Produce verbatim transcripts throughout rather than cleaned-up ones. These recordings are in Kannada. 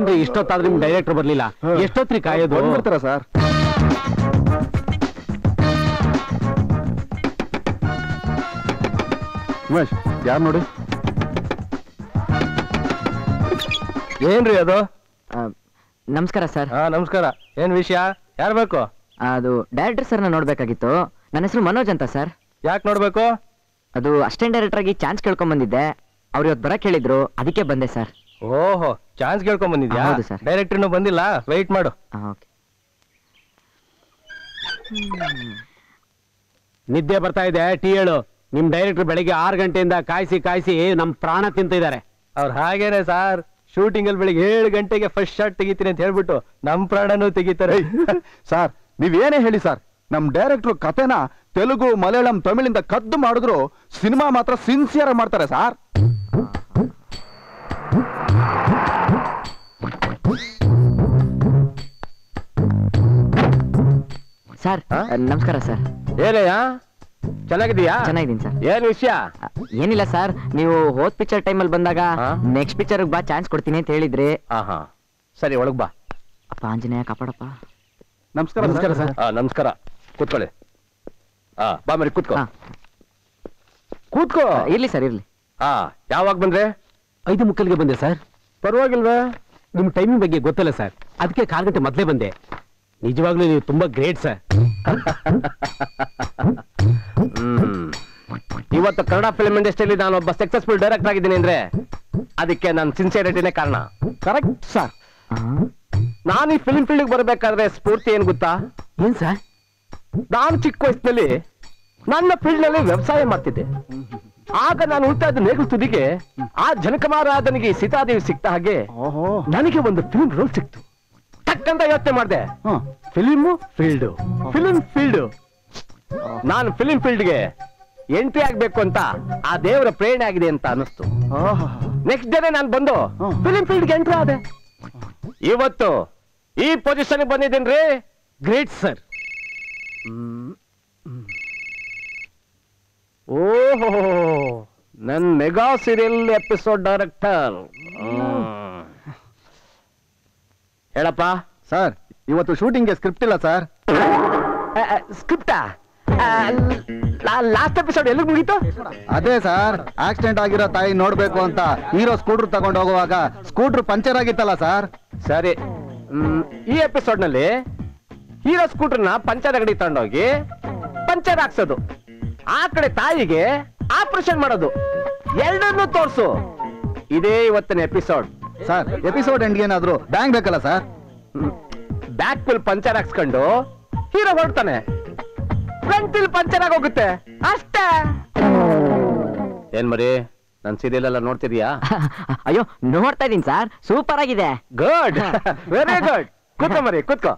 ಏನ್ರಿ ಇಷ್ಟೊತ್ತಾದ್ರೆ ನಿಮ್ ಡೈರೆಕ್ಟರ್ ಬರ್ಲಿಲ್ಲ, ಎಷ್ಟೊತ್ರಿ ಕಾಯೋದು? ಬಂದ್ಬಿಡ್ತಾರ ಸರ್. ಉಮೇಶ್, ಯಾರು ನೋಡಿ? ಏನ್ರಿ ಅದು? ನಮಸ್ಕಾರ ಸರ್. ಹಾ, ನಮಸ್ಕಾರ. ಏನ್ ವಿಷಯ? ಯಾರು ಬೇಕು? ಅದು ಡೈರೆಕ್ಟರ್ ಸರ್ ನೋಡ್ಬೇಕಾಗಿತ್ತು. ನನ್ನ ಹೆಸರು ಮನೋಜ್ ಅಂತ ಸರ್. ಯಾಕೆ ನೋಡ್ಬೇಕು? ಅದು ಅಸಿಸ್ಟೆಂಟ್ ಡೈರೆಕ್ಟರ್ ಆಗಿ ಚಾನ್ಸ್ ಕೇಳ್ಕೊಂಡ್ ಬಂದಿದ್ದೆ, ಅವ್ರು ಇವತ್ತು ಬರಕ್ ಹೇಳಿದ್ರು, ಅದಕ್ಕೆ ಬಂದೆ ಸರ್. ಓಹೋ, ಚಾನ್ಸ್ ಕೇಳ್ಕೊಂಡ್ ಬಂದಿದ್ಯಾ? ಡೈರೆಕ್ಟರ್ನು ಬಂದಿಲ್ಲ, ವೆಯ್ಟ್ ಮಾಡು. ನಿದ್ದೆ ಬರ್ತಾ ಇದೆ, ಟೀ ಹೇಳು. ನಿಮ್ ಡೈರೆಕ್ಟರ್ ಬೆಳಿಗ್ಗೆ ಆರು ಗಂಟೆಯಿಂದ ಕಾಯಿಸಿ ಕಾಯಿಸಿ ನಮ್ ಪ್ರಾಣ ತಿಂತಿದ್ದಾರೆ. ಅವ್ರು ಹಾಗೇನೆ ಸಾರ್, ಶೂಟಿಂಗ್ ಅಲ್ಲಿ ಬೆಳಿಗ್ಗೆ ಏಳು ಗಂಟೆಗೆ ಫಸ್ಟ್ ಶಾಟ್ ತೆಗಿತೀನಿ ಅಂತ ಹೇಳ್ಬಿಟ್ಟು ನಮ್ ಪ್ರಾಣನೂ ತೆಗಿತಾರೆ ಸಾರ್. ನೀವೇನೇ ಹೇಳಿ ಸಾರ್, ನಮ್ ಡೈರೆಕ್ಟರ್ ಕತೆನ ತೆಲುಗು, ಮಲಯಾಳಂ, ತಮಿಳಿಂದ ಕದ್ದು ಮಾಡಿದ್ರು, ಸಿನಿಮಾ ಮಾತ್ರ ಸಿನ್ಸಿಯರ್ ಮಾಡ್ತಾರೆ ಸಾರ್. ಸರ್ ನಮಸ್ಕಾರ ಸರ್. ಏನಯ್ಯ, ಚೆನ್ನಾಗಿದ್ದೀಯಾ? ಚೆನ್ನಾಗಿದ್ದೀನಿ ಸರ್. ಏನ್ ವಿಷಯ? ಏನಿಲ್ಲ ಸರ್, ನೀವು ಹೋದ್ ಪಿಕ್ಚರ್ ಟೈಮ್ ಅಲ್ಲಿ ಬಂದಾಗ ನೆಕ್ಸ್ಟ್ ಪಿಕ್ಚರ್ ಬಾ ಚಾನ್ಸ್ ಕೊಡ್ತೀನಿ ಅಂತ ಹೇಳಿದ್ರಿ. ಆಹಾ, ಸರಿ ಒಳಗ್ ಬಾ. ಅಪ್ಪ ಆಂಜನೇಯ ಕಾಪಾಡಪ್ಪ. ನಮಸ್ಕಾರ. ನಮಸ್ಕಾರ ಸರ್. ನಮಸ್ಕಾರ, ಕೂತ್ಕೊಳ್ಳಿ. ಹಾ ಬಾ ಮರಿ, ಕೂತ್ಕೋ ಕೂತ್ಕೋ. ಇರ್ಲಿ ಸರ್, ಇರ್ಲಿ. ಹಾ, ಯಾವಾಗ ಬಂದ್ರೆ? ಐದು ಮುಕ್ಕಲ್ಗೆ ಬಂದೆ ಸರ್. ಪರವಾಗಿಲ್ವಾ? ನಿಮ್ ಟೈಮಿಂಗ್ ಬಗ್ಗೆ ಗೊತ್ತಲ್ಲ ಸರ್, ಅದಕ್ಕೆ ಕಾಲ್ ಗಂಟೆ ಮೊದಲೇ ಬಂದೆ. ನಿಜವಾಗ್ಲೂ ನೀವು ತುಂಬಾ ಗ್ರೇಟ್ ಸರ್. ಇವತ್ತು ಕನ್ನಡ ಫಿಲ್ಮ್ ಇಂಡಸ್ಟ್ರಿಯಲ್ಲಿ ನಾನು ಒಬ್ಬ ಸಕ್ಸಸ್ಫುಲ್ ಡೈರೆಕ್ಟರ್ ಆಗಿದ್ದೀನಿ ಅಂದ್ರೆ ಅದಕ್ಕೆ ನನ್ನ ಸಿನ್ಸಿಯರಿಟಿನೇ ಕಾರಣ. Correct sir. ನಾನು ಈ ಫಿಲ್ಮ್ ಫೀಲ್ಡ್ ಬರಬೇಕಾದ್ರೆ ಸ್ಫೂರ್ತಿ ಏನ್ ಗೊತ್ತಾ? ಏನ್ ಸರ್? ನಾನು ಚಿಕ್ಕ ವಯಸ್ಸಿನಲ್ಲಿ ನನ್ನ ಫೀಲ್ಡ್ ನಲ್ಲಿ ವ್ಯವಸಾಯ ಮಾಡ್ತಿದ್ದೆ. ಆಗ ನಾನು ಉಳಿತಾದ ನೇಗಲು ತುದಿಗೆ ಆ ಜನಕಮಾರಾಧನಿಗೆ ಸೀತಾದೇವಿ ಸಿಕ್ತ ಹಾಗೆ ನನಗೆ ಒಂದು ಫಿಲ್ಮ್ ರೋಲ್ ಸಿಕ್ತು. ತಕ್ಕಂತ ಯೋಚನೆ ಮಾಡಿದೆ, ಫಿಲ್ಮ್ ಫೀಲ್ಡ್ ಫಿಲ್ಮ್ ಫೀಲ್ಡ್ ನಾನು ಫಿಲ್ಮ್ ಫೀಲ್ಡ್ಗೆ ಎಂಟ್ರಿ ಆಗ್ಬೇಕು ಅಂತ ಆ ದೇವರ ಪ್ರೇರಣೆ ಆಗಿದೆ ಅಂತ ಅನಿಸ್ತು. ನೆಕ್ಸ್ಟ್ ಡೇನೆ ನಾನು ಬಂದು ಫಿಲ್ಮ್ ಫೀಲ್ಡ್ಗೆ ಎಂಟ್ರಿ ಆದೆ. ಇವತ್ತು ಈ ಪೊಸಿಷನ್ ಬಂದಿದ್ದೇನ್ರಿ. Great sir. ಓಹೋ, ನನ್ ಮೆಗಾ ಸೀರಿಯಲ್ ಎಪಿಸೋಡ್ ಡೈರೆಕ್ಟರ್. ಹೇಳಪ್ಪ. ಸರ್, ಇವತ್ತು ಶೂಟಿಂಗ್ಗೆ ಸ್ಕ್ರಿಪ್ಟ್ ಇಲ್ಲ ಸರ್. ಸ್ಕ್ರಿಪ್ಟಾ? ಲಾಸ್ಟ್ ಎಪಿಸೋಡ್ ಎಲ್ಲಿ ಮುಗೀತು? ಅದೇ ಸರ್, ಆಕ್ಸಿಡೆಂಟ್ ಆಗಿರೋ ತಾಯಿ ನೋಡ್ಬೇಕು ಅಂತ ಹೀರೋ ಸ್ಕೂಟರ್ ತಗೊಂಡು ಹೋಗುವಾಗ ಸ್ಕೂಟರ್ ಪಂಚರ್ ಆಗಿತ್ತಲ್ಲ ಸರ್. ಸರಿ, ಈ ಎಪಿಸೋಡ್ ನಲ್ಲಿ ಹೀರೋ ಸ್ಕೂಟರ್ನ ಪಂಚರ್ ಅಂಗಡಿ ತಗೊಂಡೋಗಿ ಪಂಚರ್ ಹಾಕ್ಸೋದು, ಆ ಕಡೆ ತಾಯಿಗೆ ಆಪರೇಷನ್ ಮಾಡೋದು, ಎರಡನ್ನೂ ತೋರಿಸು. ಇದೇ ಇವತ್ತಿನ ಎಪಿಸೋಡ್ ಸರ್. ಎಪಿಸೋಡ್ ಎಂಡ್ ಏನಾದ್ರು ಬ್ಯಾಂಕ್ ಬೇಕಲ್ಲ ಸರ್? ಬ್ಯಾಕ್ ಪಿಲ್ ಪಂಚರ್ ಹಾಕ್ಸ್ಕೊಂಡು ಹೀರೋ ಹೊರಡ್ತಾನೆ, ಫ್ರಂಟ್ ಪಿಲ್ ಪಂಚರ್ ಆಗೋಗುತ್ತೆ ಅಷ್ಟೇ. ಏನ್ ಮರಿ, ನನ್ ಸೀರಿಯಲ್ ಎಲ್ಲ ನೋಡ್ತಿದ್ಯಾ? ಅಯ್ಯೋ, ನೋಡ್ತಾ ಇದೀನಿ ಸರ್, ಸೂಪರ್ ಆಗಿದೆ. Good, very good. ಕೂತ್ಕೋ ಮರಿ, ಕೂತ್ಕೋ.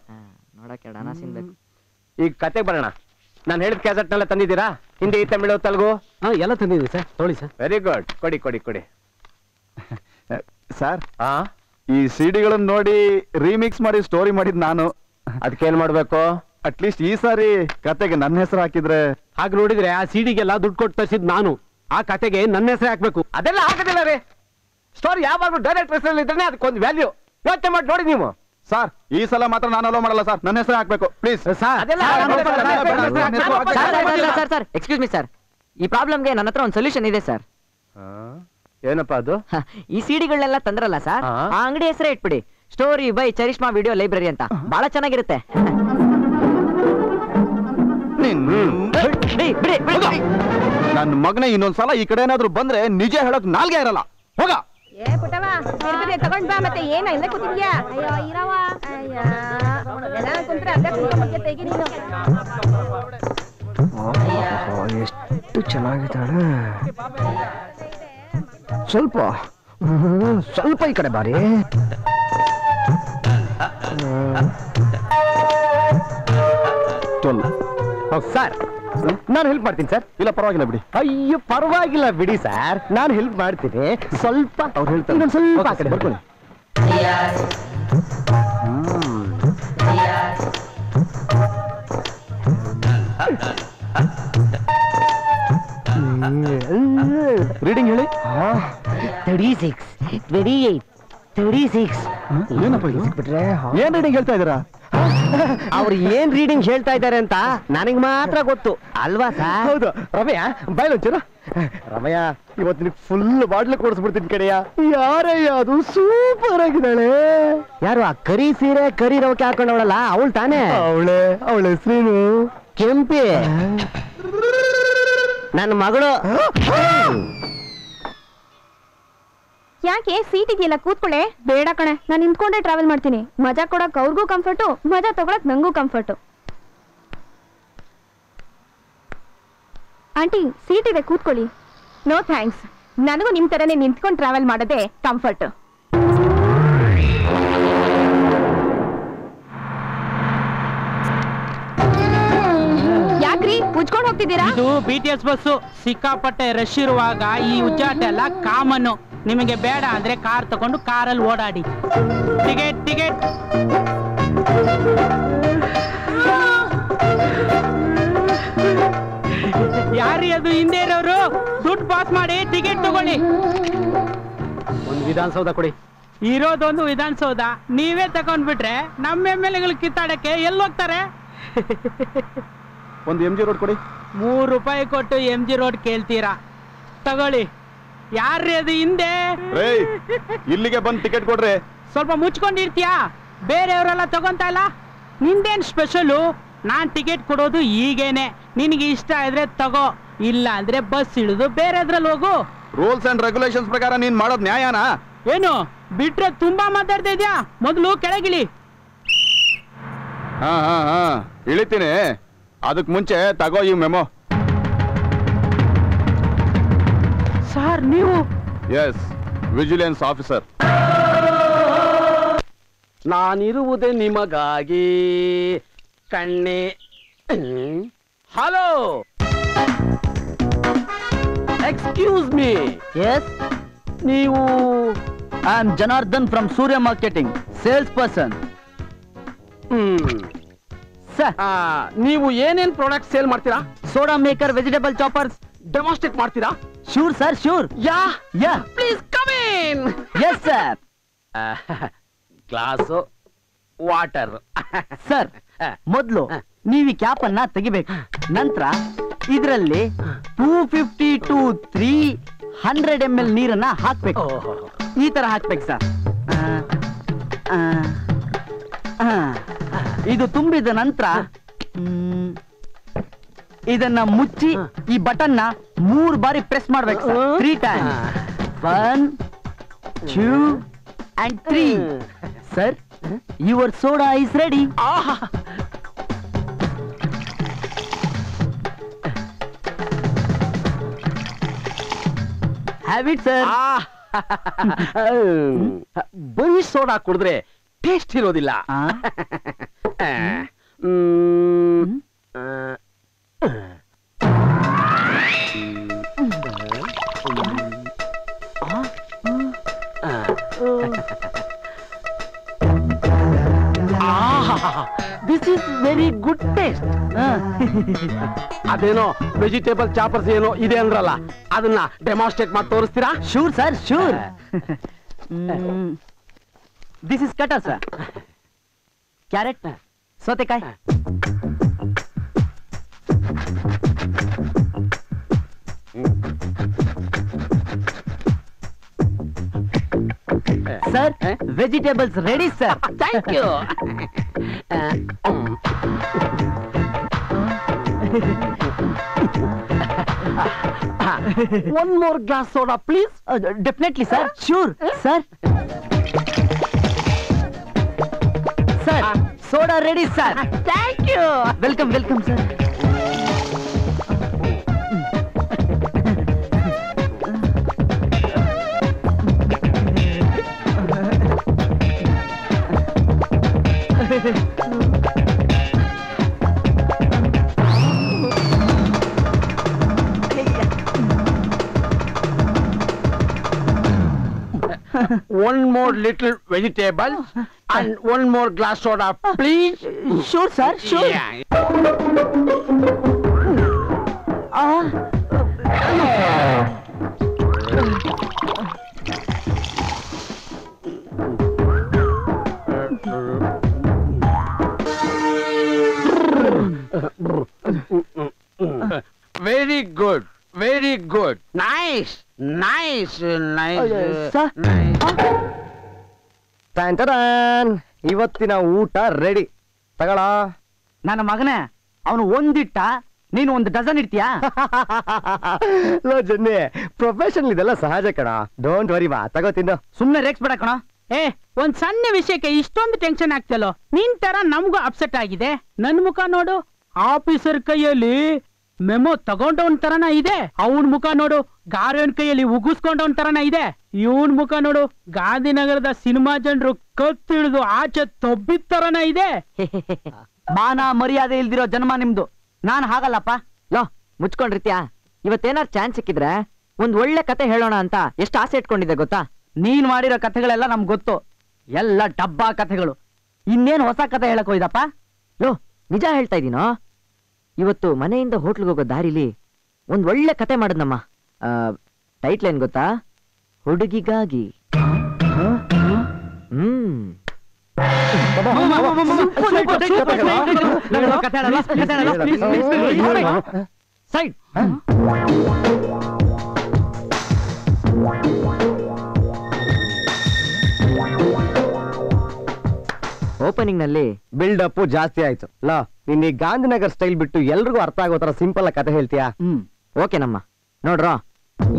ಈಗ ಕತೆಗೆ ಬರೋಣ. ನಾನು ಹೇಳಿದ ಕ್ಯಾಸೆಟ್ ನೆಲ್ಲ ತಂದಿದ್ದೀರಾ? ಹಿಂದಿ, ತಮಿಳು, ತೆಲುಗು ಎಲ್ಲ ತಂದಿದ್ದೀವಿ ಸರ್. ತೊಳಿ ಸರ್. Very good. ಕೊಡಿ ಕೊಡಿ ಕೊಡಿ ಸರ್. ಆ ಈ ಸಿಡಿಗಳನ್ನು ನೋಡಿ ರೀಮಿಕ್ಸ್ ಮಾಡಿ ಸ್ಟೋರಿ ಮಾಡಿದ್ ನಾನು. ಅದಕ್ಕೆ ಏನ್ ಮಾಡ್ಬೇಕು? ಅಟ್ಲೀಸ್ಟ್ ಈ ಸಾರಿ ಕತೆಗೆ ನನ್ನ ಹೆಸರು ಹಾಕಿದ್ರೆ. ಹಾಗೆ ನೋಡಿದ್ರೆ ಆ ಸಿಡಿಗೆಲ್ಲ ದುಡ್ಡು ಕೊಟ್ಟು ತರಿಸಿದ್ ನಾನು, ಆ ಕತೆಗೆ ನನ್ನ ಹೆಸರು ಹಾಕ್ಬೇಕು. ಅದೆಲ್ಲ ಹಾಕೋದಿಲ್ಲ ರೀ. ಸ್ಟೋರಿ ಯಾವಾಗಲೂ ಡೈರೆಕ್ಟರ್ ಹೆಸರಲ್ಲಿ ಇದ್ರೆ ಅದಕ್ಕೊಂದು ವ್ಯಾಲ್ಯೂ. ಯೋಚನೆ ಮಾಡಿ ನೋಡಿ ನೀವು ಸರ್. ಈ ಸಲ ಮಾತ್ರ ನಾನು ಅಲೋ ಮಾಡಲ್ಲ ಸರ್, ನನ್ನ ಹೆಸರು ಹಾಕ್ಬೇಕು ಪ್ಲೀಸ್. ಎಕ್ಸ್ಕ್ಯೂಸ್ ಮೀ ಸರ್, ಈ ಪ್ರಾಬ್ಲಮ್ಗೆ ನನ್ನ ಹತ್ರ ಒಂದು ಸೊಲ್ಯೂಷನ್ ಇದೆ ಸರ್. ಏನಪ್ಪಾ ಅದು? ಈ ಸಿಡಿಗಳನ್ನೆಲ್ಲ ತಂದ್ರಲ್ಲ ಸರ್, ಆ ಅಂಗಡಿ ಹೆಸರೇ ಇಟ್ಬಿಡಿ, story by Charishma video library ಅಂತ. ಬಹಳ ಚೆನ್ನಾಗಿರುತ್ತೆ. ನನ್ನ ಮಗನೇ, ಇನ್ನೊಂದ್ಸಲ ಈ ಕಡೆ ಏನಾದ್ರು ಬಂದ್ರೆ ನಿಜ ಹೇಳಕ್ ನಾಲ್ಗೆ ಇರಲ್ಲ. ಹೋಗ ಏ ಪುಟವಾ, ಇರ್ಬಿಡಿ ತಗೊಂಡ್ ಬಾ. ಮತ್ತೆ ಏನ ಇಲ್ಲ ಕೂತಿದ್ಯಾ? ಅಯ್ಯೋ ಇರವಾ, ಅಯ್ಯೋ ಎಲ್ಲ ಕುಂತ್ರ ಅಡ್ಡ ಕುಂತ್ಕೊಂಡ್ಬಿಟ್ಟೆ ತೆಗಿ ನೀನು. ಎಷ್ಟು ಚೆನ್ನಾಗಿದ್ದಾಳೆ. ಸ್ವಲ್ಪ ಸ್ವಲ್ಪ ಈ ಕಡೆ ಬಾರಿ. ಸರ್, ನಾನು ಹೆಲ್ಪ್ ಮಾಡ್ತೀನಿ ಸರ್. ಇಲ್ಲ ಪರವಾಗಿಲ್ಲ ಬಿಡಿ. ಅಯ್ಯೋ ಪರವಾಗಿಲ್ಲ ಬಿಡಿ ಸರ್, ನಾನು ಹೆಲ್ಪ್ ಮಾಡ್ತೀನಿ ಸ್ವಲ್ಪ. ಅವ್ರು ಹೇಳ್ತಾರೆ ಸ್ವಲ್ಪ ಆ ಕಡೆ ಬರ್ಕೊಳ್ಳಿ. ರೀಡಿಂಗ್ ಹೇಳಿ. Thirty six, twenty eight, thirty six, ಏನ್ ರೀಡಿಂಗ್ ಹೇಳ್ತಾ ಇದಾರ ಅವ್ರು? ಏನ್ ರೀಡಿಂಗ್ ಹೇಳ್ತಾ ಇದ್ದಾರೆ ಅಂತ ನನಗ್ ಮಾತ್ರ ಗೊತ್ತು ಅಲ್ವಾ ಸರ್? ಹೌದು ರಮ್ಯ, ಬಯಲೊಂಚೂರು ರಮಯ, ಇವತ್ತು ನಿನ್ ಫುಲ್ ಬಾಟ್ಲ್ ಕೊಡಿಸ್ಬಿಡ್ತೀನಿ ಕಡೆಯ. ಯಾರಯ್ಯ ಅದು? ಸೂಪರ್ ಆಗಿದ್ದಾಳೆ. ಯಾರು? ಆ ಕರಿ ಸೀರೆ ಕರಿ ರವಕೆ ಹಾಕೊಂಡವಳಲ್ಲ ಅವಳು ತಾನೇ? ಅವಳೆ. ಅವಳ ಹೆಸರೇನು? ಕೆಂಪಿ. ನನ್ನ ಮಗಳು. ಯಾಕೆ ಸೀಟಿಗೆಲ್ಲ ಕೂತ್ಕೊಳ್ಳೆ? ಬೇಡ ಕಣೆ, ನಾನು ನಿಂತ್ಕೊಂಡೆ ಟ್ರಾವೆಲ್ ಮಾಡ್ತೀನಿ. ಮಜಾ ಕೊಡಕ್ ಅವ್ರಿಗೂ ಕಂಫರ್ಟು, ಮಜಾ ತಗೊಳಕ್ ನಂಗೂ ಕಂಫರ್ಟು. ಆಂಟಿ ಸೀಟಿಗೆ ಕೂತ್ಕೊಳ್ಳಿ. ನೋ ಥ್ಯಾಂಕ್ಸ್, ನನಗೂ ನಿಮ್ ತರನೇ ನಿಂತ್ಕೊಂಡು ಟ್ರಾವೆಲ್ ಮಾಡೋದೇ ಕಂಫರ್ಟ್. ಯಾಕ್ರಿ ಉಜ್ಕೊಂಡು ಹೋಗ್ತಿದ್ದೀರಾ? ಇದು ಬಿಟಿಎಸ್ ಬಸ್ಸು, ಸಿಕ್ಕಾಪಟ್ಟೆ ರಶ್ ಇರುವಾಗ ಈ ಉಜ್ಜಾಟ ಎಲ್ಲ ಕಾಮನ್ನು. ನಿಮಗೆ ಬೇಡ ಅಂದ್ರೆ ಕಾರ್ ತಗೊಂಡು ಕಾರಲ್ಲಿ ಓಡಾಡಿ. ಟಿಕೆಟ್ ಟಿಕೆಟ್ ಯಾರಿ ಅದು? ಹಿಂದೆ ಇರೋರು ದುಡ್ಡು ಪಾಸ್ ಮಾಡಿ ಟಿಕೆಟ್ ತಗೊಳ್ಳಿ. ಒಂದು ವಿಧಾನಸೌಧ ಕೊಡಿ. ಇರೋದೊಂದು ವಿಧಾನಸೌಧ, ನೀವೇ ತಗೊಂಡ್ಬಿಟ್ರೆ ನಮ್ಮ ಎಮ್ ಎಲ್ ಎಗಳು ಕಿತ್ತಾಡಕ್ಕೆ ಎಲ್ಲೋಗ್ತಾರೆ? ಒಂದು ಎಂ ಜಿ ರೋಡ್ ಕೊಡಿ. ಮೂರು ರೂಪಾಯಿ ಕೊಟ್ಟು ಎಂ ಜಿ ರೋಡ್ ಕೇಳ್ತೀರಾ? ತಗೊಳ್ಳಿ. ಯಾರ್ರೀ ಅದು ಹಿಂದೆ? ಇಲ್ಲಿಗೆ ಬಂದು ಟಿಕೆಟ್ ಕೊಡ್ರಿ. ಸ್ವಲ್ಪ ಮುಚ್ಕೊಂಡಿರ್ತೀಯಾ? ಬೇರೆಯವರೆಲ್ಲ ತಗೊಂತ ಇಲ್ಲ. ನಿಂದೇನ್ ಸ್ಪೆಷಲು? ನಾನ್ ಟಿಕೆಟ್ ಕೊಡೋದು ಈಗೇನೆ, ನಿನ್ಗೆ ಇಷ್ಟ ಆದ್ರೆ ತಗೋ, ಇಲ್ಲ ಅಂದ್ರೆ ಬಸ್ ಇಳಿದು ಬೇರೆ ಅದ್ರಲ್ಲಿ ಹೋಗು. ರೂಲ್ಸ್ ಅಂಡ್ ರೆಗ್ಯುಲೇಷನ್ಸ್ ಪ್ರಕಾರ ನೀನ್ ಮಾಡೋದ್ ನ್ಯಾಯನಾ? ಏನು ಬಿಟ್ರೆ ತುಂಬಾ ಮಾತಾಡ್ತಾ ಇದ್ಯಾ? ಮೊದಲು ಕೆಳಗಿಳಿ. ಹಾ ಹಾ ಹಾ ಇಳಿತೀನಿ. ಅದಕ್ ಮುಂಚೆ ತಗೋ ಈ ಮೆಮೋ. ಸರ್ ನೀವು? Yes, vigilance officer. ನಾನಿರುವುದೇ ನಿಮಗಾಗಿ ಕಣ್ಣೆ. Hello, excuse me. ಎಸ್, ನೀವು? I am Janardhan from Surya marketing, sales person. ನೀವು ಏನೇನ್ ಪ್ರಾಡಕ್ಟ್ ಸೇಲ್ ಮಾಡ್ತೀರಾ? Soda maker, vegetable choppers. Demonstrate ಮಾಡ್ತೀರಾ? Sure sir, sure. Yeah yeah please come in. Yes sir. Glass water sir. ಮೊದಲು ನೀವು ಈ ಕ್ಯಾಪ್ ಅನ್ನ ತೆಗಿಬೇಕು, ನಂತರ ಇದರಲ್ಲಿ two fifty to three hundred M L ನೀರನ್ನ ಹಾಕ್ಬೇಕು. ಈ ತರ ಹಾಕ್ಬೇಕು ಸರ್. ಇದು ತುಂಬಿದ ನಂತರ ಇದನ್ನ ಮುಚ್ಚಿ ಈ ಬಟನ್ ನ ಮೂರು ಬಾರಿ ಪ್ರೆಸ್ ಮಾಡ್ಬೇಕು. Three time, one two and three. Sir, your soda is ready. Have it sir. ಬರೀ ಸೋಡಾ ಕುಡಿದ್ರೆ ಟೇಸ್ಟ್ ಇರೋದಿಲ್ಲ. This is very good taste. ಅದೇನೋ ವೆಜಿಟೇಬಲ್ ಚಾಪರ್ಸ್ ಏನೋ ಇದೆ ಅಂದ್ರಲ್ಲ, ಅದನ್ನ ಡೆಮಾನ್ಸ್ಟ್ರೇಟ್ ಮಾಡಿ ತೋರಿಸ್ತೀರಾ? Sure sir, sure. This is cutter sir. Carrot, ಸೌತೆಕಾಯಿ. Sir, vegetables ready sir. Thank you. One more glass soda please. Definitely sir, sure sir. Sir, soda ready sir. Thank you. Welcome, welcome sir. One more little vegetable and one more glass soda, please. Sure, sir. Sure. Yeah. Ah. Very good. Very good. Nice. Nice. Nice. Oh, yes, sir. Nice. Huh? Tantaran. Ivattina ooಟ ready. Tagala. Nana magane avanu onditta neenu ond dozen irtiya. Lo jenne professional idella sahaja kada. Don't worry ba. Tagotindu. Sumne rex beda kana. Eh ond sanne vishayakke ishtond tension aagtalo. Nin tara namagu upset agide. Nan mukha nodu. Officer kaiyalli memo tagondavon tarana ide. Avun mukha nodu. ಗಾರ್ಯನ್ ಕೈಯಲ್ಲಿ ಉಗುಸ್ಕೊಂಡವನ್ ತರನ ಇದೆ. ಇವನ್ ಮುಖ ನೋಡು, ಗಾಂಧಿನಗರದ ಸಿನಿಮಾ ಜನರು ಕತ್ತಿಡಿದು ಆಚೆ ತಬ್ಬಿದ ತರನ ಇದೆ. ಮಾನ ಮರ್ಯಾದೆ ಇಲ್ದಿರೋ ಜನ್ಮ ನಿಮ್ದು. ನಾನ್ ಹಾಗಲ್ಲಪ್ಪ. ಲೋ ಮುಚ್ಕೊಂಡಿರ್ತೀಯ. ಇವತ್ತೇನಾರು ಚಾನ್ಸ್ ಸಿಕ್ಕಿದ್ರೆ ಒಂದ್ ಒಳ್ಳೆ ಕತೆ ಹೇಳೋಣ ಅಂತ ಎಷ್ಟು ಆಸೆ ಇಟ್ಕೊಂಡಿದ್ದೆ ಗೊತ್ತಾ? ನೀನ್ ಮಾಡಿರೋ ಕಥೆಗಳೆಲ್ಲ ನಮ್ಗೆ ಗೊತ್ತು, ಎಲ್ಲ ಡಬ್ಬಾ ಕಥೆಗಳು. ಇನ್ನೇನ್ ಹೊಸ ಕತೆ ಹೇಳಕ್ ಹೋಯ್ದಪ್ಪ? ಲೋ ನಿಜ ಹೇಳ್ತಾ ಇದೀನೋ? ಇವತ್ತು ಮನೆಯಿಂದ ಹೋಟ್ಲ್ಗೆ ಹೋಗೋ ದಾರಿಲಿ ಒಂದ್ ಒಳ್ಳೆ ಕತೆ ಮಾಡಿದ್ನಮ್ಮ. ಟೈಟ್ಲ್ ಏನ್ ಗೊತ್ತಾ? ಹುಡುಗಿಗಾಗಿ. ಹ್ಮ್ ಸೈಡ್. ಓಪನಿಂಗ್ ನಲ್ಲಿ ಬಿಲ್ಡಪ್ ಜಾಸ್ತಿ ಆಯ್ತು. ಲಾ, ನಿನ್ನ ಗಾಂಧಿನಗರ್ ಸ್ಟೈಲ್ ಬಿಟ್ಟು ಎಲ್ರಿಗೂ ಅರ್ಥ ಆಗೋ ತರ ಸಿಂಪಲ್ ಕತೆ ಹೇಳ್ತೀಯಾ? ಹ್ಮ್, ಓಕೆನಮ್ಮ. ನೋಡ್ರ,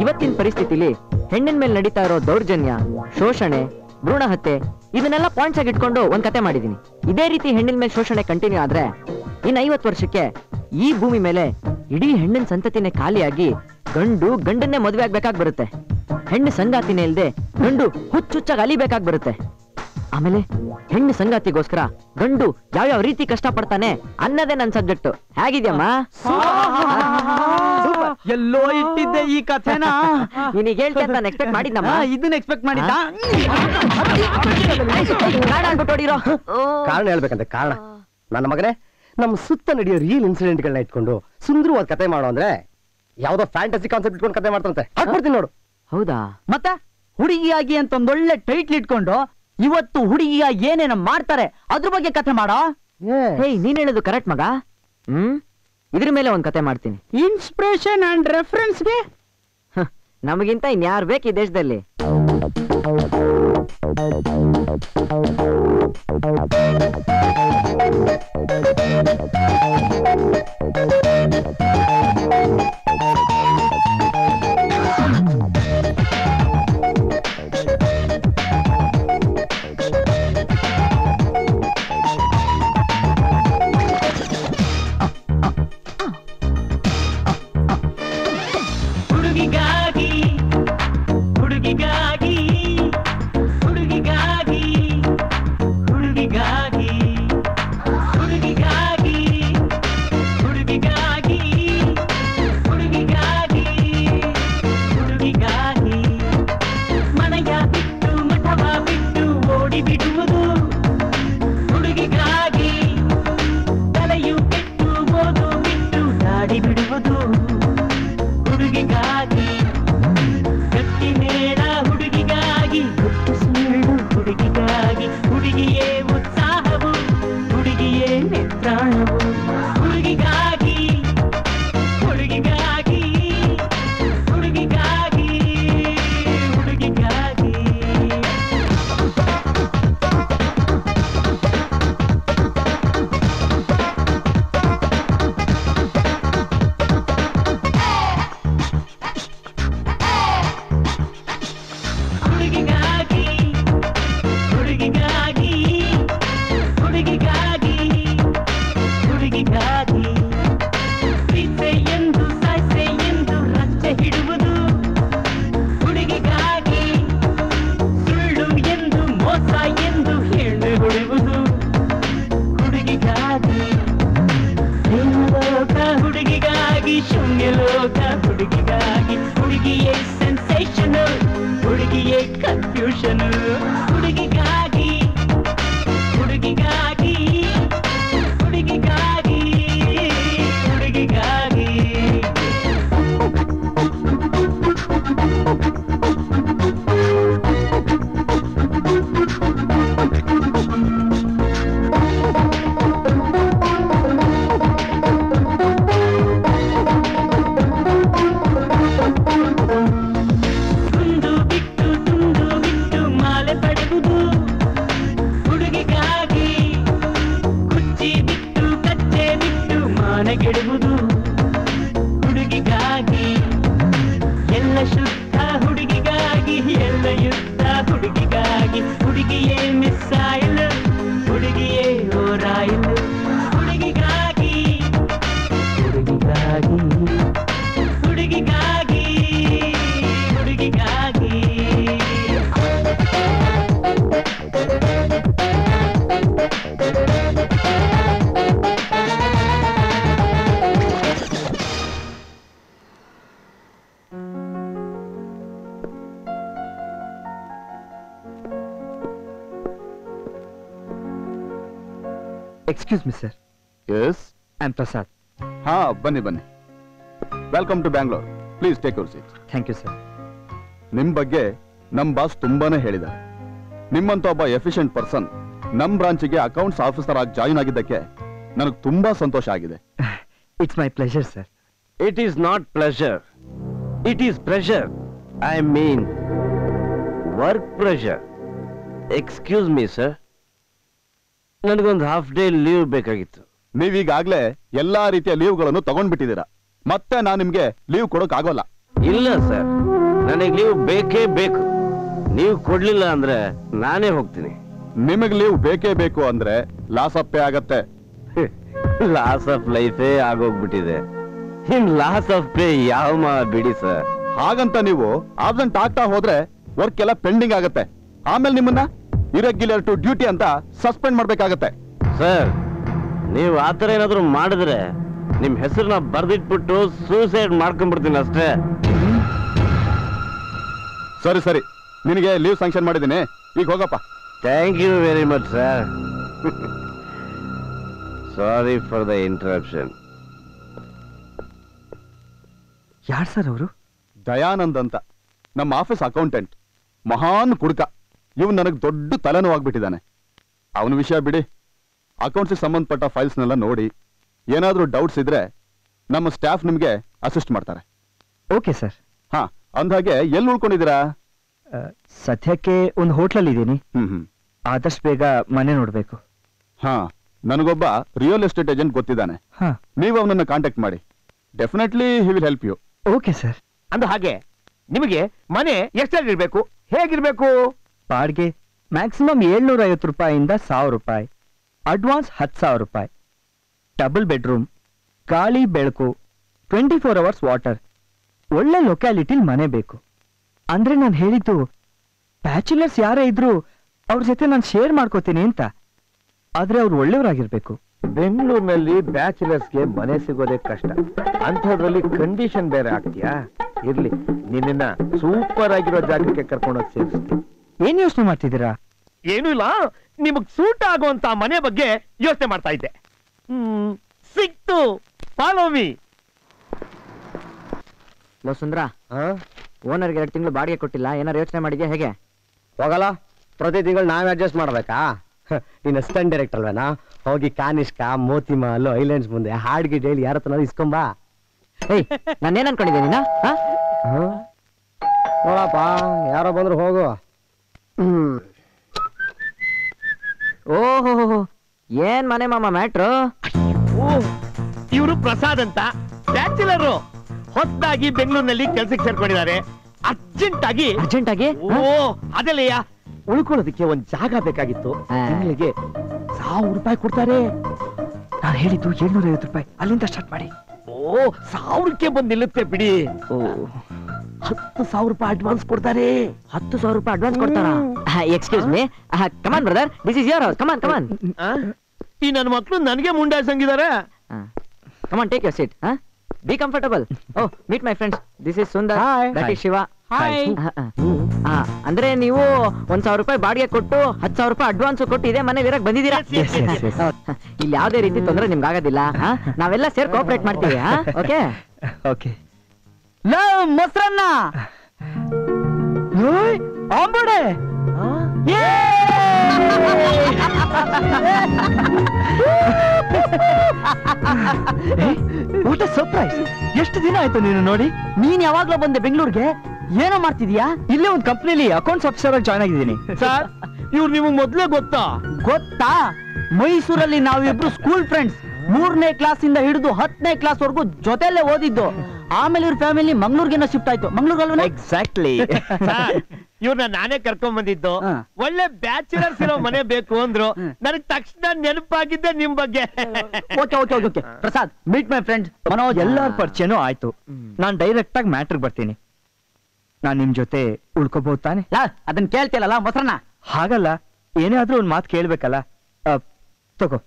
ಇವತ್ತಿನ ಪರಿಸ್ಥಿತಿಲಿ ಹೆಣ್ಣಿನ ಮೇಲೆ ನಡೀತಾ ಇರೋ ದೌರ್ಜನ್ಯ, ಶೋಷಣೆ, ಭ್ರೂಣ ಹತ್ಯೆ, ಇದನ್ನೆಲ್ಲ ಪಾಯಿಂಟ್ಸ್ ಆಗಿ ಇಟ್ಕೊಂಡು ಒಂದ್ ಕತೆ ಮಾಡಿದೀನಿ. ಇದೇ ರೀತಿ ಹೆಣ್ಣಿನ ಮೇಲೆ ಶೋಷಣೆ ಕಂಟಿನ್ಯೂ ಆದ್ರೆ ಇನ್ನು ಐವತ್ತು ವರ್ಷಕ್ಕೆ ಈ ಭೂಮಿ ಮೇಲೆ ಇಡೀ ಹೆಣ್ಣಿನ ಸಂತತಿನೇ ಖಾಲಿಯಾಗಿ ಗಂಡು ಗಂಡನ್ನೇ ಮದುವೆ ಆಗ್ಬೇಕಾಗಿ ಬರುತ್ತೆ. ಹೆಣ್ಣು ಸಂಗಾತಿನೇ ಇಲ್ಲದೆ ಗಂಡು ಹುಚ್ಚುಚ್ಚಾಗಿ ಅಲಿಬೇಕಾಗಿ ಬರುತ್ತೆ. ಆಮೇಲೆ ಹೆಣ್ಣು ಸಂಗಾತಿಗೋಸ್ಕರ ಗಂಡು ಯಾವ್ಯಾವ ರೀತಿ ಕಷ್ಟ ಪಡ್ತಾನೆ ಅನ್ನೋದೇ ನನ್ನ ಸಬ್ಜೆಕ್ಟ್. ಹೇಗಿದ್ಯಮ್ಮ? ಎಲ್ಲೋ ಇಟ್ಟಿದ್ದೆ ಈ ಕಥೆನ. ನಿನಗೆ ಹೇಳ್ತಾ ನಾನು ಎಕ್ಸ್ಪೆಕ್ಟ್ ಮಾಡಿದ್ನಮ್ಮ. ಇದನ್ನ ಎಕ್ಸ್ಪೆಕ್ಟ್ ಮಾಡಿದ್ದ? ಕಾರಣ ಅನ್ಬಿಟ್ಟೋಡಿರೋ. ಕಾರಣ ಹೇಳ್ಬೇಕಂತ ಕಾರಣ. ನನ್ನ ಮಗನೇ, ನಮ್ಮ ಸುತ್ತ ನಡೆಯೋ ರಿಯಲ್ ಇನ್ಸಿಡೆಂಟ್ ಗಳನ್ನ ಇಟ್ಕೊಂಡು ಸುಂದರವಾದ ಕತೆ ಮಾಡೋ ಅಂದ್ರೆ ಯಾವ್ದೋ ಫ್ಯಾಂಟಸಿ ಕಾನ್ಸೆಪ್ಟ್ ಇಟ್ಕೊಂಡು ಕತೆ ಮಾಡ್ತಂತೆ. ಹಾಕ್ಬಿಡ್ತೀನಿ ನೋಡು. ಹೌದಾ? ಮತ್ತೆ ಹುಡುಗಿಯಾಗಿ ಅಂತ ಒಂದೊಳ್ಳೆ ಟೈಟ್ಲ್ ಇಟ್ಕೊಂಡು ಇವತ್ತು ಹುಡುಗಿಯ ಏನೇನ ಮಾಡ್ತಾರೆ ಅದ್ರ ಬಗ್ಗೆ ಕತೆ ಮಾಡೋ. ಹೇಯ್, ನೀನ್ ಹೇಳೋದು ಕರೆಕ್ಟ್ ಮಗ. ಹ್ಮ್, ಇದ್ರ ಮೇಲೆ ಒಂದ್ ಕತೆ ಮಾಡ್ತೀನಿ. ಇನ್ಸ್ಪಿರೇಷನ್ ಅಂಡ್ ರೆಫರೆನ್ಸ್ಗೆ ನಮಗಿಂತ ಇನ್ಯಾರು ಬೇಕು ಈ ದೇಶದಲ್ಲಿ? ಹುಡುಗಿಗಾಗಿ ಎಲ್ಲ ಶುದ್ಧ ಹುಡುಗಿಗಾಗಿ ಎಲ್ಲ ಯುದ್ಧ ಹುಡುಗಿಗಾಗಿ ಹುಡುಗಿಯೇ ಮಿಸ್ಸಾಯಿಲ್ ಹುಡುಗಿಯೇ ಓರಾಯಿಲ್ ಹುಡುಗಿಗಾಗಿ ಹುಡುಗಿಗಾಗಿ ಹುಡುಗಿಗಾಗಿ ಹುಡುಗಿಗಾಗಿ Excuse me, sir. Yes? I am Prasad. Haan, bani bani. Welcome to Bangalore. Please take your seat. Thank you, sir. Nim bagge, nam boss tumbane helida. Nimmantu obba efficient person, nam branch ge accounts officer aagi join agidakke nanagu tumba santosha agide. It's my pleasure, sir. It is not pleasure. It is pressure. I mean, work pressure. Excuse me, sir. ನನಗೊಂದು ಹಾಫ್ ಡೇ ಲೀವ್ ಬೇಕಾಗಿತ್ತು. ನೀವೀಗಾಗಲೇ ಎಲ್ಲಾ ರೀತಿಯ ಲೀವ್ಗಳನ್ನು ತಗೊಂಡ್ಬಿಟ್ಟಿದ್ದೀರಾ, ಮತ್ತೆ ನಾನು ನಿಮಗೆ ಲೀವ್ ಕೊಡೋಕ್ಕಾಗೋಲ್ಲ. ಇಲ್ಲ ಸರ್, ನನಗೆ ಲೀವ್ ಬೇಕೇ ಬೇಕು. ನೀವು ಕೊಡ್ಲಿಲ್ಲ ಅಂದ್ರೆ ನಾನೇ ಹೋಗ್ತೀನಿ. ನಿಮಗೆ ಲೀವ್ ಬೇಕೇ ಬೇಕು ಅಂದ್ರೆ ಲಾಸ್ ಅಪ್ಪೇ ಆಗತ್ತೆ. ಲಾಸ್ ಆಫ್ ಲೈಫೇ ಆಗೋಗ್ಬಿಟ್ಟಿದೆ. ಇನ್ ಲಾಸ್ ಆಫ್ ಪೇ ಯಾವ ಮಾ ಬಿಡಿ ಸರ್. ಹಾಗಂತ ನೀವು ಆಬ್ಸೆಂಟ್ ಆಗ್ತಾ ಹೋದ್ರೆ ವರ್ಕ್ ಎಲ್ಲ ಪೆಂಡಿಂಗ್ ಆಗತ್ತೆ. ಆಮೇಲೆ ನಿಮ್ಮನ್ನ ಇರೆಗ್ಯುಲರ್ ಟು ಡ್ಯೂಟಿ ಅಂತ ಸಸ್ಪೆಂಡ್ ಮಾಡಬೇಕಾಗತ್ತೆ. ಸರ್, ನೀವು ಆ ಥರ ಏನಾದರೂ ಮಾಡಿದ್ರೆ ನಿಮ್ಮ ಹೆಸರನ್ನ ಬರೆದಿಟ್ಬಿಟ್ಟು ಸೂಸೈಡ್ ಮಾಡ್ಕೊಂಡ್ಬಿಡ್ತೀನಿ ಅಷ್ಟೇ. ಸರಿ ಸರಿ, ನಿನಗೆ ಲೀವ್ ಸ್ಯಾಂಕ್ಷನ್ ಮಾಡಿದ್ದೀನಿ, ಈಗ ಹೋಗಪ್ಪ. Thank you very much sir. Sorry for the interruption. ಯಾರು ಸರ್ ಅವರು? ದಯಾನಂದ್ ಅಂತ, ನಮ್ಮ ಆಫೀಸ್ ಅಕೌಂಟೆಂಟ್. ಮಹಾನ್ ಕುಡುಕ ಇವನು. ನನಗೆ ದೊಡ್ಡ ತಲೆನೋವಾಗ್ಬಿಟ್ಟಿದ್ದಾನೆ. ಅವನ ವಿಷಯ ಬಿಡಿ, ಅಕೌಂಟ್ಸಿಗೆ ಸಂಬಂಧಪಟ್ಟ ಫೈಲ್ಸ್ನೆಲ್ಲ ನೋಡಿ, ಏನಾದರೂ ಡೌಟ್ಸ್ ಇದ್ರೆ ನಮ್ಮ ಸ್ಟಾಫ್ ನಿಮಗೆ ಅಸಿಸ್ಟ್ ಮಾಡ್ತಾರೆ. Okay sir. ಹಾಂ, ಅಂದಾಗೆ ಎಲ್ಲಿ ಉಳ್ಕೊಂಡಿದ್ದೀರಾ? ಸದ್ಯಕ್ಕೆ ಒಂದು ಹೋಟ್ಲಲ್ಲಿ ಇದ್ದೀನಿ. ಹ್ಞೂ ಹ್ಞೂ ಆದಷ್ಟು ಬೇಗ ಮನೆ ನೋಡಬೇಕು. ಹಾಂ, ನನಗೊಬ್ಬ ರಿಯಲ್ ಎಸ್ಟೇಟ್ ಏಜೆಂಟ್ ಗೊತ್ತಿದ್ದಾನೆ. ಹಾಂ, ನೀವು ಅವನನ್ನು ಕಾಂಟ್ಯಾಕ್ಟ್ ಮಾಡಿ. Definitely he will help you. Okay sir. ಅಂದ ಹಾಗೆ ನಿಮಗೆ ಮನೆ ಎಷ್ಟಾಗಿರಬೇಕು, ಹೇಗಿರಬೇಕು? ಬಾಡಿಗೆ ಮ್ಯಾಕ್ಸಿಮಮ್ ಏಳ್ನೂರ ಐವತ್ತು ರೂಪಾಯಿಂದ ಸಾವಿರ ರೂಪಾಯಿ, ಅಡ್ವಾನ್ಸ್ ಹತ್ತು ಸಾವಿರ ರೂಪಾಯಿ. ಡಬಲ್ ಬೆಡ್ರೂಮ್, ಗಾಳಿ ಬೆಳಕು, ಟ್ವೆಂಟಿ ಫೋರ್ ಅವರ್ಸ್ ವಾಟರ್, ಒಳ್ಳೆ ಲೊಕ್ಯಾಲಿಟಿಲಿ ಮನೆ ಬೇಕು. ಅಂದರೆ ನಾನು ಹೇಳಿದ್ದು ಬ್ಯಾಚುಲರ್ಸ್ ಯಾರೇ ಇದ್ರೂ ಅವ್ರ ಜೊತೆ ನಾನು ಶೇರ್ ಮಾಡ್ಕೋತೀನಿ ಅಂತ, ಆದರೆ ಅವ್ರು ಒಳ್ಳೆಯವರಾಗಿರಬೇಕು. ಬೆಂಗಳೂರಿನಲ್ಲಿ ಬ್ಯಾಚುಲರ್ಸ್ಗೆ ಮನೆ ಸಿಗೋದೇ ಕಷ್ಟ, ಅಂಥದ್ರಲ್ಲಿ ಕಂಡೀಷನ್ ಬೇರೆ ಆಗ್ತೀಯಾ? ಇರಲಿ, ನಿನ್ನ ಸೂಪರ್ ಆಗಿರೋ ಜಾಗಕ್ಕೆ ಕರ್ಕೊಂಡೋಗಿ ಸೇರಿಸ್ತೀನಿ. ಏನ್ ಯೋಚನೆ ಮಾಡ್ತಿದ್ದೀರಾ? ಏನೂ ಇಲ್ಲ, ನಿಮಗ್ ಸೂಟ್ ಆಗುವಂತ ಮನೆ ಬಗ್ಗೆ ಯೋಚನೆ ಮಾಡ್ತಾ ಇದ್ದೆ. ಹ್ಮ್, ಸಿಕ್ತು, ಫಾಲೋ ಮೀ. ಲೋ ಸುಂದ್ರ, ಓನರ್ಗೆ ಎರಡು ತಿಂಗಳು ಬಾಡಿಗೆ ಕೊಟ್ಟಿಲ್ಲ, ಏನಾರು ಯೋಚನೆ ಮಾಡಿದ್ಯಾ? ಹೇಗೆ ಹೋಗಲ್ಲ, ಪ್ರತಿ ತಿಂಗಳು ನಾವೇ ಅಡ್ಜಸ್ಟ್ ಮಾಡ್ಬೇಕಾ? ನೀನ್ ಅಸಿಸ್ಟೆಂಟ್ ಡೈರೆಕ್ಟರ್ ಅಲ್ವೇನಾ, ಹೋಗಿ ಕಾನಿಷ್ಕ, ಮೋತಿಮಾಲ್, ಐಲ್ಯಾಂಡ್ಸ್ ಮುಂದೆ ಹಾಡ್ಗಿ ಡೈಲಿ ಯಾರ ಹತ್ರ ಇಸ್ಕೊಂಬಾ. ಏಯ್, ನಾನೇನ್ ಅನ್ಕೊಂಡಿದ್ದೆ ನೀನ? ನೋಡಪ್ಪ, ಯಾರೋ ಬಂದ್ರು, ಹೋಗು. ಓಹೋ, ಏನ್ ಮನೆ ಮಾಮ ಮ್ಯಾಟ್ರು. ಇವರು ಪ್ರಸಾದ್ ಅಂತ, ಬ್ಯಾಚುಲರು, ಹೊಸದಾಗಿ ಬೆಂಗಳೂರಿನಲ್ಲಿ ಕೆಲ್ಸಕ್ಕೆ ಸೇರ್ಕೊಂಡಿದ್ದಾರೆ. ಅರ್ಜೆಂಟ್ ಆಗಿ ಅರ್ಜೆಂಟ್ ಆಗಿ ಅದೆಲ್ಲಯ್ಯ, ಉಳ್ಕೊಳ್ಳೋದಕ್ಕೆ ಒಂದ್ ಜಾಗ ಬೇಕಾಗಿತ್ತು. ತಿಂಗಳಿಗೆ ಸಾವಿರ ರೂಪಾಯಿ ಕೊಡ್ತಾರೆ. ನಾನು ಹೇಳಿದ್ದು ಏಳ್ನೂರ ಐವತ್ತು ರೂಪಾಯಿ, ಅಲ್ಲಿಂದ ಸ್ಟಾರ್ಟ್ ಮಾಡಿ. ಓ, ಸಾವಿರಕ್ಕೆ ಬಂದು ನಿಲ್ಲುತ್ತೆ ಬಿಡಿ. ಹತ್ತು ಸಾವಿರ ರೂಪಾಯಿ ಅಡ್ವಾನ್ಸ್ ಕೊಡ್ತಾರೆ. ಹತ್ತು ಸಾವಿರ ರೂಪಾಯಿ ಅಡ್ವಾನ್ಸ್ ಕೊಡ್ತಾರಾ? Excuse me, come on brother, this is your house, come on come on. ಈ ನನ್ನ ಮಕ್ಕಳು ನನಗೆ ಮುಂಡಾಯ್ಸಂಗಿದ್ದಾರೆ. Come on, take your seat, be comfortable. Oh, meet my friends, this is Sundar, that is Shiva. Hi. ಅಂದ್ರೆ ನೀವು ಒಂದ್ ಸಾವಿರ ರೂಪಾಯಿ ಬಾಡಿಗೆ ಕೊಟ್ಟು ಹತ್ತು ಸಾವಿರ ರೂಪಾಯಿ ಅಡ್ವಾನ್ಸ್ ಕೊಟ್ಟು ಇದೇ ಮನೆ ಇರಕ್ ಬಂದಿದ್ದೀರಾ? ಇಲ್ಲಿ ಯಾವುದೇ ರೀತಿ ತೊಂದರೆ ನಿಮ್ಗೆ ಆಗೋದಿಲ್ಲ, ನಾವೆಲ್ಲ ಸೇರ್ ಕೋಆಪರೇಟ್ ಮಾಡ್ತೀವಿ. Okay okay. ಲವ್ ಮೊಸರನ್ನ ಆಂಬಡೆ. What a surprise. ಎಷ್ಟು ದಿನ ಆಯ್ತು ನೀನು ನೋಡಿ? ನೀನ್ ಯಾವಾಗ್ಲೂ ಬಂದೆ ಬೆಂಗಳೂರಿಗೆ, ಏನೋ ಮಾಡ್ತಿದ್ಯಾ? ಇಲ್ಲೇ ಒಂದು ಕಂಪ್ನಿಲಿ ಅಕೌಂಟ್ಸ್ ಆಫೀಸರ್ ಆಗಿ ಜಾಯ್ನ್ ಆಗಿದ್ದೀನಿ ಸರ್. ಇವ್ರು ನಿಮಗೆ ಮೊದಲೇ ಗೊತ್ತಾ? ಗೊತ್ತಾ, ಮೈಸೂರಲ್ಲಿ ನಾವಿಬ್ರು ಸ್ಕೂಲ್ ಫ್ರೆಂಡ್ಸ್, ಮೂರನೇ ಕ್ಲಾಸ್ ಇಂದ ಹಿಡಿದು ಹತ್ತನೇ ಕ್ಲಾಸ್ ವರೆಗೂ ಜೊತೆಲ್ಲೇ ಓದಿದ್ದು. ಆಮೇಲೆ ಇವ್ರ ಫ್ಯಾಮಿಲಿ ಮಂಗಳೂರಿಗೆ ಶಿಫ್ಟ್ ಆಯ್ತು. ಮಂಗಳೂರಲ್ವ? ಎಕ್ಸಾಕ್ಟ್ಲಿ. ಇವ್ರನ್ನ ನಾನೇ ಕರ್ಕೊಂಡ್ ಬಂದಿದ್ದು. ಒಳ್ಳೆ ಬ್ಯಾಚುಲರ್ಸ್ ಇರೋ ಮನೆ ಬೇಕು ಅಂದ್ರು. ನನಗ್ ತಕ್ಷಣ ನೆನಪಾಗಿದ್ದೆ ನಿಮ್ ಬಗ್ಗೆ. Okay okay okay Prasad, meet my friend Manoj. ಎಲ್ಲರ ಪರಿಚಯನೂ ಆಯ್ತು. ನಾನ್ ಡೈರೆಕ್ಟ್ ಆಗಿ ಮ್ಯಾಟ್ರ್ ಬರ್ತೀನಿ. ನಾನ್ ನಿಮ್ ಜೊತೆ ಉಳ್ಕೋಬಹುದು ತಾನೆ? ಅದನ್ನ ಕೇಳ್ತಿಲ್ಲ ಮೊಸರನ್ನ. ಹಾಗಲ್ಲ, ಏನೇ ಆದ್ರೂ ಒಂದ್ ಮಾತು ಕೇಳ್ಬೇಕಲ್ಲ. ತಗೋ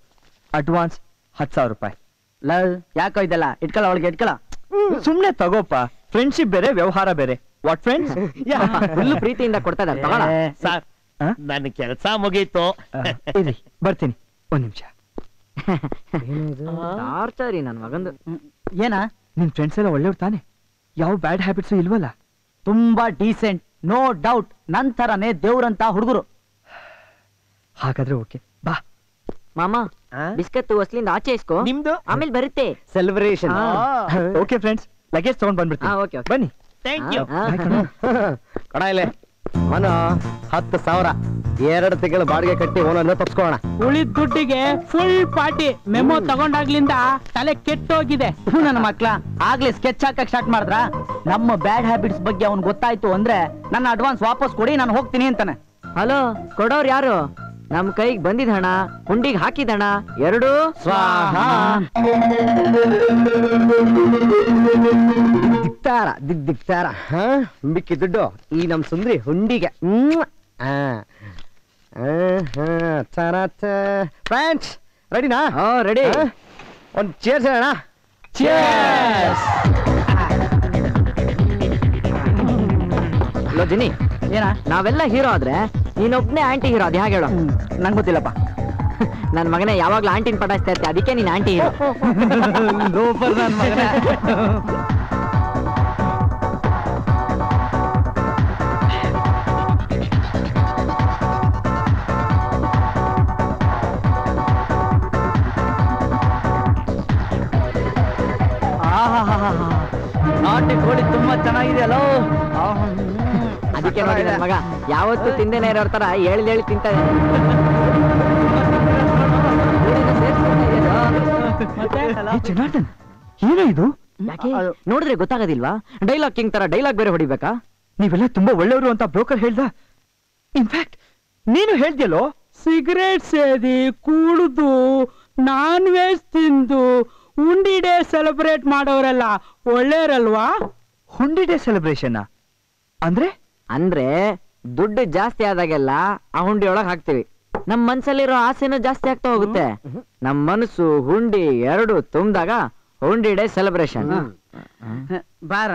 ಅಡ್ವಾನ್ಸ್ ಹತ್ತು ಸಾವಿರ ರೂಪಾಯಿ. ಲವ್ ಯಾಕೋ ಇದೆಲ್ಲ ಇಟ್ಕಳ, ಅವಳಿಗೆ ಇಟ್ಕಳ. ಸುಮ್ನೆ ತಗೋಪ್ಪ, ಫ್ರೆಂಡ್ಶಿಪ್ ಬೇರೆ ವ್ಯವಹಾರ ಬೇರೆ. What friends? ಫುಲ್ ಪ್ರೀತಿಯಿಂದ ಕೊಡ್ತಾ ಇದ್ದಾರೆ. ತಗೋಣ ಸರ್, ನನ್ನ ಕೆಲಸ ಮುಗೀತು. ಇರಿ ಬರ್ತೀನಿ, ಒಂದ್ ನಿಮಿಷ. ಆರ್ಚರಿ ನನ್ನ ಮಗಂದು. ಏನಾ ನಿನ್ ಫ್ರೆಂಡ್ಸ್ ಎಲ್ಲ ಒಳ್ಳೆಯವ್ರು ತಾನೆ? ಯಾವ ಬ್ಯಾಡ್ ಹ್ಯಾಬಿಟ್ಸ್ ಇಲ್ವಲ್ಲ? ತುಂಬಾ ಡೀಸೆಂಟ್, ನೋ ಡೌಟ್. ನನ್ ತರನೇ ದೇವ್ರಂತ ಹುಡುಗರು. ಹಾಗಾದ್ರೆ ಓಕೆ ಬಾ. ಮಾಮ ಬಿಸ್ಕತ್ ಹೊಸಲಿಂದ ಆಚೆ ಇಸ್ಕೋ, ನಿಮ್ದು ಆಮೇಲೆ ಬರುತ್ತೆ ಸೆಲೆಬ್ರೇಷನ್. ಓಕೆ ಫ್ರೆಂಡ್ಸ್, ಲಗೇಜ್ ತಗೊಂಡ್ ಬಂದ್ಬಿಡ್ತೀನಿ ಬನ್ನಿ. Thank you. ಕಣ ಇಲ್ಲೇ ಮನ, ಹತ್ತು ಸಾವಿರ ಎರಡು ತಿಂಗಳ ಬಾಡಿಗೆ ಕಟ್ಟಿ ಓನರ್ ತಪ್ಸ್ಕೋಣ. ಉಳಿದ ದುಡ್ಡಿಗೆ ಫುಲ್ ಪಾರ್ಟಿ. ಮೆಮೋ ತಗೊಂಡಾಗ್ಲಿಂದ ತಲೆ ಕೆಟ್ಟೋಗಿದೆ ನನ್ನ ಮಕ್ಳ. ಆಗ್ಲೇ ಸ್ಕೆಚ್ ಹಾಕಕ್ ಸ್ಟಾರ್ಟ್ ಮಾಡಿದ್ರ. ನಮ್ಮ ಬ್ಯಾಡ್ ಹ್ಯಾಬಿಟ್ಸ್ ಬಗ್ಗೆ ಅವ್ನ್ ಗೊತ್ತಾಯ್ತು ಅಂದ್ರೆ ನನ್ನ ಅಡ್ವಾನ್ಸ್ ವಾಪಸ್ ಕೊಡಿ, ನಾನು ಹೋಗ್ತೀನಿ ಅಂತಾನೆ. ಹಲೋ, ಕೊಡೋರ್ ಯಾರು? ನಮ್ ಕೈಗೆ ಬಂದಿದ ಹಣ ಹುಂಡಿಗೆ ಹಾಕಿದ ಹಣ ಎರಡು ಸ್ವಾಹ. ದಿಕ್ತಾರ ದಿಗ್ ದಿಕ್ತಾರ ಮಿಕ್ಕಿ ದುಡ್ಡು ಈ ನಮ್ ಸುಂದ್ರಿ ಹುಂಡಿಗೆ. ಫ್ರೆಂಡ್ಸ್ ರೆಡಿನಾ? ರೆಡಿ. ಒಂದು ಚೇರ್ಸ್ ಹೇಳೋಣ. ಚೇರ್ಸ್. ಹಲೋ ಜಿನಿ, ಏನ ನಾವೆಲ್ಲ ಹೀರೋ ಆದ್ರೆ ನೀನೊಬ್ನೇ ಆಂಟಿ ಹೀರೋ? ಅದು ಹೇಗೆ ಹೇಳೋ? ನಂಗೆ ಗೊತ್ತಿಲ್ಲಪ್ಪ. ನನ್ನ ಮಗನೇ ಯಾವಾಗ್ಲೂ ಆಂಟಿನ ಪಟಾಯಿಸ್ತಾ ಇರ್ತೀಯ, ಅದಕ್ಕೆ ನೀನು ಆಂಟಿ ಹೀರೋ. ನಾಟಿ ಕೋಳಿ ತುಂಬಾ ಚೆನ್ನಾಗಿದೆ ಅಲೋ. ಅದಕ್ಕೆ ನೋಡಿ ನನ್ನ ಮಗ ಯಾವತ್ತು ತಿಂದೇನೆ ಇರೋರ್ ತರ ಎಳ್ದು ಎಳ್ದು ತಿಂತಾ ಇದ್ದಾನೆ. ಜನಾರ್ದನ್ ಹೀರೋ ಇದು? ಯಾಕೆ ನೋಡಿದ್ರೆ ಗೊತ್ತಾಗೋದಿಲ್ವಾ? ಡೈಲಾಗ್ ಕಿಂಗ್ ತರ ಡೈಲಾಗ್ ಬೇರೆ ಹೊಡಿಬೇಕಾ? ನೀವೆಲ್ಲ ತುಂಬಾ ಒಳ್ಳೆಯವರು ಅಂತ ಬ್ರೋಕರ್ ಹೇಳ್ದ. ಇನ್ಫ್ಯಾಕ್ಟ್ ನೀನು ಹೇಳ್ದಲ್ಲೋ, ಸಿಗರೇಟ್ ಸೇದಿ ಕುಡಿದು ನಾನ್ ವೆಜ್ ತಿಂದು ಹುಂಡಿ ಡೇ ಸೆಲೆಬ್ರೇಟ್ ಮಾಡೋರೆಲ್ಲ ಒಳ್ಳೆಯವರಲ್ವಾ? ಹುಂಡಿ ಡೇ ಸೆಲೆಬ್ರೇಷನ್ ಅಂದ್ರೆ ಅಂದ್ರೆ ದುಡ್ಡು ಜಾಸ್ತಿ ಆದಾಗೆಲ್ಲ ಆ ಹುಂಡಿ ಒಳಗೆ ಹಾಕ್ತಿವಿ. ನಮ್ ಮನ್ಸಲ್ಲಿರೋ ಆಸೆನೂ ಜಾಸ್ತಿ ಆಗ್ತಾ ಹೋಗುತ್ತೆ. ನಮ್ ಮನಸ್ಸು ಹುಂಡಿ ಎರಡು ತುಂಬಿದಾಗ ಹುಂಡಿ ಡೇ ಸೆಲೆಬ್ರೇಷನ್. ಬಾರ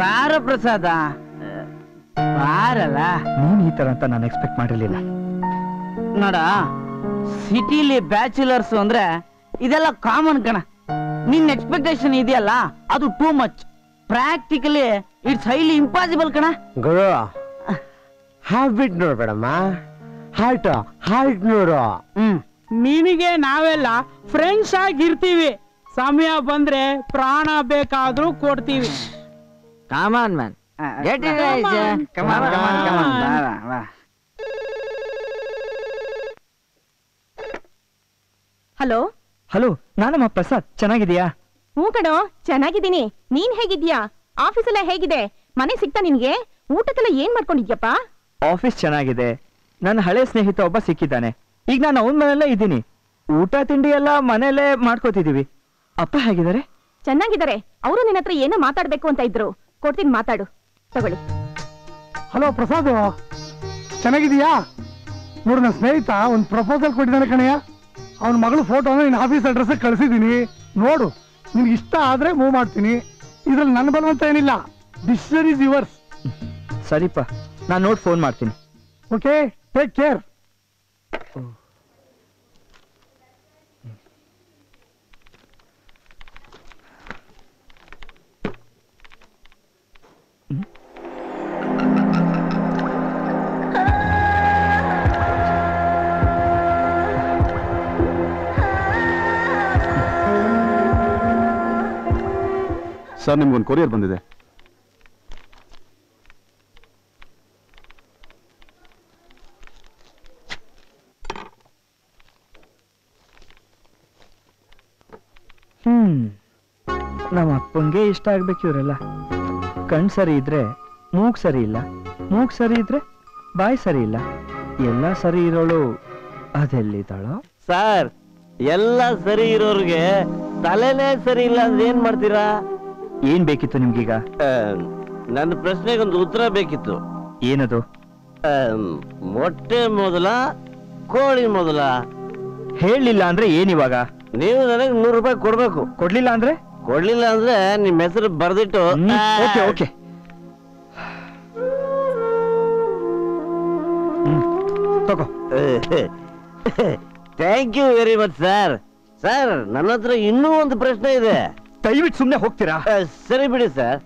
ಬಾರ ಪ್ರಸಾದ, ಬಾರಲ್ಲ. ನೀನ್ ಈ ತರ ಅಂತ ನಾನು ಎಕ್ಸ್ಪೆಕ್ಟ್ ಮಾಡಿರ್ಲಿಲ್ಲ ನೋಡ. ಸಿಟಿಲಿ ಬ್ಯಾಚುಲರ್ಸ್ ಅಂದ್ರೆ ಇದೆಲ್ಲ ಕಾಮನ್ ಕಣ. ನಿನ್ ಎಕ್ಸ್ಪೆಕ್ಟೇಷನ್ ಇದೆಯಲ್ಲ ಅದು too much. Practically it's highly impossible ಕಣ. ಗುರು ಹ್ಯಾಬಿಟ್ ನೋಡ್ಬೇಡಮ್ಮ, ಹಾರ್ಟ್ ಹಾರ್ಟ್ ನೋಡು. ಹ್ಮ್ ನಿನಗೆ ನಾವೆಲ್ಲ ಫ್ರೆಂಡ್ಸ್ ಆಗಿರ್ತೀವಿ. ಸಮಯ ಬಂದ್ರೆ ಪ್ರಾಣ ಬೇಕಾದ್ರೂ ಕೊಡ್ತೀವಿ. Common man, hello. ಹಲೋ ನಾನಮ್ಮ ಪ್ರಸಾದ್, ಚೆನ್ನಾಗಿದ್ಯಾ? ಹ್ಞೂ ಕಣೋ ಚೆನ್ನಾಗಿದ್ದೀನಿ. ನೀನ್ ಹೇಗಿದ್ಯಾ? ಆಫೀಸ್ ಎಲ್ಲ ಹೇಗಿದೆ? ಮನೆ ಸಿಗ್ತಾ ನಿನ್ಗೆ? ಊಟಕ್ಕೆಲ್ಲ ಏನ್ ಮಾಡ್ಕೊಂಡಿದ್ಯಪ್ಪ? ಆಫೀಸ್ ಚೆನ್ನಾಗಿದೆ. ನನ್ನ ಹಳೆ ಸ್ನೇಹಿತ ಒಬ್ಬ ಸಿಕ್ಕಿದ್ದಾನೆ. ಈಗ ನಾನು ಅವನ ಮನೆಯಲ್ಲೇ ಇದ್ದೀನಿ. ಊಟ ತಿಂಡಿ ಎಲ್ಲ ಮನೆಯಲ್ಲೇ ಮಾಡ್ಕೋತಿದೀವಿ. ಅಪ್ಪ ಹೇಗಿದ್ದಾರೆ? ಚೆನ್ನಾಗಿದ್ದಾರೆ. ಅವರು ನಿನ್ನ ಹತ್ರ ಏನೋ ಮಾತಾಡ್ಬೇಕು ಅಂತ ಇದ್ರು. ಕೊಡ್ತೀನಿ, ಮಾತಾಡು. ತಗೊಳ್ಳಿ. ಹಲೋ ಪ್ರಸಾದ್, ಚೆನ್ನಾಗಿದೀಯಾ? ನೋಡು ನನ್ನ ಸ್ನೇಹಿತ ಒಂದು ಪ್ರಪೋಸಲ್ ಕೊಟ್ಟಿದ್ದಾನೆ ಕಣಯ್ಯ. ಅವನ ಮಗಳು ಫೋಟೋನ ನಿನ್ನ ಆಫೀಸ್ ಅಡ್ರೆಸ್ ಕಳಿಸಿದ್ದೀನಿ ನೋಡು. ನಿನ್ಗೆ ಇಷ್ಟ ಆದ್ರೆ ಮೂವ್ ಮಾಡ್ತೀನಿ. ಇದ್ರಲ್ಲಿ ನನ್ನ ಬಲವಂತ ಏನಿಲ್ಲ. Decision is yours. ಸರಿಪ್ಪ, ನಾನು ನೋಡಿ ಫೋನ್ ಮಾಡ್ತೀನಿ. Okay, take care. ಸರ್, ನಿಮ್ಗೊಂದು ಕೊರಿಯರ್ ಬಂದಿದೆ. ಹ್ಮ್ ನಮ್ಮ ಅಪ್ಪಂಗೆ ಇಷ್ಟ ಆಗ್ಬೇಕು ಇವರೆಲ್ಲ. ಕಣ್ ಸರಿ ಇದ್ರೆ ಮೂಗ್ ಸರಿ ಇಲ್ಲ, ಮೂಗ್ ಸರಿ ಇದ್ರೆ ಬಾಯ್ ಸರಿ ಇಲ್ಲ, ಎಲ್ಲ ಸರಿ ಇರೋಳು ಅದೆಲ್ಲಿದ್ದಾಳೋ ಸರ್. ಎಲ್ಲ ಸರಿ ಇರೋರಿಗೆ ತಲೆನೇ ಸರಿ ಇಲ್ಲ ಅಂದ್ರೆ ಏನ್ ಮಾಡ್ತೀರಾ? ಏನ್ ಬೇಕಿತ್ತು ನಿಮ್ಗೀಗ? ನನ್ನ ಪ್ರಶ್ನೆಗೊಂದು ಉತ್ತರ ಬೇಕಿತ್ತು. ಏನದು? ಮೊಟ್ಟೆ ಮೊದಲ ಕೋಳಿ ಮೊದಲ? ಹೇಳಿಲ್ಲ ಅಂದ್ರೆ ಏನಿವಾಗ? ನೀವು ನನಗೆ ನೂರು ರೂಪಾಯಿ ಕೊಡ್ಬೇಕು. ಕೊಡ್ಲಿಲ್ಲ ಅಂದ್ರೆ? ಕೊಡ್ಲಿಲ್ಲ ಅಂದ್ರೆ ನಿಮ್ ಹೆಸರು ಬರ್ದಿಟ್ಟು. Okay okay. ತಗೋ. Thank you very much sir. Sir ನನ್ನ ಹತ್ರ ಇನ್ನೂ ಒಂದು ಪ್ರಶ್ನೆ ಇದೆ. ದಯವಿಟ್ಟು ಸುಮ್ಮನೆ ಹೋಗ್ತೀರಾ? ಸರಿ ಬಿಡಿ ಸರ್,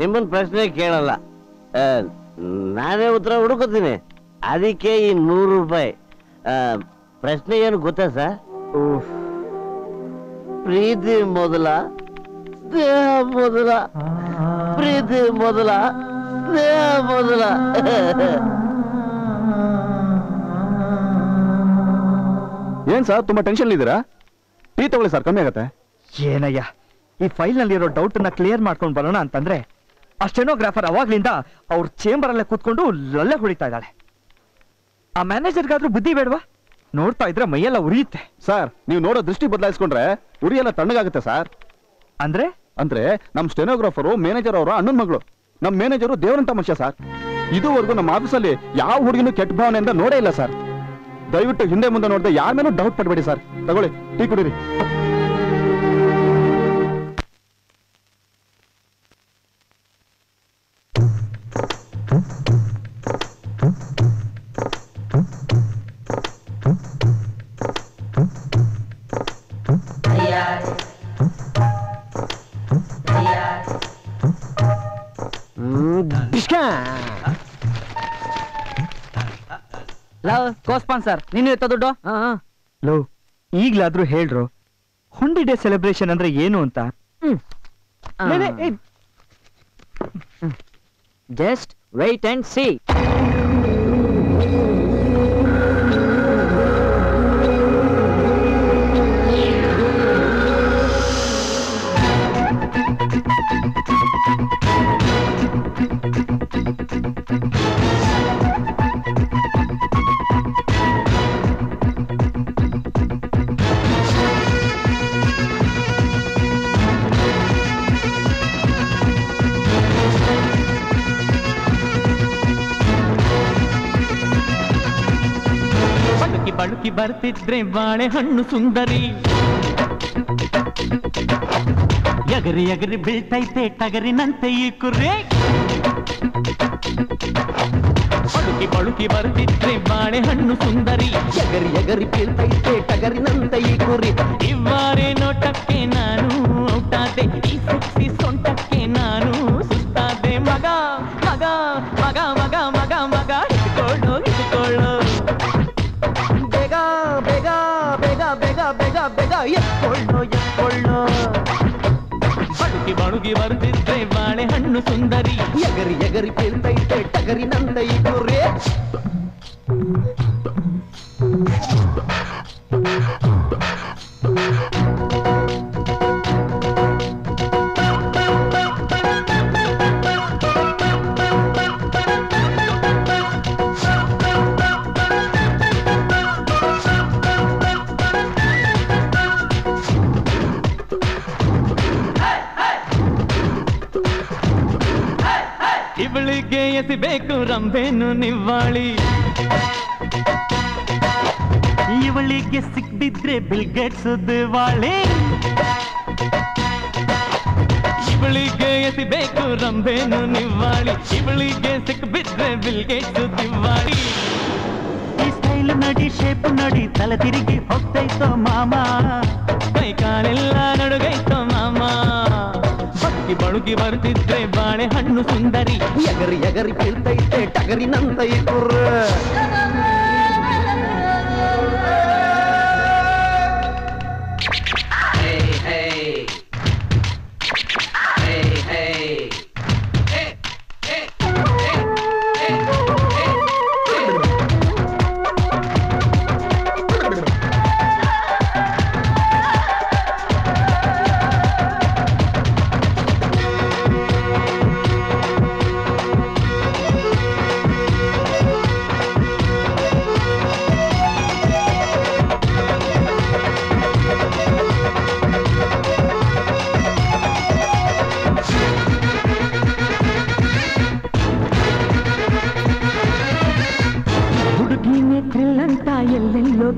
ನಿಮ್ಮನ್ ಪ್ರಶ್ನೆ ಕೇಳಲ್ಲ, ನಾನೇ ಉತ್ತರ ಹುಡುಕೋತೀನಿ. ಅದಕ್ಕೆ ಈ ನೂರು ರೂಪಾಯಿ. ಪ್ರಶ್ನೆ ಏನು ಗೊತ್ತಾ ಸರ್? ಪ್ರೀತಿ ಮೊದಲ ಸ್ನೇಹ ಮೊದಲ? ಪ್ರೀತಿ ಮೊದಲ ಸ್ನೇಹ ಮೊದಲ? ಏನ್ ಸರ್ ತುಂಬಾ ಟೆನ್ಷನ್ ಇದ್ದೀರಾ? ಟೀ ತಗೊಳ್ಳಿ ಸರ್, ಕಮ್ಮಿ ಆಗತ್ತೆ. ಏನಯ್ಯ ಈ ಫೈಲ್ ನಲ್ಲಿ ಇರೋ ಡೌಟ್ ನ ಕ್ಲಿಯರ್ ಮಾಡ್ಕೊಂಡು ಬರೋಣ ಅಂತಂದ್ರೆ ಆ ಸ್ಟೆನೋಗ್ರಾಫರ್ ಅವಾಗ್ಲಿಂದ ಅವ್ರ ಚೇಂಬರ್ ಅಲ್ಲೇ ಕೂತ್ಕೊಂಡು ಲಲ್ಲೆ ಹೊಡಿತಾ ಇದ್ದಾಳೆ. ಆ ಮ್ಯಾನೇಜರ್ಗಾದ್ರೂ ಬುದ್ಧಿ ಬೇಡವಾ? ನೋಡ್ತಾ ಇದ್ರೆ ಮೈಯೆಲ್ಲ ಉರಿಯುತ್ತೆ ಸರ್. ನೀವು ನೋಡೋ ದೃಷ್ಟಿ ಬದಲಾಯಿಸ್ಕೊಂಡ್ರೆ ಉರಿ ಎಲ್ಲ ತಣ್ಣಗಾಗುತ್ತೆ ಸರ್. ಅಂದ್ರೆ ಅಂದ್ರೆ ನಮ್ ಸ್ಟೆನೋಗ್ರಾಫರು ಮ್ಯಾನೇಜರ್ ಅವರ ಅಣ್ಣನ ಮಗಳು. ನಮ್ ಮ್ಯಾನೇಜರು ದೇವರಂತ ಮನುಷ್ಯ ಸರ್. ಇದುವರೆಗೂ ನಮ್ಮ ಆಫೀಸಲ್ಲಿ ಯಾವ ಹುಡುಗಿನೂ ಕೆಟ್ಟ ಭಾವನೆಯಿಂದ ನೋಡೇ ಇಲ್ಲ ಸರ್. ದಯವಿಟ್ಟು ಹಿಂದೆ ಮುಂದೆ ನೋಡಿದ್ರೆ ಯಾರ ಮೇಲೂ ಡೌಟ್ ಪಡಬೇಡಿ ಸರ್. ತಗೊಳ್ಳಿ ಟೀ ಕುಡೀರಿ. ಸರ್ ನೀನು ಎತ್ತ ದುಡ್ಡು ಲೋ. ಈಗ್ಲಾದ್ರೂ ಹೇಳ್ರು ಹುಂಡಿ ಡೇ ಸೆಲೆಬ್ರೇಷನ್ ಅಂದ್ರೆ ಏನು ಅಂತ. Just wait and see. ಬಳುಕಿ ಬರ್ತಿದ್ರೆ ಬಾಳೆಹಣ್ಣು ಸುಂದರಿ, ಎಗರಿ ಎಗರಿ ಬೀಳ್ತೈತೆ ಟಗರಿನಂತೆ ಈ ಕುರ್ರೆ. ಬಳುಕಿ ಬಳುಕಿ ಬರ್ತಿದ್ರೆ ಬಾಳೆಹಣ್ಣು ಸುಂದರಿ, ಎಗರಿ ಎಗರಿ ಬೀಳ್ತೈತೆ ಟಗರಿನಂತೆ ಈ ಕುರಿ. ಇವ್ವಾರೆ ನೋಟಕ್ಕೆ ನಾನು ಔಟಾದೆ, ಈ ಸೆಕ್ಸಿ ಸೊಂಟಕ್ಕೆ ನಾನು ಸುಸ್ತಾದೆ. ಮಗ ಮಗ ಮಗ ಮಗ ಮಗ ಮಗ ಹಿಡ್ಕೊಳ್ಳೋ ಹಿಡ್ಕೊಳ್ಳೋ, ಎತ್ಕೊಳ್ಳೋ ಎತ್ಕೊಳ್ಳೋ. ಬಳುಕಿ ಬಳುಕಿ ಬರ್ತಿದ್ರೆ ಬಾಳೆಹಣ್ಣು ಸುಂದರಿ, ಎಗರಿ ಎಗರಿ ಕೇಳ್ತೈತೆ ಟಗರಿ ನಂದ ಈ ಕುರಿ. ಬೇಕು ರಂಭೆನು ನಿವ್ವಾಳಿ, ಇವಳಿಗೆ ಸಿಕ್ಕಿದ್ರೆ ಬಿಲ್ಗೇಟ್ಸು ದಿವಾಳಿ. ಇವಳಿಗೆ ಎಸಿಬೇಕು ರಂಭೆನು ನಿವ್ವಾಳಿ, ಇವಳಿಗೆ ಸಿಕ್ಕಿದ್ರೆ ಬಿಲ್ಗೇಟ್ಸು ದಿವಾಳಿ. ಈ ಸ್ಟೈಲ್ ನಡಿ ಶೇಪ್ ನಡಿ ತಲೆ ತಿರುಗಿ ಹೋಗ್ತೈತೋ ಮಾಮ, ಕೈ ಕಾಲೆಲ್ಲ ನಡುಗೈತೋ ಮಾಮ. ಬಳುಕಿ ಬಳುಕಿ ಬರ್ತಿದ್ರೆ ಬಾಳೆಹಣ್ಣು ಸುಂದರಿ, ಎಗರಿ ಎಗರಿ ಬೀಳ್ತೈತೆ ಟಗರಿ ನಂತ ಈ ಕುರ್ರೆ.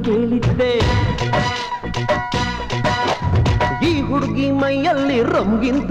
ಕೇಳಿದ್ದೆ, ಈ ಹುಡುಗಿ ಮೈಯಲ್ಲಿ ರಮ್ಗಿಂತ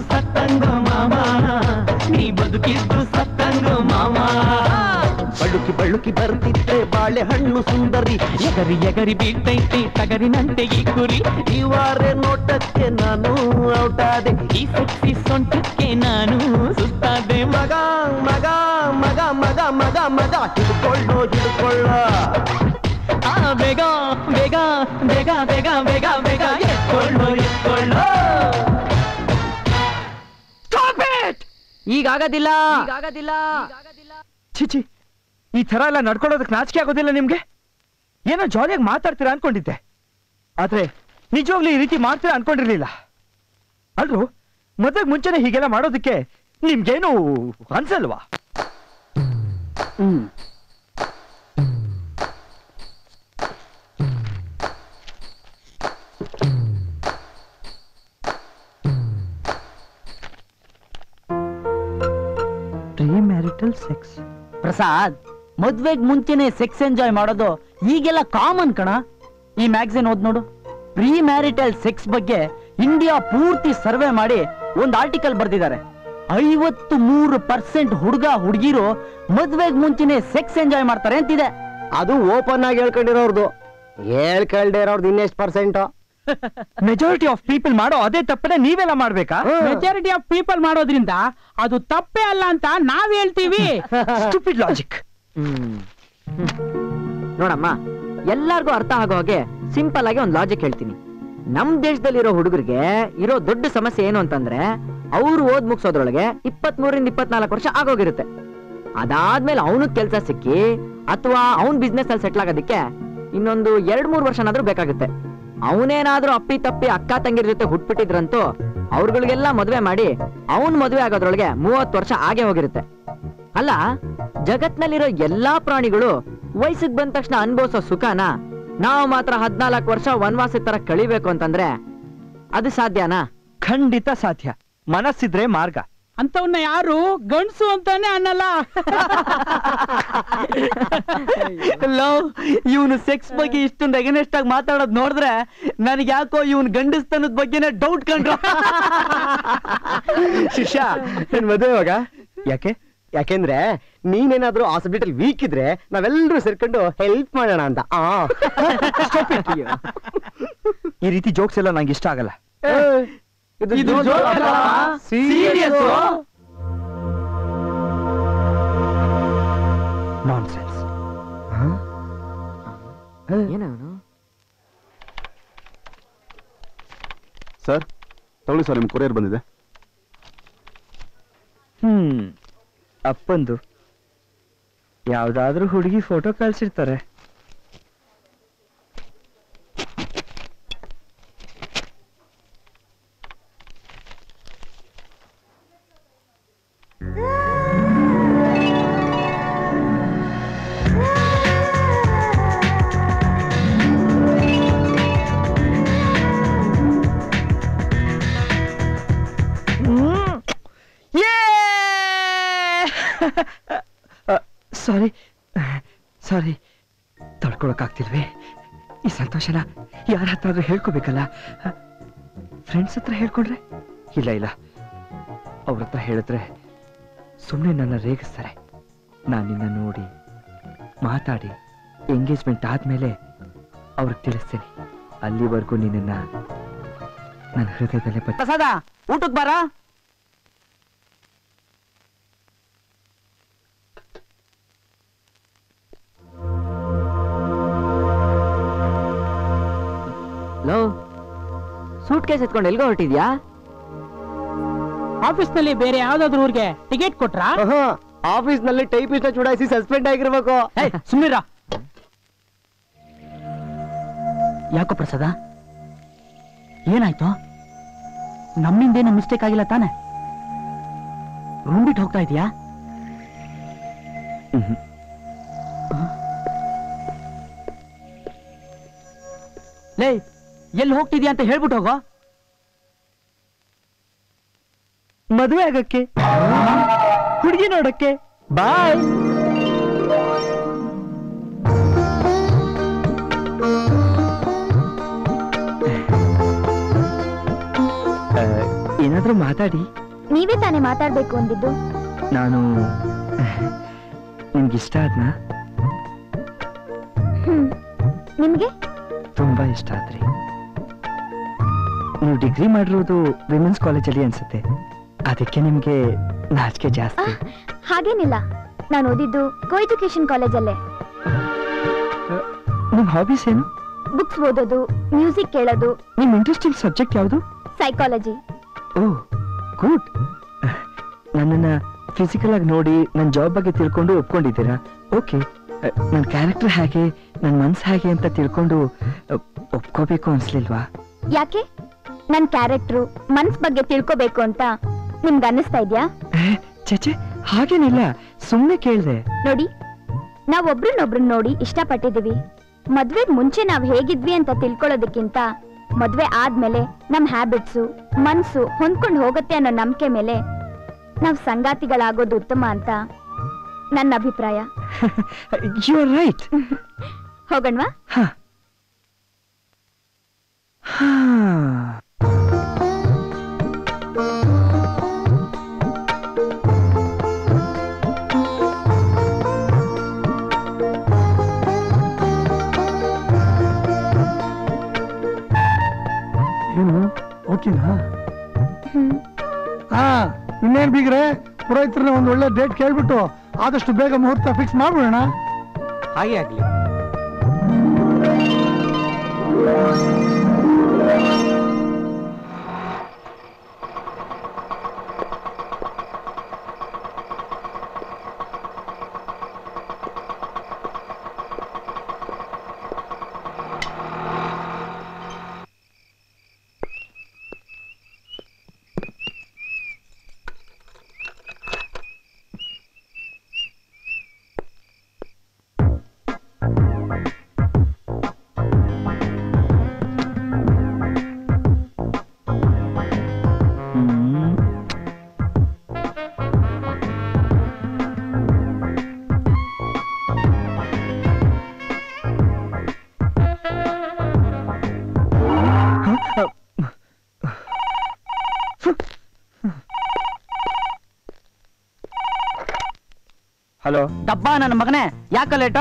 ಸತ್ತಂಗೋ ಮಾಮ, ನೀ ಬದುಕಿದ್ದು ಸತ್ತಂಗೋ ಮಾಮ. ಬಳುಕಿ ಬಳುಕಿ ಬರ್ತಿದ್ದೆ ಬಾಳೆಹಣ್ಣು ಸುಂದರಿ, ಎಗರಿ ಎಗರಿ ಬೀಳ್ತೈತೆ ಟಗರಿನಂತೆ ಈ ಕುರಿ, ಈ ವಾರ ನೋಟಕ್ಕೆ ನಾನು ಔಟಾದೆ, ಈ ಸೊಟ್ಟಿ ಸೊಂಟಕ್ಕೆ ನಾನು ಸುಸ್ತಾದೆ, ಮಗ ಮಗ ಮಗ ಮಗ ಮಗ ಮಗ ಹಿಡ್ಕೊಳ್ಳೋ ಹಿಡ್ಕೊಳ್ಳ, ಆ ಬೇಗ ಬೇಗ ಬೇಗ ಬೇಗ ಬೇಗ ಬೇಗ ಎತ್ಕೊಳ್ಳೋ ಎತ್ಕೊಳ್ಳೋ. ಈಗಾಗದಿಲ್ಲ ಈಗಾಗದಿಲ್ಲ. ಚಿಚಿ, ಈ ಥರ ಎಲ್ಲ ನಡ್ಕೊಳ್ಳೋದಕ್ಕೆ ನಾಚಿಕೆ ಆಗೋದಿಲ್ಲ ನಿಮ್ಗೆ? ಏನೋ ಜಾಲಿಯಾಗಿ ಮಾತಾಡ್ತೀರಾ ಅನ್ಕೊಂಡಿದ್ದೆ, ಆದ್ರೆ ನಿಜವಾಗ್ಲೂ ಈ ರೀತಿ ಮಾಡ್ತೀರಾ ಅನ್ಕೊಂಡಿರ್ಲಿಲ್ಲ. ಅಲ್ರು ಮದ್ವೆಗೆ ಮುಂಚೆನೆ ಹೀಗೆಲ್ಲ ಮಾಡೋದಕ್ಕೆ ನಿಮ್ಗೇನು ಅನ್ಸಲ್ವಾ? ಹ್ಮ್ ಪ್ರೀಮ್ಯಾರಿಟಲ್ ಸೆಕ್ಸ್. ಪ್ರಸಾದ್, ಮದ್ವೆಗ್ ಮುಂಚೆನೆ ಸೆಕ್ಸ್ ಎಂಜಾಯ್ ಮಾಡೋದು ಈಗೆಲ್ಲ ಕಾಮನ್ ಕಣ. ಈ ಮ್ಯಾಗಝಿನ್ ಓದ್ ನೋಡು, ಪ್ರೀ ಮ್ಯಾರಿಟಲ್ ಸೆಕ್ಸ್ ಬಗ್ಗೆ ಇಂಡಿಯಾ ಪೂರ್ತಿ ಸರ್ವೆ ಮಾಡಿ ಒಂದು ಆರ್ಟಿಕಲ್ ಬರ್ದಿದ್ದಾರೆ. ಐವತ್ತು ಮೂರು ಪರ್ಸೆಂಟ್ ಹುಡುಗ ಹುಡುಗಿರು ಮದ್ವೆಗ್ ಮುಂಚೆನೆ ಸೆಕ್ಸ್ ಎಂಜಾಯ್ ಮಾಡ್ತಾರೆ ಅಂತಿದೆ. ಅದು ಓಪನ್ ಆಗಿ ಹೇಳ್ಕೊಂಡಿರೋರ್ದು, ಹೇಳ್ಕಳ್ದೇ ಇರೋರ್ದು ಇನ್ನೆಷ್ಟು ಪರ್ಸೆಂಟ್? ಮೆಜಾರಿಟಿ ಆಫ್ ಪೀಪಲ್ ಮಾಡೋ ಅದೇ ತಪ್ಪನೆ ನೀವೆಲ್ಲ ಮಾಡ್ಬೇಕಾ? ಮೆಜಾರಿಟಿ ಆಫ್ ಪೀಪಲ್ ಮಾಡೋದ್ರಿಂದ ಅದು ತಪ್ಪೇ ಅಲ್ಲ ಅಂತ ನಾವ್ ಹೇಳ್ತೀವಿ. Stupid logic. ನೋಡಮ್ಮ, ಎಲ್ಲಾರ್ಗೂ ಅರ್ಥ ಆಗೋ ಹಾಗೆ ಸಿಂಪಲ್ ಆಗಿ ಒಂದು ಲಾಜಿಕ್ ಹೇಳ್ತೀನಿ. ನಮ್ ದೇಶದಲ್ಲಿರೋ ಹುಡುಗರಿಗೆ ಇರೋ ದೊಡ್ಡ ಸಮಸ್ಯೆ ಏನು ಅಂತಂದ್ರೆ, ಅವ್ರು ಓದ್ ಮುಗಿಸೋದ್ರೊಳಗೆ ಇಪ್ಪತ್ತ್ ಮೂರಿಂದ ಇಪ್ಪತ್ನಾಲ್ಕು ವರ್ಷ ಆಗೋಗಿರುತ್ತೆ. ಅದಾದ್ಮೇಲೆ ಅವನು ಕೆಲ್ಸ ಸಿಕ್ಕಿ ಅಥವಾ ಅವ್ನ್ ಬಿಸ್ನೆಸ್ ಅಲ್ಲಿ ಸೆಟ್ಲ್ ಆಗೋದಕ್ಕೆ ಇನ್ನೊಂದು ಎರಡ್ ಮೂರ್ ವರ್ಷನಾದ್ರೂ ಬೇಕಾಗುತ್ತೆ. ಅವನೇನಾದ್ರೂ ಅಪ್ಪಿ ತಪ್ಪಿ ಅಕ್ಕ ತಂಗಿರ ಜೊತೆ ಹುಟ್ಬಿಟ್ಟಿದ್ರಂತೂ ಅವ್ರಗಳಿಗೆಲ್ಲ ಮದ್ವೆ ಮಾಡಿ ಅವನ್ ಮದ್ವೆ ಆಗೋದ್ರೊಳಗೆ ಮೂವತ್ತು ವರ್ಷ ಆಗೇ ಹೋಗಿರುತ್ತೆ. ಅಲ್ಲ, ಜಗತ್ನಲ್ಲಿರೋ ಎಲ್ಲಾ ಪ್ರಾಣಿಗಳು ವಯಸ್ಸಿಗೆ ಬಂದ ತಕ್ಷಣ ಅನ್ಭವಿಸೋ ಸುಖನ ನಾವು ಮಾತ್ರ ಹದ್ನಾಲ್ಕು ವರ್ಷ ವನವಾಸಿ ತರ ಕಳಿಬೇಕು ಅಂತಂದ್ರೆ ಅದು ಸಾಧ್ಯನಾ? ಖಂಡಿತ ಸಾಧ್ಯ, ಮನಸ್ಸಿದ್ರೆ ಮಾರ್ಗ. ಅಂತವನ್ನ ಯಾರು ಗಂಡಸು ಅಂತಾನೆ ಅನ್ನಲ್ಲ. ಲವ್, ಇವನು ಸೆಕ್ಸ್ ಬಗ್ಗೆ ಇಷ್ಟೊಂದು ಅಗೇನೆಸ್ಟ್ ಆಗಿ ಮಾತಾಡೋದು ನೋಡಿದ್ರೆ ನನಗೆ ಯಾಕೋ ಇವನ್ ಗಂಡಸ್ತನದ ಬಗ್ಗೆನೇ ಡೌಟ್ ಕಂಡ್ರ. ಶಿಷ್ಯ, ನಿನ್ ಮದುವೆ ಇವಾಗ ಯಾಕೆ? ಯಾಕೆಂದ್ರೆ ನೀನೇನಾದ್ರೂ ಆ ಸಬ್ಜೆಕ್ಟ್ ಅಲ್ಲಿ ವೀಕ್ ಇದ್ರೆ ನಾವೆಲ್ಲರೂ ಸೇರ್ಕೊಂಡು ಹೆಲ್ಪ್ ಮಾಡೋಣ ಅಂತ. ಈ ರೀತಿ ಜೋಕ್ಸ್ ಎಲ್ಲ ನಂಗೆ ಇಷ್ಟ ಆಗಲ್ಲ. ಇದು ಸೀರಿಯಸ್ ನಾನ್ಸೆನ್ಸ್. ಏನವನು? ಸರ್ ತಗೊಳ್ಳಿ ಸರ್, ನಿಮ್ಮ ಕೊರಿಯರ್ ಬಂದಿದೆ. ಹ್ಮ್ ಅಪ್ಪಂದು ಯಾವ್ದಾದ್ರೂ ಹುಡುಗಿ ಫೋಟೋ ಕಳ್ಸಿರ್ತಾರೆ. ಸಾರಿ ಸಾರಿ, ತಡ್ಕೊಳಕ್ಕಾಗ್ತಿಲ್ವೇ ಈ ಸಂತೋಷನ? ಯಾರ ಹತ್ರ ಆದ್ರೂ ಹೇಳ್ಕೋಬೇಕಲ್ಲ? ಫ್ರೆಂಡ್ಸ್ ಹತ್ರ ಹೇಳ್ಕೊಂಡ್ರೆ? ಇಲ್ಲ ಇಲ್ಲ, ಅವ್ರ ಹತ್ರ ಹೇಳಿದ್ರೆ ಸುಮ್ಮನೆ ನನ್ನ ರೇಗಿಸ್ತಾರೆ. ನಾನಿನ್ನ ನೋಡಿ ಮಾತಾಡಿ ಎಂಗೇಜ್ಮೆಂಟ್ ಆದ್ಮೇಲೆ ಅವ್ರಿಗೆ ತಿಳಿಸ್ತೇನೆ. ಅಲ್ಲಿವರೆಗೂ ನಿನ್ನ ನನ್ನ ಹೃದಯದಲ್ಲೇ ಬ. ಪ್ರಸಾದ, ಊಟಕ್ಕೆ ಬಾರಾ. ಹಲೋ, ಸೂಟ್ ಕೇಸ್ ಎತ್ಕೊಂಡು ಎಲ್ಗೋ ಹೊರಟಿದ್ಯಾ? ಆಫೀಸ್ ನಲ್ಲಿ ಬೇರೆ ಯಾವ್ದಾದ್ರು ಊರಿಗೆ ಟಿಕೆಟ್ ಕೊಟ್ರಾ? ಆಫೀಸ್ ನಲ್ಲಿ ಟೈಪಿಸ್ಟ್ ಚುಡಾಯಿಸಿ ಸಸ್ಪೆಂಡ್ ಆಗಿರ್ಬೇಕು. ಸುಮ್ಮೀರ. ಯಾಕೋ ಪ್ರಸಾದ, ಏನಾಯ್ತು? ನಮ್ಮಿಂದೇನು ಮಿಸ್ಟೇಕ್ ಆಗಿಲ್ಲ ತಾನೆ? ರೂಮ್ ಬಿಟ್ಟು ಹೋಗ್ತಾ ಇದೀಯಾ? ಲೇ, ಎಲ್ಲಿ ಹೋಗ್ತಿದ್ಯಾ ಅಂತ ಹೇಳ್ಬಿಟ್ಟು ಹೋಗೋ. ಮದುವೆ ಆಗಕ್ಕೆ, ಹುಡುಗಿ ನೋಡಕ್ಕೆ. ಬಾಯ್. ಏನಾದ್ರೂ ಮಾತಾಡಿ. ನೀವೇ ತಾನೇ ಮಾತಾಡ್ಬೇಕು ಅಂದಿದ್ದು. ನಾನು ನಿಮ್ಗಿಷ್ಟ ಆದ್ನಾ? ನಿಮ್ಗೆ ತುಂಬಾ ಇಷ್ಟ ಆದ್ರಿ. ನೀವು ಡಿಗ್ರಿ ಮಾಡಿರೋದು ವಿಮೆನ್ಸ್ ಕಾಲೇಜಲ್ಲಿ ಅನ್ಸುತ್ತೆ, ಅದಕ್ಕೆ ನಿಮ್ಗೆ ನಾಚಿಕೆ ಜಾಸ್ತಿ. ಹಾಗೇನಿಲ್ಲ, ನಾನು ಓದಿದ್ದು ಕೋ ಎಜುಕೇಶನ್ ಕಾಲೇಜಲ್ಲೇ. ನಿಮ್ ಹಾಬೀಸ್ ಏನು? ಬುಕ್ಸ್ ಓದೋದು, ಮ್ಯೂಸಿಕ್ ಕೇಳೋದು. ನಿಮ್ ಇಂಟ್ರೆಸ್ಟಿಂಗ್ ಸಬ್ಜೆಕ್ಟ್ ಯಾವುದು? ಸೈಕಾಲಜಿ. Oh good. ನನ್ನನ್ನ ಫಿಸಿಕಲ್ ಆಗಿ ನೋಡಿ ನನ್ನ ಜಾಬ್ ಬಗ್ಗೆ ತಿಳ್ಕೊಂಡು ಒಪ್ಕೊಂಡಿದ್ದೀರಾ? ಓಕೆ, ನನ್ನ ಕ್ಯಾರೆಕ್ಟರ್ ಹಾಗೆ, ನನ್ನ ಮನ್ಸು ಹಾಗೆ ಅಂತ ತಿಳ್ಕೊಂಡು ಒಪ್ಕೋಬೇಕು ಅನ್ಸ್ಲಿಲ್ವಾ? ಯಾಕೆ ನನ್ನ ಕ್ಯಾರೆಕ್ಟರ್ ಮನ್ಸ್ ಬಗ್ಗೆ ತಿಳ್ಕೋಬೇಕು ಅಂತ ನಿಮ್ಗೆ ಅನ್ನಿಸ್ತಾ ಇದ್ಯಾ? ಚೇಚೆ, ಹಾಗೇನಿಲ್ಲ, ಸುಮ್ಮನೆ ಕೇಳಿದೆ. ನೋಡಿ, ನಾವೊಬ್ರನ್ನೊಬ್ರನ್ನ ನೋಡಿ ಇಷ್ಟಪಟ್ಟಿದ್ದೀವಿ. ಮದ್ವೆಗೆ ಮುಂಚೆ ನಾವು ಹೇಗಿದ್ವಿ ಅಂತ ತಿಳ್ಕೊಳ್ಳೋದಕ್ಕಿಂತ ಮದ್ವೆ ಆದ್ಮೇಲೆ ನಮ್ ಹ್ಯಾಬಿಟ್ಸು ಮನ್ಸು ಹೊಂದ್ಕೊಂಡು ಹೋಗುತ್ತೆ ಅನ್ನೋ ನಂಬಿಕೆ ಮೇಲೆ ನಾವ್ ಸಂಗಾತಿಗಳಾಗೋದು ಉತ್ತಮ ಅಂತ ನನ್ನ ಅಭಿಪ್ರಾಯ. You are right. ಹೋಗಣ್ವಾ? ಏನು ಓಕೆನಾ? ಹಾ, ಇನ್ನೇನ್ ಬೀಗ್ರೆ, ಪುರೋಹಿತರ ಒಂದು ಒಳ್ಳೆ ಡೇಟ್ ಕೇಳ್ಬಿಟ್ಟು ಆದಷ್ಟು ಬೇಗ ಮುಹೂರ್ತ ಫಿಕ್ಸ್ ಮಾಡ್ಬಿಡೋಣ. ಹಾಗೆ ಆಗ್ಲಿ. ಹಲೋ ಡಬ್ಬ, ನನ್ನ ಮಗನೇ, ಯಾಕೆ ಲೇಟ?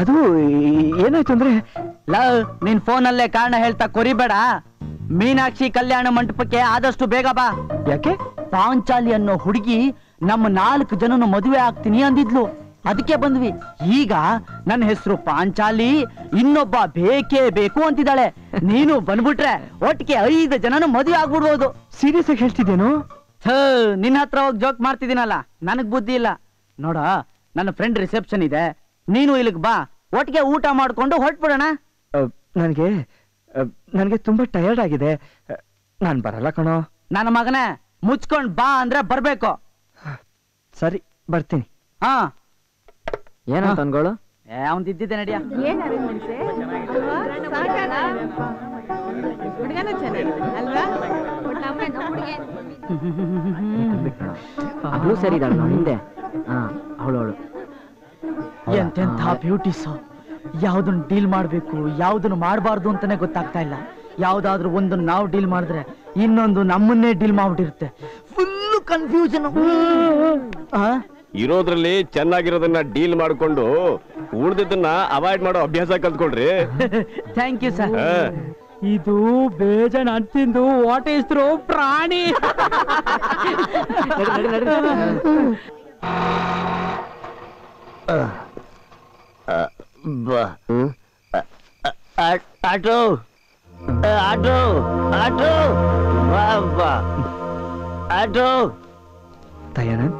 ಅದು ಏನಾಯ್ತು ಅಂದ್ರೆ, ಲವ್, ನಿನ್ ಫೋನಲ್ಲೇ ಕಾರಣ ಹೇಳ್ತಾ ಕೊರಿಬೇಡ. ಮೀನಾಕ್ಷಿ ಕಲ್ಯಾಣ ಮಂಟಪಕ್ಕೆ ಆದಷ್ಟು ಬೇಗ ಬಾ. ಯಾಕೆ? ಪಾಂಚಾಲಿ ಅನ್ನೋ ಹುಡುಗಿ ನಮ್ಮ ನಾಲ್ಕು ಜನನು ಮದುವೆ ಆಗ್ತೀನಿ ಅಂದಿದ್ಲು, ಅದಕ್ಕೆ ಬಂದ್ವಿ. ಈಗ ನನ್ನ ಹೆಸರು ಪಾಂಚಾಲಿ, ಇನ್ನೊಬ್ಬ ಬೇಕೇ ಬೇಕು ಅಂತಿದ್ದಾಳೆ. ನೀನು ಬಂದ್ಬಿಟ್ರೆ ಒಟ್ಟಿಗೆ ಐದು ಜನನು ಮದುವೆ ಆಗ್ಬಿಡ್ಬೋದು. ಸೀರಿಯಸ್ ಆಗಿ ಹೇಳ್ತಿದ್ದೇನು? ನಿನ್ನ ಹತ್ರ ಹೋಗಿ ಜೋಕ್ ಮಾಡ್ತಿದ್ದೀನಲ್ಲ, ನನಗ್ ಬುದ್ಧಿ ಇಲ್ಲ ನೋಡ. ನನ್ನ ಫ್ರೆಂಡ್ ರಿಸೆಪ್ಷನ್ ಇದೆ, ನೀನು ಇಲ್ಲಿಗೆ ಬಾ, ಒಟ್ಟಿಗೆ ಊಟ ಮಾಡ್ಕೊಂಡು ಹೊರಟ್ಬಿಡೋಣ. ನನಗೆ ನನಗೆ ತುಂಬಾ ಟಯರ್ಡ್ ಆಗಿದೆ, ನಾನು ಬರಲ್ಲ ಕಣೋ. ನನ್ನ ಮಗನೇ, ಮುಚ್ಕೊಂಡು ಬಾ ಅಂದ್ರೆ ಬರ್ಬೇಕು. ಸರಿ, ಬರ್ತೀನಿ. ಹಾ, ಏನೋ ಅನ್ಕೊಳ್ಳೋ, ಅವನ್ ಇದ್ದಿದ್ದೆ ನಡಿಯಾ. ಅವಳು ಸರಿ ಇದ್ದಾಳೆ ನಾವು ಹಿಂದೆ. ಹಾ, ಅವಳವಳು ಎಂತೆಂಥ ಬ್ಯೂಟಿಸು. ಯಾವುದನ್ನು ಡೀಲ್ ಮಾಡಬೇಕು, ಯಾವುದನ್ನು ಮಾಡಬಾರ್ದು ಅಂತಾನೆ ಗೊತ್ತಾಗ್ತಾ ಇಲ್ಲ. ಯಾವುದಾದ್ರೂ ಒಂದನ್ನು ನಾವು ಡೀಲ್ ಮಾಡಿದ್ರೆ ಇನ್ನೊಂದು ನಮ್ಮನ್ನೇ ಡೀಲ್ ಮಾಡ್ಬಿಟ್ಟಿರುತ್ತೆ. Full confusion. ಇರೋದ್ರಲ್ಲಿ ಚೆನ್ನಾಗಿರೋದನ್ನ ಡೀಲ್ ಮಾಡಿಕೊಂಡು ಉಳಿದಿದ್ದನ್ನ ಅವಾಯ್ಡ್ ಮಾಡೋ ಅಭ್ಯಾಸ ಕಲ್ತ್ಕೊಳ್ರಿ. Thank you sir. ಇದು ಬೇಜಾನ್ ಅಂತಿಂದು ವಾಟ್ ಈಸ್ ಥ್ರೋ ಪ್ರಾಣಿ. Auto auto auto auto Dayanand,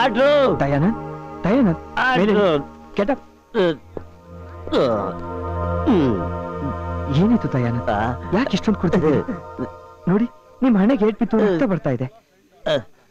auto Dayanand, Dayanand auto get up. ಏನಿತ್ತು ದಯಾನಂದ, ಯಾಕೆ ಇಷ್ಟೊಂದು ಕೊಡ್ತಿದ್ದೆ? ನೋಡಿ, ನಿಮ್ಮ ಹಣೆಗೆ ಏಟ್ ಬಿತ್ತು ರಕ್ತ ಬರ್ತಾ ಇದೆ.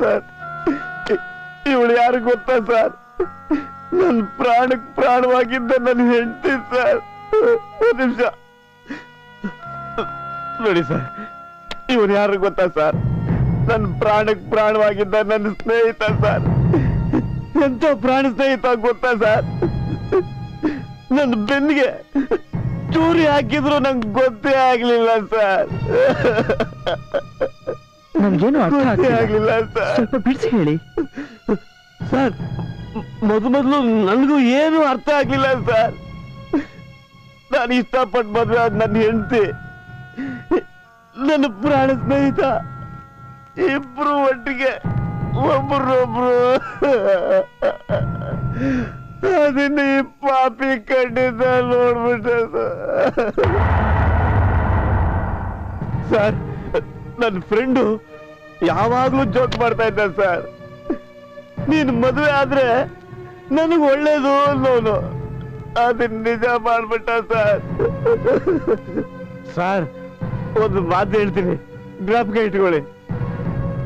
ಸರ್ ಇವಳು ಯಾರು ಗೊತ್ತಾ ಸರ್? ನನ್ ಪ್ರಾಣಕ್ ಪ್ರಾಣವಾಗಿದ್ದ ನನ್ನ ಹೆಂಡತಿ ಸರ್. ಒಂದ್ ನಿಮಿಷ ನೋಡಿ ಸರ್, ಇವನು ಯಾರು ಗೊತ್ತಾ ಸರ್? ನನ್ನ ಪ್ರಾಣಕ್ ಪ್ರಾಣವಾಗಿದ್ದ ನನ್ನ ಸ್ನೇಹಿತ ಸರ್. ಎಂತ ಪ್ರಾಣ ಸ್ನೇಹಿತ ಗೊತ್ತಾ ಸರ್? ನನ್ನ ಬೆನ್ನಿಗೆ ಚೂರಿ ಹಾಕಿದ್ರು ನಂಗೆ ಗೊತ್ತೇ ಆಗ್ಲಿಲ್ಲ ಸರ್. ನನ್ಗೇನು ಅರ್ಥ ಆಗ್ಲಿಲ್ಲ ಸರ್, ಸ್ವಲ್ಪ ಬಿಡಿಸಿ ಹೇಳಿ ಸರ್. ಮೊದ ಮೊದಲು ನನಗೂ ಏನು ಅರ್ಥ ಆಗ್ಲಿಲ್ಲ ಸರ್. ನಾನು ಇಷ್ಟಪಟ್ಟು ಮದುವೆ ಆದ ನನ್ನ ಹೆಂಡತಿ, ನನ್ನ ಪ್ರಾಣ ಸ್ನೇಹಿತ, ಇಬ್ರು ಒಟ್ಟಿಗೆ ಒಬ್ರೊಬ್ರು. ಅದನ್ನ ಈ ಪಾಪಿ ಖಂಡಿತ ನೋಡ್ಬಿಟ್ಟೆ ಸರ್. ನನ್ನ ಫ್ರೆಂಡು ಯಾವಾಗ್ಲೂ ಜೋಕ್ ಮಾಡ್ತಾ ಇದ್ದ ಸರ್, ನೀನ್ ಮದುವೆ ಆದ್ರೆ ನನಗ್ ಒಳ್ಳೇದು ಅನ್ನೋನು. ಅದನ್ನ ನಿಜ ಮಾಡ್ಬಿಟ್ಟ ಸರ್. ಸರ್ ಒಂದು ಮಾತು ಹೇಳ್ತೀನಿ, ಜ್ಞಾಪಕ ಇಟ್ಕೊಳ್ಳಿ,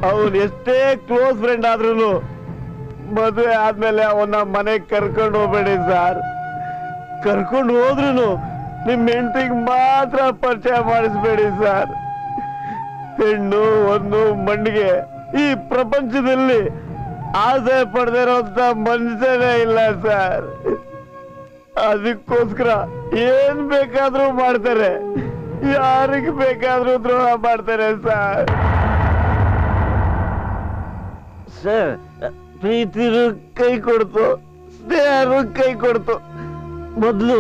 ಅವನ್ ಎಷ್ಟೇ ಕ್ಲೋಸ್ ಫ್ರೆಂಡ್ ಆದ್ರೂ ಮದುವೆ ಆದ್ಮೇಲೆ ಅವನ್ನ ಮನೆಗ್ ಕರ್ಕೊಂಡು ಹೋಗ್ಬೇಡಿ ಸರ್. ಕರ್ಕೊಂಡು ಹೋದ್ರು ನಿಮ್ ಹೆಂಡತಿಗ್ ಮಾತ್ರ ಪರಿಚಯ ಮಾಡಿಸ್ಬೇಡಿ ಸರ್. ಹೆಣ್ಣು ಒಂದು ಮಣ್ಣಿಗೆ ಈ ಪ್ರಪಂಚದಲ್ಲಿ ಆಸೆ ಪಡೆದಿರೋಂತ ಮನುಷ್ಯನೇ ಇಲ್ಲ ಸರ್. ಅದಕ್ಕೋಸ್ಕರ ಏನ್ ಬೇಕಾದ್ರೂ ಮಾಡ್ತಾರೆ, ಯಾರಿಗ ಬೇಕಾದ್ರೂ ದ್ರೋಹ ಮಾಡ್ತಾರೆ ಸರ್. ಸರ್ ಪ್ರೀತಿರು ಕೈ ಕೊಡ್ತು, ಸ್ನೇಹರು ಕೈ ಕೊಡ್ತು. ಮೊದ್ಲು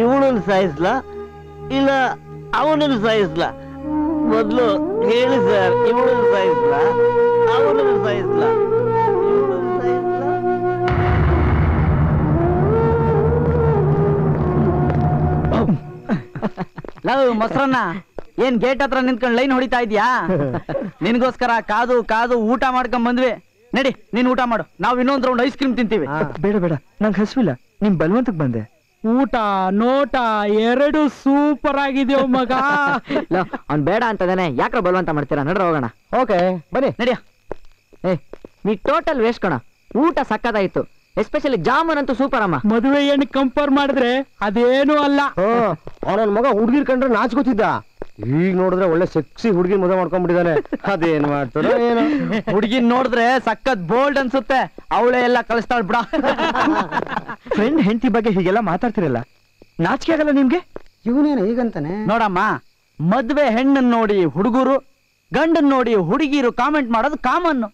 ಇವನನ್ನು ಸಾಯಿಸ್ಲಾ ಇಲ್ಲ ಅವನನ್ನು ಸಾಯಿಸ್ಲಾ? ಮೊದ್ಲು ಹೇಳಿ ಸರ್, ಇವನನ್ನು ಸಾಯಿಸ್ಲಾ ಅವನನ್ನು ಸಾಯಿಸ್ಲಾ? ಲವ್ ಮೊಸರನ್ನ ಏನ್ ಗೇಟ್ ಹತ್ರ ನಿಂತ್ಕೊಂಡು ಲೈನ್ ಹೊಡಿತಾ ಇದ್ಯಾ? ನಿನ್ಗೋಸ್ಕರ ಕಾದು ಕಾದು ಊಟ ಮಾಡ್ಕೊಂಡ್ ಬಂದ್ವಿ. ನಡಿ, ನೀನ್ ಊಟ ಮಾಡು, ನಾವ್ ಇನ್ನೊಂದ್ ರೌಂಡ್ ಐಸ್ ಕ್ರೀಮ್ ತಿಂತೀವಿ. ಬೇಡ ಬೇಡ, ನಂಗೆ ಹಸುವಿಲ್ಲ, ನಿಮ್ ಬಲ್ವಂತಕ್ ಬಂದೆ. ಊಟ ನೋಟ ಎರಡು ಸೂಪರ್ ಆಗಿದ್ಯೋ ಮಗ. ಅವ್ನ್ ಬೇಡ ಅಂತದಾನೆ, ಯಾಕ್ರ ಬಲ್ವಂತ ಮಾಡ್ತೀರಾ? ನಡ್ರ ಹೋಗೋಣ. ಓಕೆ ಬನ್ನಿ, ನಡಿಯ. ಏ ನೀ ಟೋಟಲ್ ವೇಸ್ಟ್ ಕಣ, ಊಟ ಸಕ್ಕದಾಯ್ತು, ಎಸ್ಪೆಷಲಿ ಜಾಮೂನ್ ಅಂತೂ ಸೂಪರ್ ಅಮ್ಮ. ಮದುವೆ ಹೆಣ್ಣು ಕಂಪೇರ್ ಮಾಡಿದ್ರೆ ಅದೇನು ಅಲ್ಲ. ಅವನೊಂದ್ ಮಗ ಹುಡ್ಗಿರ್ ಕಂಡ್ರೆ ನಾಚ್ಕೋತಿದ್ದ, ಈಗ ನೋಡಿದ್ರೆ ಒಳ್ಳೆ ಸೆಕ್ಸಿ ಹುಡುಗಿ ಮದುವೆ ಮಾಡ್ಕೊಂಡ್ಬಿಟ್ಟಿದ್ದಾನೆ. ಅದೇನ್ ಮಾಡ್ತಾರೋ ಏನು, ಹುಡುಗಿನ್ ನೋಡಿದ್ರೆ ಸಖತ್ ಬೋಲ್ಡ್ ಅನ್ಸುತ್ತೆ, ಅವಳೆ ಎಲ್ಲ ಕಳಿಸ್ತಾಳ್ ಬಿಡ. ಫ್ರೆಂಡ್ ಹೆಂಡತಿ ಬಗ್ಗೆ ಹೀಗೆಲ್ಲ ಮಾತಾಡ್ತಿರಲ್ಲ, ನಾಚಿಕೆ ಆಗಲ್ಲ ನಿಮ್ಗೆ? ಇವನೇನು ಈಗಂತಾನೆ ನೋಡಮ್ಮ, ಮದ್ವೆ ಹೆಣ್ಣನ್ ನೋಡಿ ಹುಡುಗರು, ಗಂಡನ್ ನೋಡಿ ಹುಡುಗಿರು ಕಾಮೆಂಟ್ ಮಾಡೋದು ಕಾಮನ್.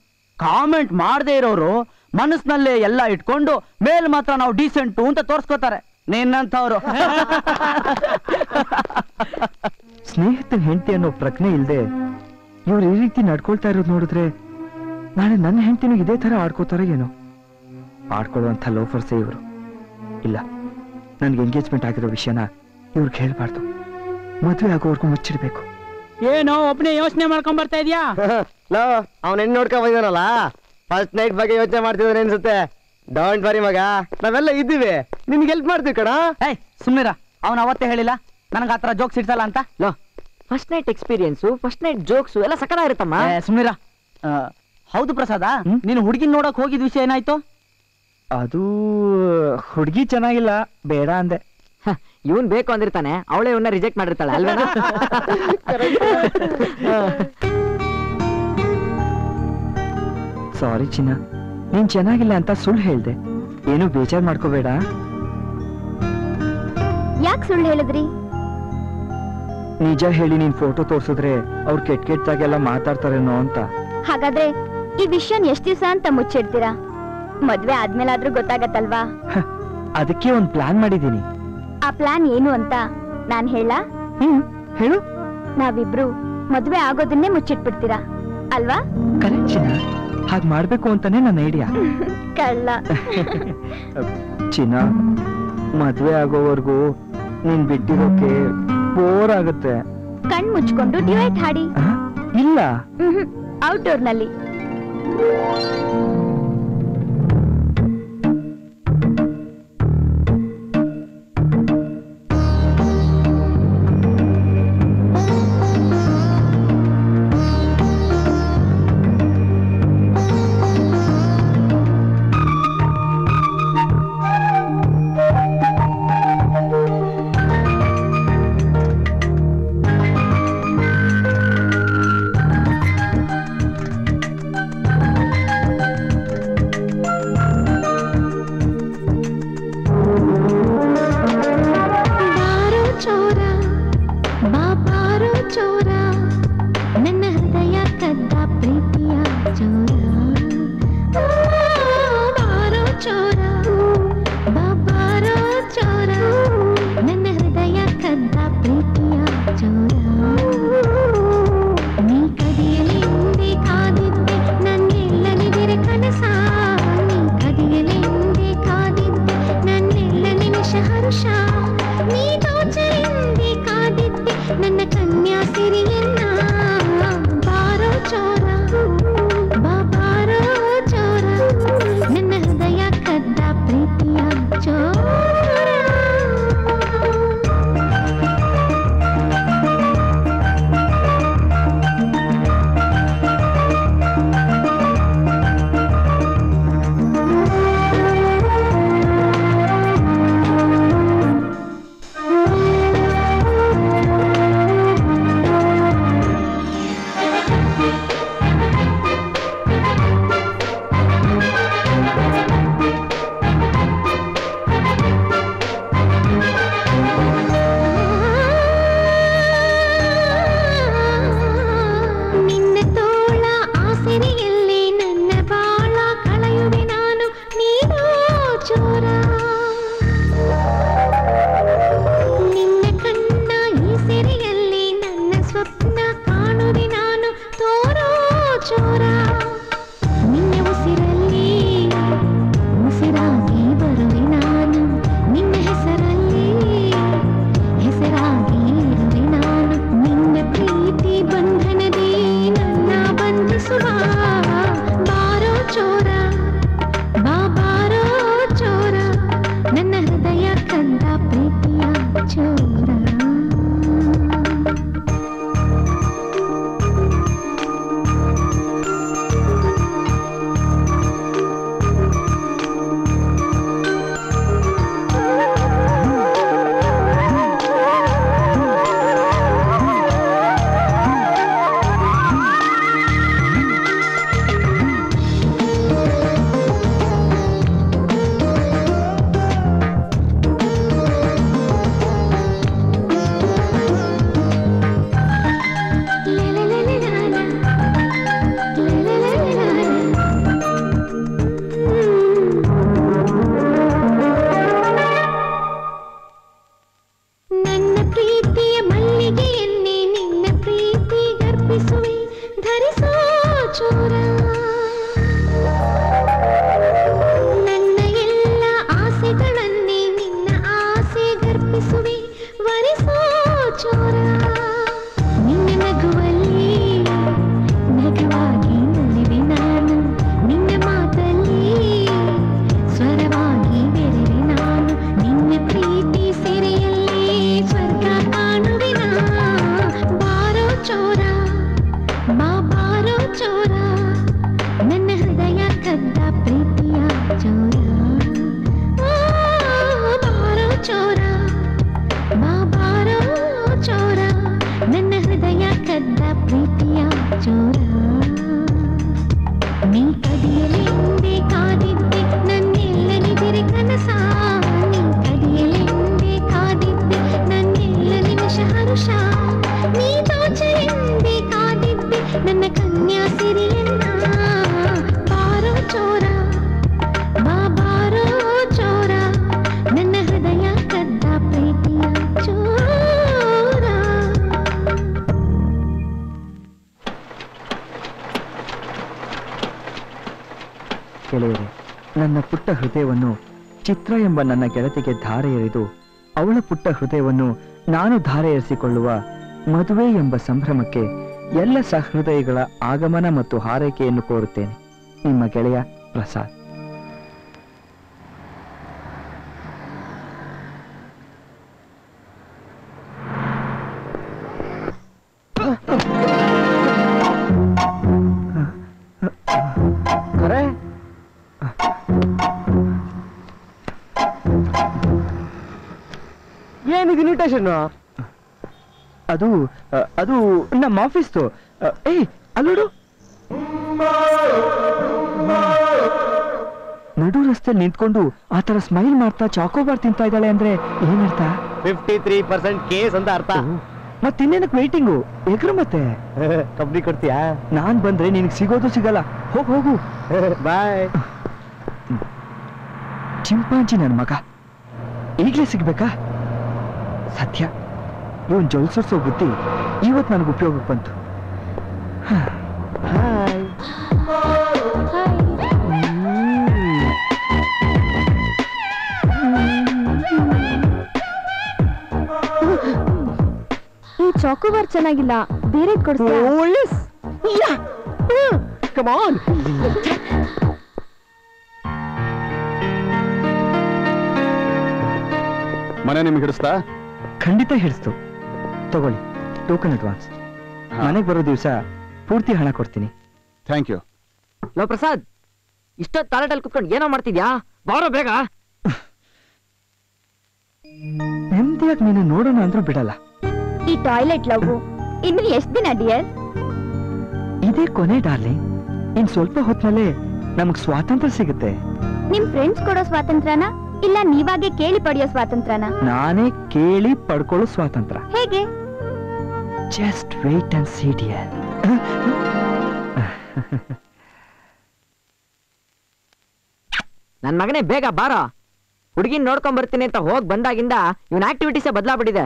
ಕಾಮೆಂಟ್ ಮಾಡದೆ ಇರೋರು ಮನಸ್ನಲ್ಲೇ ಎಲ್ಲ ಇಟ್ಕೊಂಡು ಮೇಲ್ ಮಾತ್ರ ನಾವು ಡೀಸೆಂಟು ಅಂತ ತೋರ್ಸ್ಕೋತಾರೆ. ನಿನ್ನಂಥವ್ರು ಸ್ನೇಹಿತನ ಹೆಂಡತಿ ಅನ್ನೋ ಪ್ರಜ್ಞೆ ಇಲ್ಲದೆ ಇವ್ರು ಈ ರೀತಿ ನಡ್ಕೊಳ್ತಾ ಇರೋದು ನೋಡಿದ್ರೆ ನಾಳೆ ನನ್ನ ಹೆಂಡತಿನೂ ಇದೇ ತರ ಆಡ್ಕೋತಾರ ಏನೋ. ಆಡ್ಕೊಳ್ಳುವಂಥ ಲೋಫರ್ಸೇ ಇವರು. ಇಲ್ಲ, ನನ್ಗೆ ಎಂಗೇಜ್ಮೆಂಟ್ ಆಗಿರೋ ವಿಷಯನ ಇವ್ರಿಗೆ ಹೇಳ್ಬಾರ್ದು, ಮದ್ವೆ ಆಗೋವರೆಗೂ ಮುಚ್ಚಿಡ್ಬೇಕು. ಏನೋ ಒಬ್ಬನೇ ಯೋಚನೆ ಮಾಡ್ಕೊಂಡ್ ಬರ್ತಾ ಇದೀಯಾ? ಅವನ ಹೆಣ್ಣು ನೋಡ್ಕೊಂಡ್ ಬಂದಿದಾನಲ್ಲ, ಫಸ್ಟ್ ನೈಟ್ ಬಗ್ಗೆ ಯೋಚನೆ ಮಾಡ್ತಿದ್ರೆ ಅನ್ಸುತ್ತೆ. ಡೋಂಟ್ ವರಿ ಮಗ, ನಾವೆಲ್ಲ ಇದ್ದೀವಿ, ನಿಮ್ಗೆ ಹೆಲ್ಪ್ ಮಾಡ್ತೀವಿ ಕಣ. ಏ ಸುಮ್ನಿರ, ಅವನು ಅವತ್ತೇ ಹೇಳಿಲ್ಲ ನನಗೆ ಆತರ ಜೋಕ್ಸ್ ಇಡ್ಸಲ್ಲ ಅಂತ. ಲೋ, first night experience, first night jokes ಎಲ್ಲ ಸಕಲ ಇರುತ್ತಮ್ಮ. ಸುಮ್ನಿರ. ಹೌದು ಪ್ರಸಾದ, ನೀನು ಹುಡುಗಿನ ನೋಡಕ್ ಹೋಗಿದ್ ವಿಷಯ ಏನಾಯ್ತು? ಅದು ಹುಡುಗಿ ಚೆನ್ನಾಗಿಲ್ಲ ಬೇಡ ಅಂದೆ. ಇವನ್ ಬೇಕು ಅಂದಿರ್ತಾನೆ, ಅವಳೇ ಇವನ್ನ ರಿಜೆಕ್ಟ್ ಮಾಡಿರ್ತಾಳೆ ಅಲ್ವಾ? ಸಾರಿ ಚಿನ್ನ, ನೀನ್ ಚೆನ್ನಾಗಿಲ್ಲ ಅಂತ ಸುಳ್ಳು ಹೇಳ್ದೆ, ಏನು ಬೇಜಾರ್ ಮಾಡ್ಕೋಬೇಡ. ಯಾಕೆ ಸುಳ್ಳು ಹೇಳಿದ್ರಿ? ನಿಜ ಹೇಳಿ ನೀನ್ ಫೋಟೋ ತೋರ್ಸಿದ್ರೆ ಅವ್ರು ಕೆಟ್ಟ ಕೆಟ್ಟಾಗೆಲ್ಲ ಮಾತಾಡ್ತಾರೇನೋ ಅಂತ. ಹಾಗಾದ್ರೆ ಈ ವಿಷಯ ಎಷ್ಟ್ ದಿವಸ ಅಂತ ಮುಚ್ಚಿಡ್ತೀರಾ? ಮದ್ವೆ ಆದ್ಮೇಲಾದ್ರೂ ಗೊತ್ತಾಗತ್ತಲ್ವಾ? ಅದಕ್ಕೆ ಒಂದ್ ಪ್ಲಾನ್ ಮಾಡಿದೀನಿ. ಆ ಪ್ಲಾನ್ ಏನು ಅಂತ ನಾನ್ ಹೇಳ? ಹ್ಮ್ ಹೇಳು. ನಾವಿಬ್ರು ಮದ್ವೆ ಆಗೋದನ್ನೇ ಮುಚ್ಚಿಟ್ಬಿಡ್ತೀರಾ ಅಲ್ವಾ? ಕರೆಕ್ಟ್. ಹಾಗೆ ಮಾಡಬೇಕು ಅಂತಾನೆ ನನ್ನ ಐಡಿಯಾ. ಕಳ್ಳ ಚಿನ್ನ, ಮದುವೆ ಆಗೋವರೆಗೂ ನೀನ್ ಬಿಟ್ಟಿರೋಕೆ ಬೋರ್ ಆಗುತ್ತೆ. ಕಣ್ ಮುಚ್ಕೊಂಡು ಡಿವೈಟ್ ಹಾಡಿ. ಇಲ್ಲ, ಔಟ್ಡೋರ್ನಲ್ಲಿ. ಗೆಳೆಯರೇ, ನನ್ನ ಪುಟ್ಟ ಹೃದಯವನ್ನು ಚಿತ್ರ ಎಂಬ ನನ್ನ ಗೆಳತಿಗೆ ಧಾರೆ ಎರೆದು ಅವಳ ಪುಟ್ಟ ಹೃದಯವನ್ನು ನಾನು ಧಾರೆ ಎರೆಸಿಕೊಳ್ಳುವ ಮದುವೆ ಎಂಬ ಸಂಭ್ರಮಕ್ಕೆ ಎಲ್ಲ ಸಹೃದಯಗಳ ಆಗಮನ ಮತ್ತು ಹಾರೈಕೆಯನ್ನು ಕೋರುತ್ತೇನೆ. ನಿಮ್ಮ ಗೆಳೆಯ ಪ್ರಸಾದ್. ಏನಿದು ಇನ್ವಿಟೇಷನ್? ಅದು ಅದು ನಮ್ಮ ಆಫೀಸ್ದು. ಏ ಅಲ್ಲೋಡು, ನಡು ರಸ್ತೆಯಲ್ಲಿ ನಿಂತ್ಕೊಂಡು ಆ ತರ ಸ್ಮೈಲ್ ಮಾಡ್ತಾ ಚಾಕೋಬಾರ್ ತಿಂತಾ ಇದ್ದಾಳೆ ಅಂದ್ರೆ ಏನರ್ಥ? ಫಿಫ್ಟಿ ತ್ರೀ ಪರ್ಸೆಂಟ್ ಕೇಸ್ ಅಂತ ಅರ್ಥ. ಮತ್ತಿನ್ನೇನಕ್ಕೆ ವೈಟಿಂಗು? ಎಗ್ರು ಮತ್ತೆ ಕಬ್ಬಡಿ ಕೊಡ್ತೀಯಾ? ನಾನ್ ಬಂದ್ರೆ ನಿನಗೆ ಸಿಗೋದು ಸಿಗಲ್ಲ. ಹೋಗ್ ಹೋಗು, ಬಾಯ್. ಚಿಂಪಾಂಜಿ ನನ್ನ ಮಗ, ಈಗಲೇ ಸಿಗ್ಬೇಕಾ? ಸತ್ಯ, ಇವನ್ ಜೊಲ್ಸರ್ಸೋ ಬುದ್ಧಿ ಇವತ್ತು ನನಗೆ ಉಪಯೋಗಕ್ಕೆ ಬಂತು. ಈ ಚಾಕೋಬಾರ್ ಚೆನ್ನಾಗಿಲ್ಲ, ಬೇರೆ ಕೊಡ್ತೀನಿ. Come on. ಮನೆ ನಿಮ್ಗೆ ಹಿಡಿಸ್ತಾ? ಖಂಡಿತ ಹಿಡಿಸ್ತು. ತಗೊಳ್ಳಿ ಟೋಕನ್ ಅಡ್ವಾನ್ಸ್. ಮನೆಗೆ ಬರೋ ದಿವಸ ಪೂರ್ತಿ ಹಣ ಕೊಡ್ತೀನಿ. Thank you. ಲೋ ಪ್ರಸಾದ್, ಇಷ್ಟೊತ್ತು ತಾಲಟಲ್ಲಿ ಕುತ್ಕೊಂಡು ಏನೋ ಮಾಡ್ತಿದ್ಯಾ? ಬಾರೋ ಬೇಗ. ನೆಮ್ಮದಿಯಾಗಿ ನೀನು ನೋಡೋಣ ಅಂದ್ರೂ ಬಿಡಲ್ಲ. ಈ ಟಾಯ್ಲೆಟ್ ಲವ್ ಇನ್ನು ಎಷ್ಟು ದಿನ ಡಿಯರ್? ಇದೇ ಕೊನೆ ಡಾರ್ಲಿಂಗ್. ಇನ್ ಸ್ವಲ್ಪ ಹೊತ್ತಿನಲ್ಲೇ ನಮ್ಗೆ ಸ್ವಾತಂತ್ರ್ಯ ಸಿಗುತ್ತೆ. ನಿಮ್ ಫ್ರೆಂಡ್ಸ್ ಕೊಡೋ ಸ್ವಾತಂತ್ರ್ಯನ ಇಲ್ಲ ನೀವಾಗೆ ಕೇಳಿ ಪಡೆಯೋ ಸ್ವಾತಂತ್ರ್ಯನ? ನಾನೇ ಕೇಳಿ ಪಡ್ಕೊಳ್ಳೋ ಸ್ವಾತಂತ್ರ್ಯ. ಹೇಗೆ? Just wait and see dear. ನನ್ ಮಗನೇ, ಬೇಗ ಬಾರೋ. ಹುಡುಗಿನ ನೋಡ್ಕೊಂಡ್ ಬರ್ತೀನಿ ಅಂತ ಹೋಗ್ ಬಂದಾಗಿಂದ ಇವನ್ ಆಕ್ಟಿವಿಟೀಸೇ ಬದಲಾಗ್ಬಿಟ್ಟಿದೆ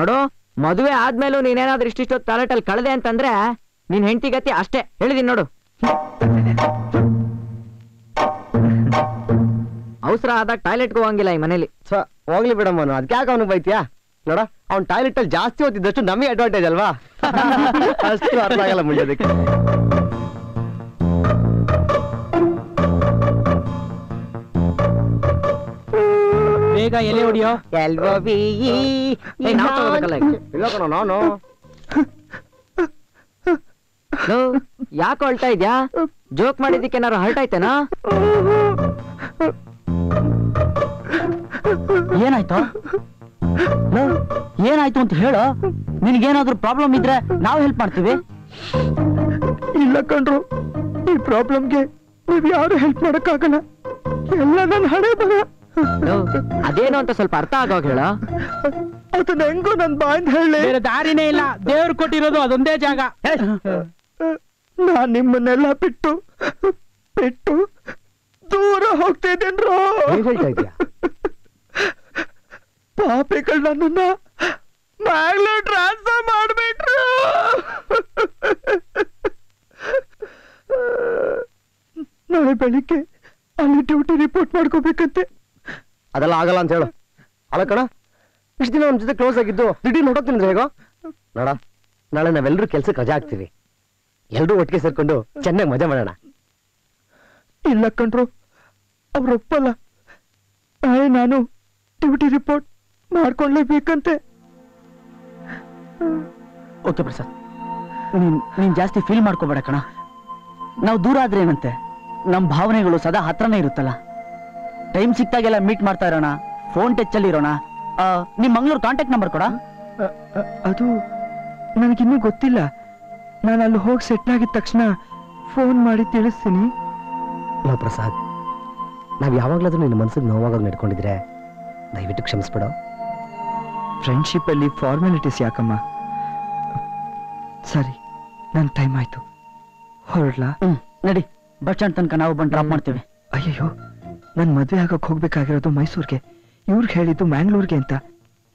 ನೋಡು. ಮದುವೆ ಆದ್ಮೇಲೂ ನೀನೇನಾದ್ರೂ ಇಷ್ಟಿಷ್ಟೊತ್ತು ಟಾಯ್ಲೆಟಲ್ಲಿ ಕಳೆದೆ ಅಂತಂದ್ರೆ ನಿನ್ ಹೆಂಡತಿ ಗತಿ ಅಷ್ಟೇ. ಹೇಳಿದೀನಿ ನೋಡು. ಅವಸರ ಆದಾಗ ಟಾಯ್ಲೆಟ್ಗೆ ಹೋಗಂಗಿಲ್ಲ ಈ ಮನೇಲಿ. ಸೊ ಹೋಗ್ಲಿ ಬಿಡಮ್ಮ, ಅದಕ್ಕೆ ಯಾಕೆ ಅವನಿಗೆ ಬೈತಿಯಾ? ನೋಡ, ಅವ್ನು ಟಾಯ್ಲೆಟ್ ಅಲ್ಲಿ ಜಾಸ್ತಿ ಓದಿದ್ದಷ್ಟು ನಮಗೆ ಅಡ್ವಾಂಟೇಜ್ ಅಲ್ವಾ? ಅಷ್ಟು ಅರ್ಥ ಆಗಲ್ಲ ಮುಂಜಾದಕ್ಕೆ. ಬೇಗ ಎಲೆ ಹೊಡಿಯೋ. ನಾನು ಯಾಕೆ ಹೊಳ್ತಾ ಇದ್ಯಾ? ಜೋಕ್ ಮಾಡಿದಕ್ಕೆ ಏನಾರು ಹರ್ಟ್ ಆಯ್ತೇನಾ? ಏನಾಯ್ತು ಏನಾಯ್ತು ಅಂತ ಹೇಳೋ. ನಿನ್ಗೇನಾದ್ರೂ ಪ್ರಾಬ್ಲಮ್ ಇದ್ರೆ ನಾವು ಹೆಲ್ಪ್ ಮಾಡ್ತೀವಿ. ಇಲ್ಲ ಕಣ್ರು, ಈ ಪ್ರಾಬ್ಲಮ್ಗೆ ನೀವು ಯಾರು ಹೆಲ್ಪ್ ಮಾಡಕ್ಕಾಗಲ್ಲ. ಎಲ್ಲ ನನ್ನ ಹಣೆ ಬರ. ಅದೇನು ಅಂತ ಸ್ವಲ್ಪ ಅರ್ಥ ಆಗೋಗ ಹೇಳ. ಅದನ್ನ ಹೆಂಗೋ ನನ್ ಬಾಯಿಂದ ಹೇಳಿ ದಾರಿನೇ ಇಲ್ಲ. ದೇವ್ರು ಕೊಟ್ಟಿರೋದು ಅದೊಂದೇ ಜಾಗ. ನಾನ್ ನಿಮ್ಮನ್ನೆಲ್ಲ ಬಿಟ್ಟು ಬಿಟ್ಟು ದೂರ ಹೋಗ್ತಾ ಇದ್ದೇನ್ರೋ. ಪಾಪಿಗಳು ನನ್ನನ್ನ ಮ್ಯಾಗ್ಲೂ ಟ್ರಾನ್ಸ್ಫರ್ ಮಾಡ್ಬಿಟ್ರು. ನಾಳೆ ಬೆಳಿಗ್ಗೆ ಅಲ್ಲಿ ಡ್ಯೂಟಿ ರಿಪೋರ್ಟ್ ಮಾಡ್ಕೋಬೇಕಂತೆ. ಅದೆಲ್ಲ ಆಗಲ್ಲ ಅಂತ ಹೇಳು. ಅಲ್ಲ ಕಣ, ಇಷ್ಟು ದಿನ ನಮ್ಮ ಜೊತೆ ಕ್ಲೋಸ್ ಆಗಿದ್ದು ದಿಢೀರ್ ನೋಡೋಕ್ತಿಂದ್ರೆ ಹೇಗೋ? ನೋಡ, ನಾಳೆ ನಾವೆಲ್ಲರೂ ಕೆಲ್ಸಕ್ಕೆ ರಜಾ ಹಾಕ್ತೀವಿ. ಎಲ್ಲರೂ ಒಟ್ಟಿಗೆ ಸೇರ್ಕೊಂಡು ಚೆನ್ನಾಗಿ ಮಜಾ ಮಾಡೋಣ. ಇಲ್ಲ ಕಣ್ರು, ಅವ್ರು ಒಪ್ಪಲ್ಲ. ನಾಳೆ ನಾನು ಡ್ಯೂಟಿ ರಿಪೋರ್ಟ್ ಮಾಡ್ಕೊಳ್ಳೇಬೇಕಂತೆ. ಓಕೆ ಪ್ರಸಾದ್, ನೀನ್ ನೀನ್ ಜಾಸ್ತಿ ಫೀಲ್ ಮಾಡ್ಕೋಬೇಡ ಕಣ. ನಾವು ದೂರ ಆದ್ರೆ ಏನಂತೆ, ನಮ್ಮ ಭಾವನೆಗಳು ಸದಾ ಹತ್ರನೇ ಇರುತ್ತಲ್ಲ. ಟೈಮ್ ಸಿಕ್ತಾಗೆಲ್ಲ ಮೀಟ್ ಮಾಡ್ತಾ ಇರೋಣ, ಫೋನ್ ಟಚ್ ಅಲ್ಲಿ ಇರೋಣ. ನಿಮ್ ಮಂಗಳೂರು ಕಾಂಟ್ಯಾಕ್ಟ್ ನಂಬರ್ ಕೊಡ. ಅದು ನನಗಿನ್ನೂ ಗೊತ್ತಿಲ್ಲ. ನಾನು ಅಲ್ಲಿ ಹೋಗಿ ಸೆಟ್ಲ್ ಆಗಿದ ತಕ್ಷಣ ಫೋನ್ ಮಾಡಿ ತಿಳಿಸ್ತೀನಿ. ಲೋ ಪ್ರಸಾದ್, ನಾವು ಯಾವಾಗ್ಲಾದ್ರೂ ನಿನ್ನ ಮನಸ್ಸಿಗೆ ನೋವಾಗಾಗ ನಡ್ಕೊಂಡಿದ್ರೆ ದಯವಿಟ್ಟು ಕ್ಷಮಿಸ್ಬಿಡು. ಫ್ರೆಂಡ್ಶಿಪ್ ಅಲ್ಲಿ ಫಾರ್ಮಾಲಿಟೀಸ್ ಯಾಕಮ್ಮ? ಸರಿ, ನನ್ನ ಟೈಮ್ ಆಯ್ತು, ಹೊರಡ್ಲಾ? ಹ್ಮ್, ನಡಿ. ಬಸ್ ಸ್ಟ್ಯಾಂಡ್ ತನಕ ನಾವು ಬಂದು ಡ್ರಾಪ್ ಮಾಡ್ತೇವೆ. ಅಯ್ಯಯ್ಯೋ, ನನ್ನ ಮದುವೆ ಆಗಕ್ಕೆ ಹೋಗ್ಬೇಕಾಗಿರೋದು ಮೈಸೂರ್ಗೆ, ಇವ್ರಿಗೆ ಹೇಳಿದ್ದು ಮ್ಯಾಂಗ್ಳೂರ್ಗೆ ಅಂತ.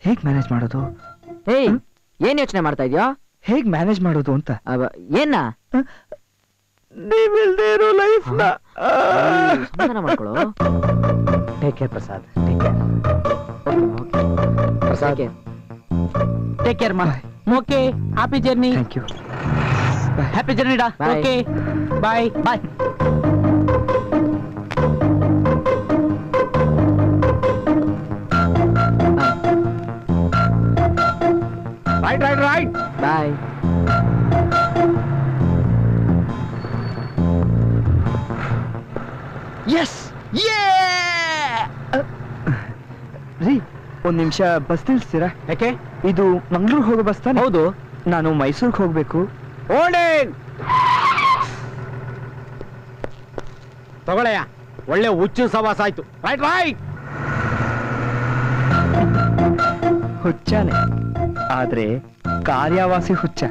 ಹೇಗ್ ಮ್ಯಾನೇಜ್ ಮಾಡೋದು? ಏಯ್, ಏನ್ ಯೋಚನೆ ಮಾಡ್ತಾ ಇದೆಯಾ? ಹೇಗ್ ಮ್ಯಾನೇಜ್ ಮಾಡೋದು ಅಂತ. ಏನ ನೀವಿಲ್ಲದೆ ಇರೋ ಲೈಫ್ ನ ಸ್ಮರಣ ಮಾಡ್ಕೊಳ್ಳೋ. Take care Prasad, take care Prasad, take care ಮಾ. Okay, happy journey. Thank you, happy journey ಡಾ. Okay, bye bye. Right, right, right. Bye. Yes. Yeah. Ree, one minute. Bus till sira. Okay. Idu Mangalore hogo bus tane. Houdu. Nanu Mysore hogbeku. Hold it. Tagoleya. Olle huccu savas aitu. Right, right. Huccane. ಆದರೆ ಕಾರ್ಯವಾಸಿ ಹುಚ್ಚ.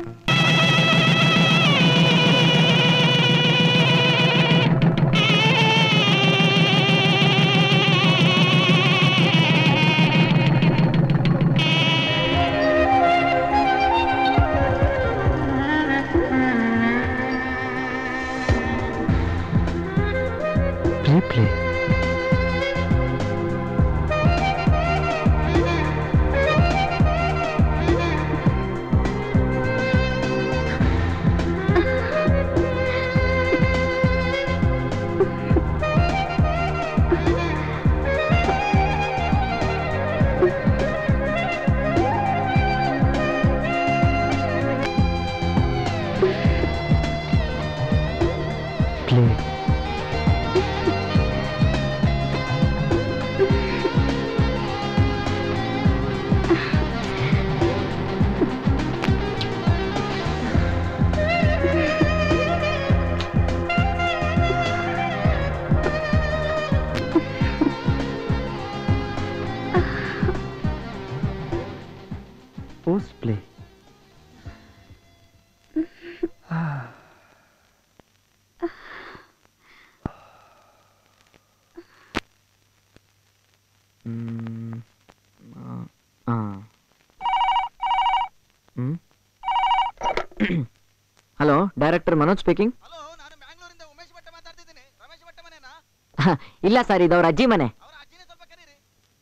Hello, director Manoj speaking. Hello, ನಾನು ಬೆಂಗಳೂರು ಇಂದ ಉಮೇಶ್ ಭಟ್ಟ ಮಾತಾಡ್ತಿದ್ದೀನಿ. ರಮೇಶ್ ಭಟ್ಟ ಮನೆನಾ? ಇಲ್ಲ ಸರ್, ಇದು ಅವರ ಅಜ್ಜಿ ಮನೆ. ಅವರ ಅಜ್ಜಿನೇ ಸ್ವಲ್ಪ ಕರೀರಿ.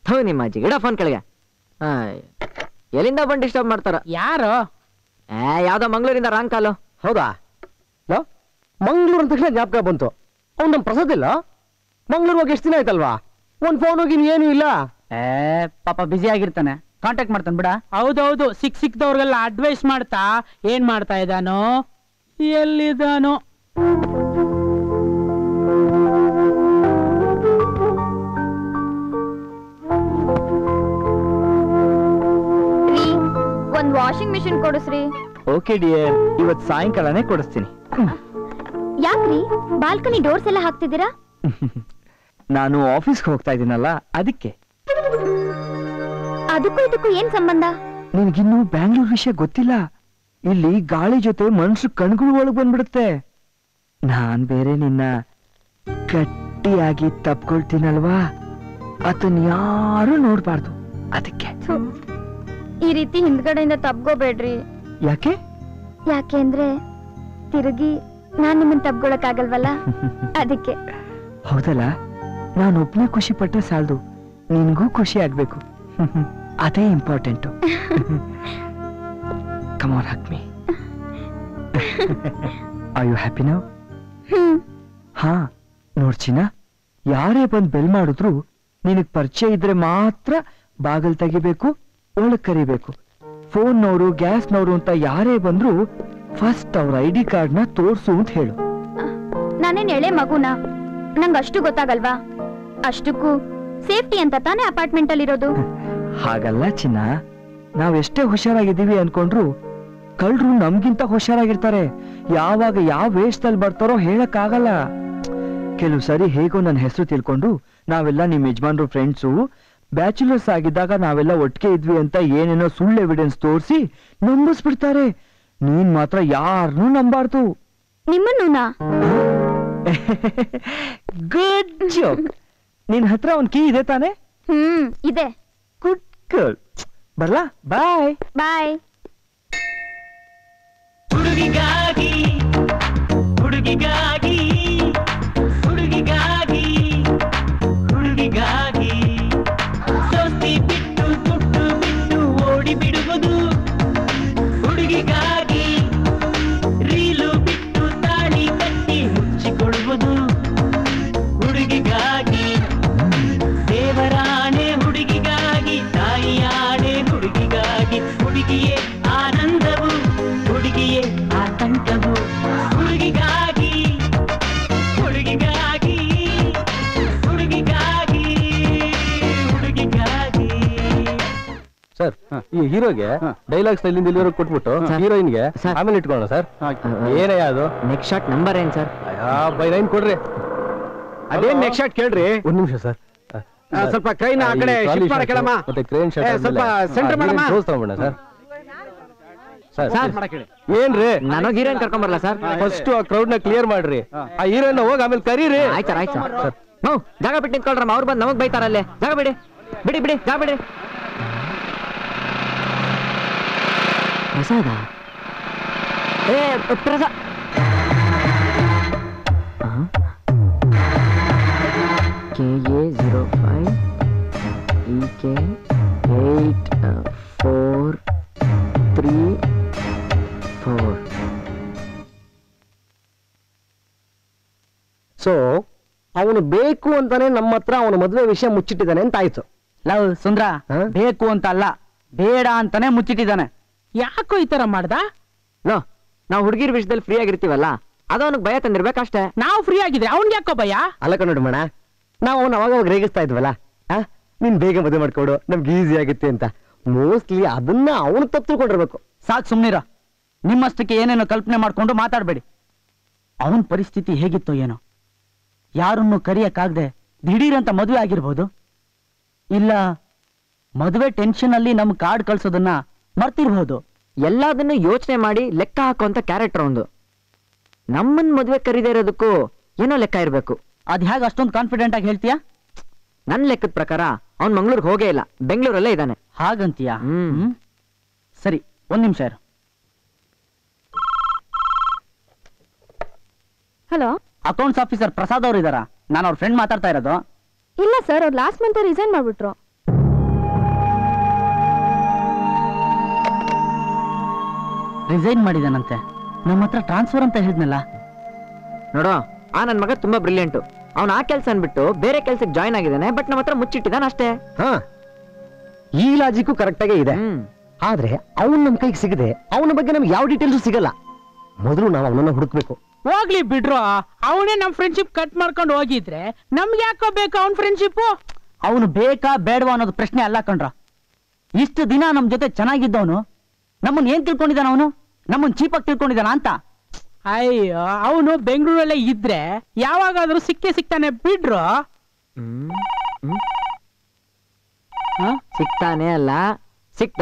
ಥೂ ನಿಮ್ಮ ಅಜ್ಜಿ. ಇಡ ಫೋನ್ ಕೆಳಗೆ. ಎಲ್ಲಿಂದ ಬಂದು ಡಿಸ್ಟರ್ಬ್ ಮಾಡ್ತಾರ? ಯಾರು? ಏ, ಯಾವ್ದೋ ಮಂಗಳೂರಿಂದ ರಾಂಗ್ ಕಾಲು. ಹೌದಾ? ಹಲೋ, ಮಂಗಳೂರು ಅಂತ ತಕ್ಷಣ ಜ್ಞಾಪಕ ಬಂತು. ಅವ್ನು ನಮ್ಮ ಪ್ರಸಾದ್ ಇಲ್ಲ? ಮಂಗಳೂರು ಹೋಗಿ ಎಷ್ಟು ದಿನ ಆಯ್ತಲ್ವಾ? ಒಂದು ಫೋನ್ ಹೋಗಿ ಏನೂ ಇಲ್ಲ. ಏ ಪಾಪ, ಬ್ಯುಸಿ ಆಗಿರ್ತಾನೆ. ಕಾಂಟ್ಯಾಕ್ಟ್ ಮಾಡ್ತಾನೆ ಬಿಡ. ಹೌದೌದು, ಸಿಕ್ ಸಿಕ್ದವ್ರಿಗೆಲ್ಲ ಅಡ್ವೈಸ್ ಮಾಡ್ತಾ ಏನ್ ಮಾಡ್ತಾ ಇದ್ದಾನೋ ಎಲ್ಲಿದ್ದಾನೋ. ಒಂದ್ ವಾಷಿಂಗ್ ಮಿಷಿನ್ ಕೊಡಿಸ್ರಿ. ಓಕೆ ಡಿಯರ್, ಇವತ್ ಸಾಯಂಕಾಲನೇ ಕೊಡಿಸ್ತೀನಿ. ಯಾಕ್ರಿ ಬಾಲ್ಕನಿ ಡೋರ್ಸ್ ಎಲ್ಲ ಹಾಕ್ತಿದ್ದೀರಾ? ನಾನು ಆಫೀಸ್ಗೆ ಹೋಗ್ತಾ ಇದ್ದೀನಲ್ಲ, ಅದಕ್ಕೆ. ಅದಕ್ಕೂ ಇದಕ್ಕೂ ಏನ್ ಸಂಬಂಧ? ನಿನ್ಗಿನ್ನೂ ಬ್ಯಾಂಗ್ಳೂರ್ ವಿಷಯ ಗೊತ್ತಿಲ್ಲ. ಇಲ್ಲಿ ಗಾಳಿ ಜೊತೆ ಮನುಷ್ಯ ಕಣ್ಗಳು ಒಳಗ್ ಬಂದ್ಬಿಡುತ್ತೆ. ನಾನ್ ಬೇರೆ ನಿನ್ನ ಗಟ್ಟಿಯಾಗಿ ತಪ್ಕೊಳ್ತೀನಲ್ವಾ, ಅದನ್ನ ಯಾರು ನೋಡ್ಬಾರ್ದು, ಅದಕ್ಕೆ. ಈ ರೀತಿ ಹಿಂದ್ಗಡೆಯಿಂದ ತಪ್ಕೋಬೇಡ್ರಿ. ಯಾಕೆ? ಯಾಕೆಂದ್ರೆ ತಿರುಗಿ ನಾನ್ ನಿಮ್ಮನ್ ತಪ್ಕೊಳಕ್ ಆಗಲ್ವಲ್ಲ, ಅದಕ್ಕೆ. ಹೌದಲ್ಲ, ನಾನೊಬ್ನೇ ಖುಷಿ ಪಟ್ರೆ ಸಾಲದು, ನಿನ್ಗೂ ಖುಷಿ ಆಗ್ಬೇಕು, ಅದೇ important. Come on, hug me. Are you happy now? ಹಾ ನೋಡ್ಚಿನ, ಯಾರೇ ಬಂದು ಬೆಲ್ ಮಾಡಿದ್ರು ನಿನಗೆ ಪರಿಚಯ ಇದ್ರೆ ಮಾತ್ರ ಬಾಗಲ್ ತೆಗಿಬೇಕು, ಒಳಗೆ ಕರಿಬೇಕು. ಫೋನ್ನವರು ಗ್ಯಾಸ್ನವರು ಅಂತ ಯಾರೇ ಬಂದ್ರು ಫಸ್ಟ್ ಅವ್ರ ಐ ಡಿ ಕಾರ್ಡ್ನ ತೋರ್ಸು ಅಂತ ಹೇಳು. ನಾನೇನ್ ಎಳೆ ಮಗುನಾ? ನಂಗೆ ಅಷ್ಟು ಗೊತ್ತಾಗಲ್ವಾ? ಅಷ್ಟಕ್ಕೂ ಸೇಫ್ಟಿ ಅಂತ ತಾನೇ ಅಪಾರ್ಟ್ಮೆಂಟ್ ಅಲ್ಲಿರೋದು. ಹಾಗಲ್ಲ ಚಿನ್ನ, ನಾವೆಷ್ಟೇ ಹುಷಾರಾಗಿದ್ದೀವಿ ಅನ್ಕೊಂಡ್ರು ಕಳ್ಳರು ನಮ್ಗಿಂತ ಹುಷಾರಾಗಿರ್ತಾರೆ. ಯಾವಾಗ ಯಾವ ವೇಷದಲ್ಲಿ ಬರ್ತಾರೋ ಹೇಳಕ್ ಆಗಲ್ಲ. ಕೆಲವು ಸರಿ ಹೇಗೋ ನನ್ನ ಹೆಸರು ತಿಳ್ಕೊಂಡು ನಾವೆಲ್ಲ ನಿಮ್ ಯಜಮಾನ್ರು ಫ್ರೆಂಡ್ಸು, ಬ್ಯಾಚುಲರ್ಸ್ ಆಗಿದ್ದಾಗ ನಾವೆಲ್ಲ ಒಟ್ಟಿಗೆ ಇದ್ವಿ ಅಂತ ಏನೇನೋ ಸುಳ್ಳು ಎವಿಡೆನ್ಸ್ ತೋರಿಸಿ ನಂಬಿಸ್ಬಿಡ್ತಾರೆ. ನೀನ್ ಮಾತ್ರ ಯಾರನ್ನೂ ನಂಬಾರ್ದು. ನಿಮ್ಮನ್ನ ಗುಡ್ ಜೋಕ್. ನಿನ್ ಹತ್ರ ಒಂದ್ ಕೀ ಇದೆ ತಾನೆ? ಹ್ಮ್, ಇದೆ. Good girl. ಬರ್ಲಾ? ಬಾಯ್ ಬಾಯ್. ಹುಡುಗಿಗಾಗಿ ಹೀರೋಗೆ ಡೈಲಾಗ್ ಸ್ಟೈಲ್ ಇಂದ ಇಲ್ಲಿವರೆಗೆ ಕೊಟ್ಬಿಟ್ಟು ಹೀರೋಯಿನ್ ಗೆ ಆಮೇಲೆ ಇಟ್ಕೊಳ್ಳೋಣ ಸರ್. ಏನೇ ಅದು ನೆಕ್ಸ್ಟ್ ಶಾಟ್ ನಂಬರ್ ಏನ್ ಸರ್? ಬೈ ಲೈನ್ ಕೊಡ್ರಿ. ಅದೇನ್ ನೆಕ್ಸ್ಟ್ ಶಾಟ್ ಕೇಳ್ರಿ. ಒಂದ್ ನಿಮಿಷ ಸರ್, ಸ್ವಲ್ಪ ಕೈನ ಆ ಕಡೆ ಶಿಫ್ಟ್ ಮಾಡ ಕೇಳಮ್ಮ. ಮತ್ತೆ ಕ್ರೇನ್ ಶಾಟ್ ಸ್ವಲ್ಪ ಸೆಂಟರ್ ಮಾಡಮ್ಮ. ಕ್ಲೋಸ್ ತಗೊಂಡ್ಬಿಡಣ ಸರ್. ಸರ್ ಏನ್ರಿ ನನಗೆ ಹೀರೋಯಿನ್ ಕರ್ಕೊಂಡ್ ಬರಲ್ಲ ಸರ್? ಫಸ್ಟ್ ಆ ಕ್ರೌಡ್ ನ ಕ್ಲಿಯರ್ ಮಾಡ್ರಿ, ಆ ಹೀರೋಯಿನ್ ಹೋಗಿ ಆಮೇಲೆ ಕರೀರಿ. ಆಯ್ತು ಸರ್, ಆಯ್ತು ಸರ್. ನಾವು ಜಾಗ ಬಿಟ್ಟು ನಿಂತ್ಕೊಳ್ರಮ್ಮ, ಅವ್ರು ಬಂದು ನಮಗ್ ಬೈತಾರಲ್ಲೇ. ಜಾಗ ಬಿಡಿ ಬಿಡಿ ಬಿಡಿ ಜಾಗ ಬಿಡಿ. ಪ್ರಸಾದ ಏ Prasada K A zero five E K eight four three four. So ಅವನು ಬೇಕು ಅಂತಾನೆ ನಮ್ಮ ಹತ್ರ ಅವನ ಮದುವೆ ವಿಷಯ ಮುಚ್ಚಿಟ್ಟಿದ್ದಾನೆ ಅಂತ ಆಯ್ತು. ಲವ್ ಸುಂದ್ರ, ಬೇಕು ಅಂತ ಅಲ್ಲ, ಬೇಡ ಅಂತಾನೆ ಮುಚ್ಚಿಟ್ಟಿದ್ದಾನೆ. ಯಾಕೋ ಈ ತರ ಮಾಡ್ದ? ಲೋ, ನಾವು ಹುಡುಗಿರ ವಿಷಯದಲ್ಲಿ ಫ್ರೀ ಆಗಿರ್ತೀವಲ್ಲ, ಅದು ಅವನಿಗೆ ಭಯ ತಂದಿರ್ಬೇಕಷ್ಟೇ. ನಾವು ಫ್ರೀ ಆಗಿದ್ರೆ ಅವ್ನಿಗೆ ಯಾಕೋ ಭಯ? ಅಲ್ಲ ಕಣೋಡು ಮಣ, ನಾವು ಅವ್ನು ಅವಾಗ ಅವಾಗ ರೇಗಿಸ್ತಾ ಇದ್ವಲ್ಲ, ನೀನ್ ಬೇಗ ಮದುವೆ ಮಾಡ್ಕೊಡು ನಮ್ಗೆ ಈಸಿ ಆಗುತ್ತೆ ಅಂತ. ಮೋಸ್ಟ್ಲಿ ಅದನ್ನ ಅವನು ತಪ್ಪು ತಿಳ್ಕೊಂಡಿರ್ಬೇಕು. ಸಾಕು ಸುಮ್ನಿರ, ನಿಮ್ಮಷ್ಟಕ್ಕೆ ಏನೇನೋ ಕಲ್ಪನೆ ಮಾಡ್ಕೊಂಡು ಮಾತಾಡಬೇಡಿ. ಅವನ ಪರಿಸ್ಥಿತಿ ಹೇಗಿತ್ತೋ ಏನೋ, ಯಾರನ್ನು ಕರಿಯಕ್ಕಾಗದೆ ದಿಢೀರಂತ ಮದುವೆ ಆಗಿರ್ಬೋದು. ಇಲ್ಲ ಮದುವೆ ಟೆನ್ಷನ್ ಅಲ್ಲಿ ನಮ್ ಕಾರ್ಡ್ ಕಳ್ಸೋದನ್ನ ಮರ್ತಿರ್ಬಹುದು. ಎಲ್ಲದನ್ನು ಯೋಚನೆ ಮಾಡಿ ಲೆಕ್ಕ ಹಾಕುವಂತ ಕ್ಯಾರೆಕ್ಟರ್ ಒಂದು. ನಮ್ಮನ್ ಮದುವೆ ಕರೀದೇ ಇರೋದಕ್ಕೂ ಏನೋ ಲೆಕ್ಕ ಇರಬೇಕು. ಅದ್ ಹೇಗ ಅಷ್ಟೊಂದು ಕಾನ್ಫಿಡೆಂಟ್ ಆಗಿ ಹೇಳ್ತೀಯಾ? ನನ್ನ ಲೆಕ್ಕದ ಪ್ರಕಾರ ಅವ್ನು ಮಂಗಳೂರಿಗೆ ಹೋಗೇ ಇಲ್ಲ, ಬೆಂಗಳೂರಲ್ಲೇ ಇದ್ದಾನೆ. ಹಾಗಂತೀಯಾ? ಹ್ಮ್ ಸರಿ, ಒಂದ್ ನಿಮಿಷ ಇರು. ಹಲೋ, ಅಕೌಂಟ್ಸ್ ಆಫೀಸರ್ ಪ್ರಸಾದ್ ಅವ್ರು ಇದಾರಾ? ನಾನು ಅವ್ರ ಫ್ರೆಂಡ್ ಮಾತಾಡ್ತಾ ಇರೋದು. ಇಲ್ಲ ಸರ್, ಅವ್ರು ಲಾಸ್ಟ್ ಮಂತ್ ರಿಸೈನ್ ಮಾಡ್ಬಿಟ್ರು. ರಿಸೈನ್ ಮಾಡಿದನಂತೆ? ನಮ್ಮ ಹತ್ರ ಟ್ರಾನ್ಸ್ಫರ್ ಅಂತ ಹೇಳಿದ್ನಲ್ಲ. ನೋಡೋ, ಆ ನನ್ನ ಮಗ ತುಂಬಾ ಬ್ರಿಲಿಯಂಟು. ಅವನು ಆ ಕೆಲಸ ಅನ್ಬಿಟ್ಟು ಬೇರೆ ಕೆಲಸಕ್ಕೆ ಜಾಯಿನ್ ಆಗಿದ್ದಾನೆ, ಬಟ್ ನಮ್ಮ ಹತ್ರ ಮುಚ್ಚಿಟ್ಟಿದ್ದಾನೆ ಅಷ್ಟೇ. ಈ ಲಾಜಿಕ್ಕು ಕರೆಕ್ಟಾಗೇ ಇದೆ. ಆದ್ರೆ ಅವನು ನಮ್ಮ ಕೈಗೆ ಸಿಗದೆ ಅವನ ಬಗ್ಗೆ ನಮ್ಗೆ ಯಾವ ಡೀಟೇಲ್ಸು ಸಿಗಲ್ಲ. ಮೊದಲು ನಾವು ಅವನನ್ನ ಹುಡುಕ್ಬೇಕು. ಹೋಗ್ಲಿ ಬಿಡ್ರೋ, ಅವನೇ ನಮ್ಮ ಫ್ರೆಂಡ್ಶಿಪ್ ಕಟ್ ಮಾಡ್ಕೊಂಡು ಹೋಗಿದ್ರೆ ನಮ್ಗೆ ಯಾಕೋ ಬೇಕು ಅವನ ಫ್ರೆಂಡ್ಶಿಪ್? ಅವನು ಬೇಕಾ ಬೇಡವಾ ಅನ್ನೋದು ಪ್ರಶ್ನೆ ಅಲ್ಲ ಕಣ್ರ. ಇಷ್ಟು ದಿನ ನಮ್ಮ ಜೊತೆ ಚೆನ್ನಾಗಿದ್ದವನು ನಮ್ಮನ್ ಏನ್ ತಿಳ್ಕೊಂಡಿದ್ದಾನ? ಅವನು ನಮ್ಮನ್ ಚೀಪಾಗಿ ತಿಳ್ಕೊಂಡಿದ್ದಾನ ಅಂತ. ಅಯ್ಯೋ, ಅವನು ಬೆಂಗಳೂರಲ್ಲೇ ಇದ್ರೆ ಯಾವಾಗಾದ್ರೂ ಸಿಕ್ಕೇ ಸಿಕ್ತಾನೆ ಬಿಡ್ರು. ಸಿಕ್ತಾನೆ ಅಲ್ಲ, ಸಿಕ್ತ.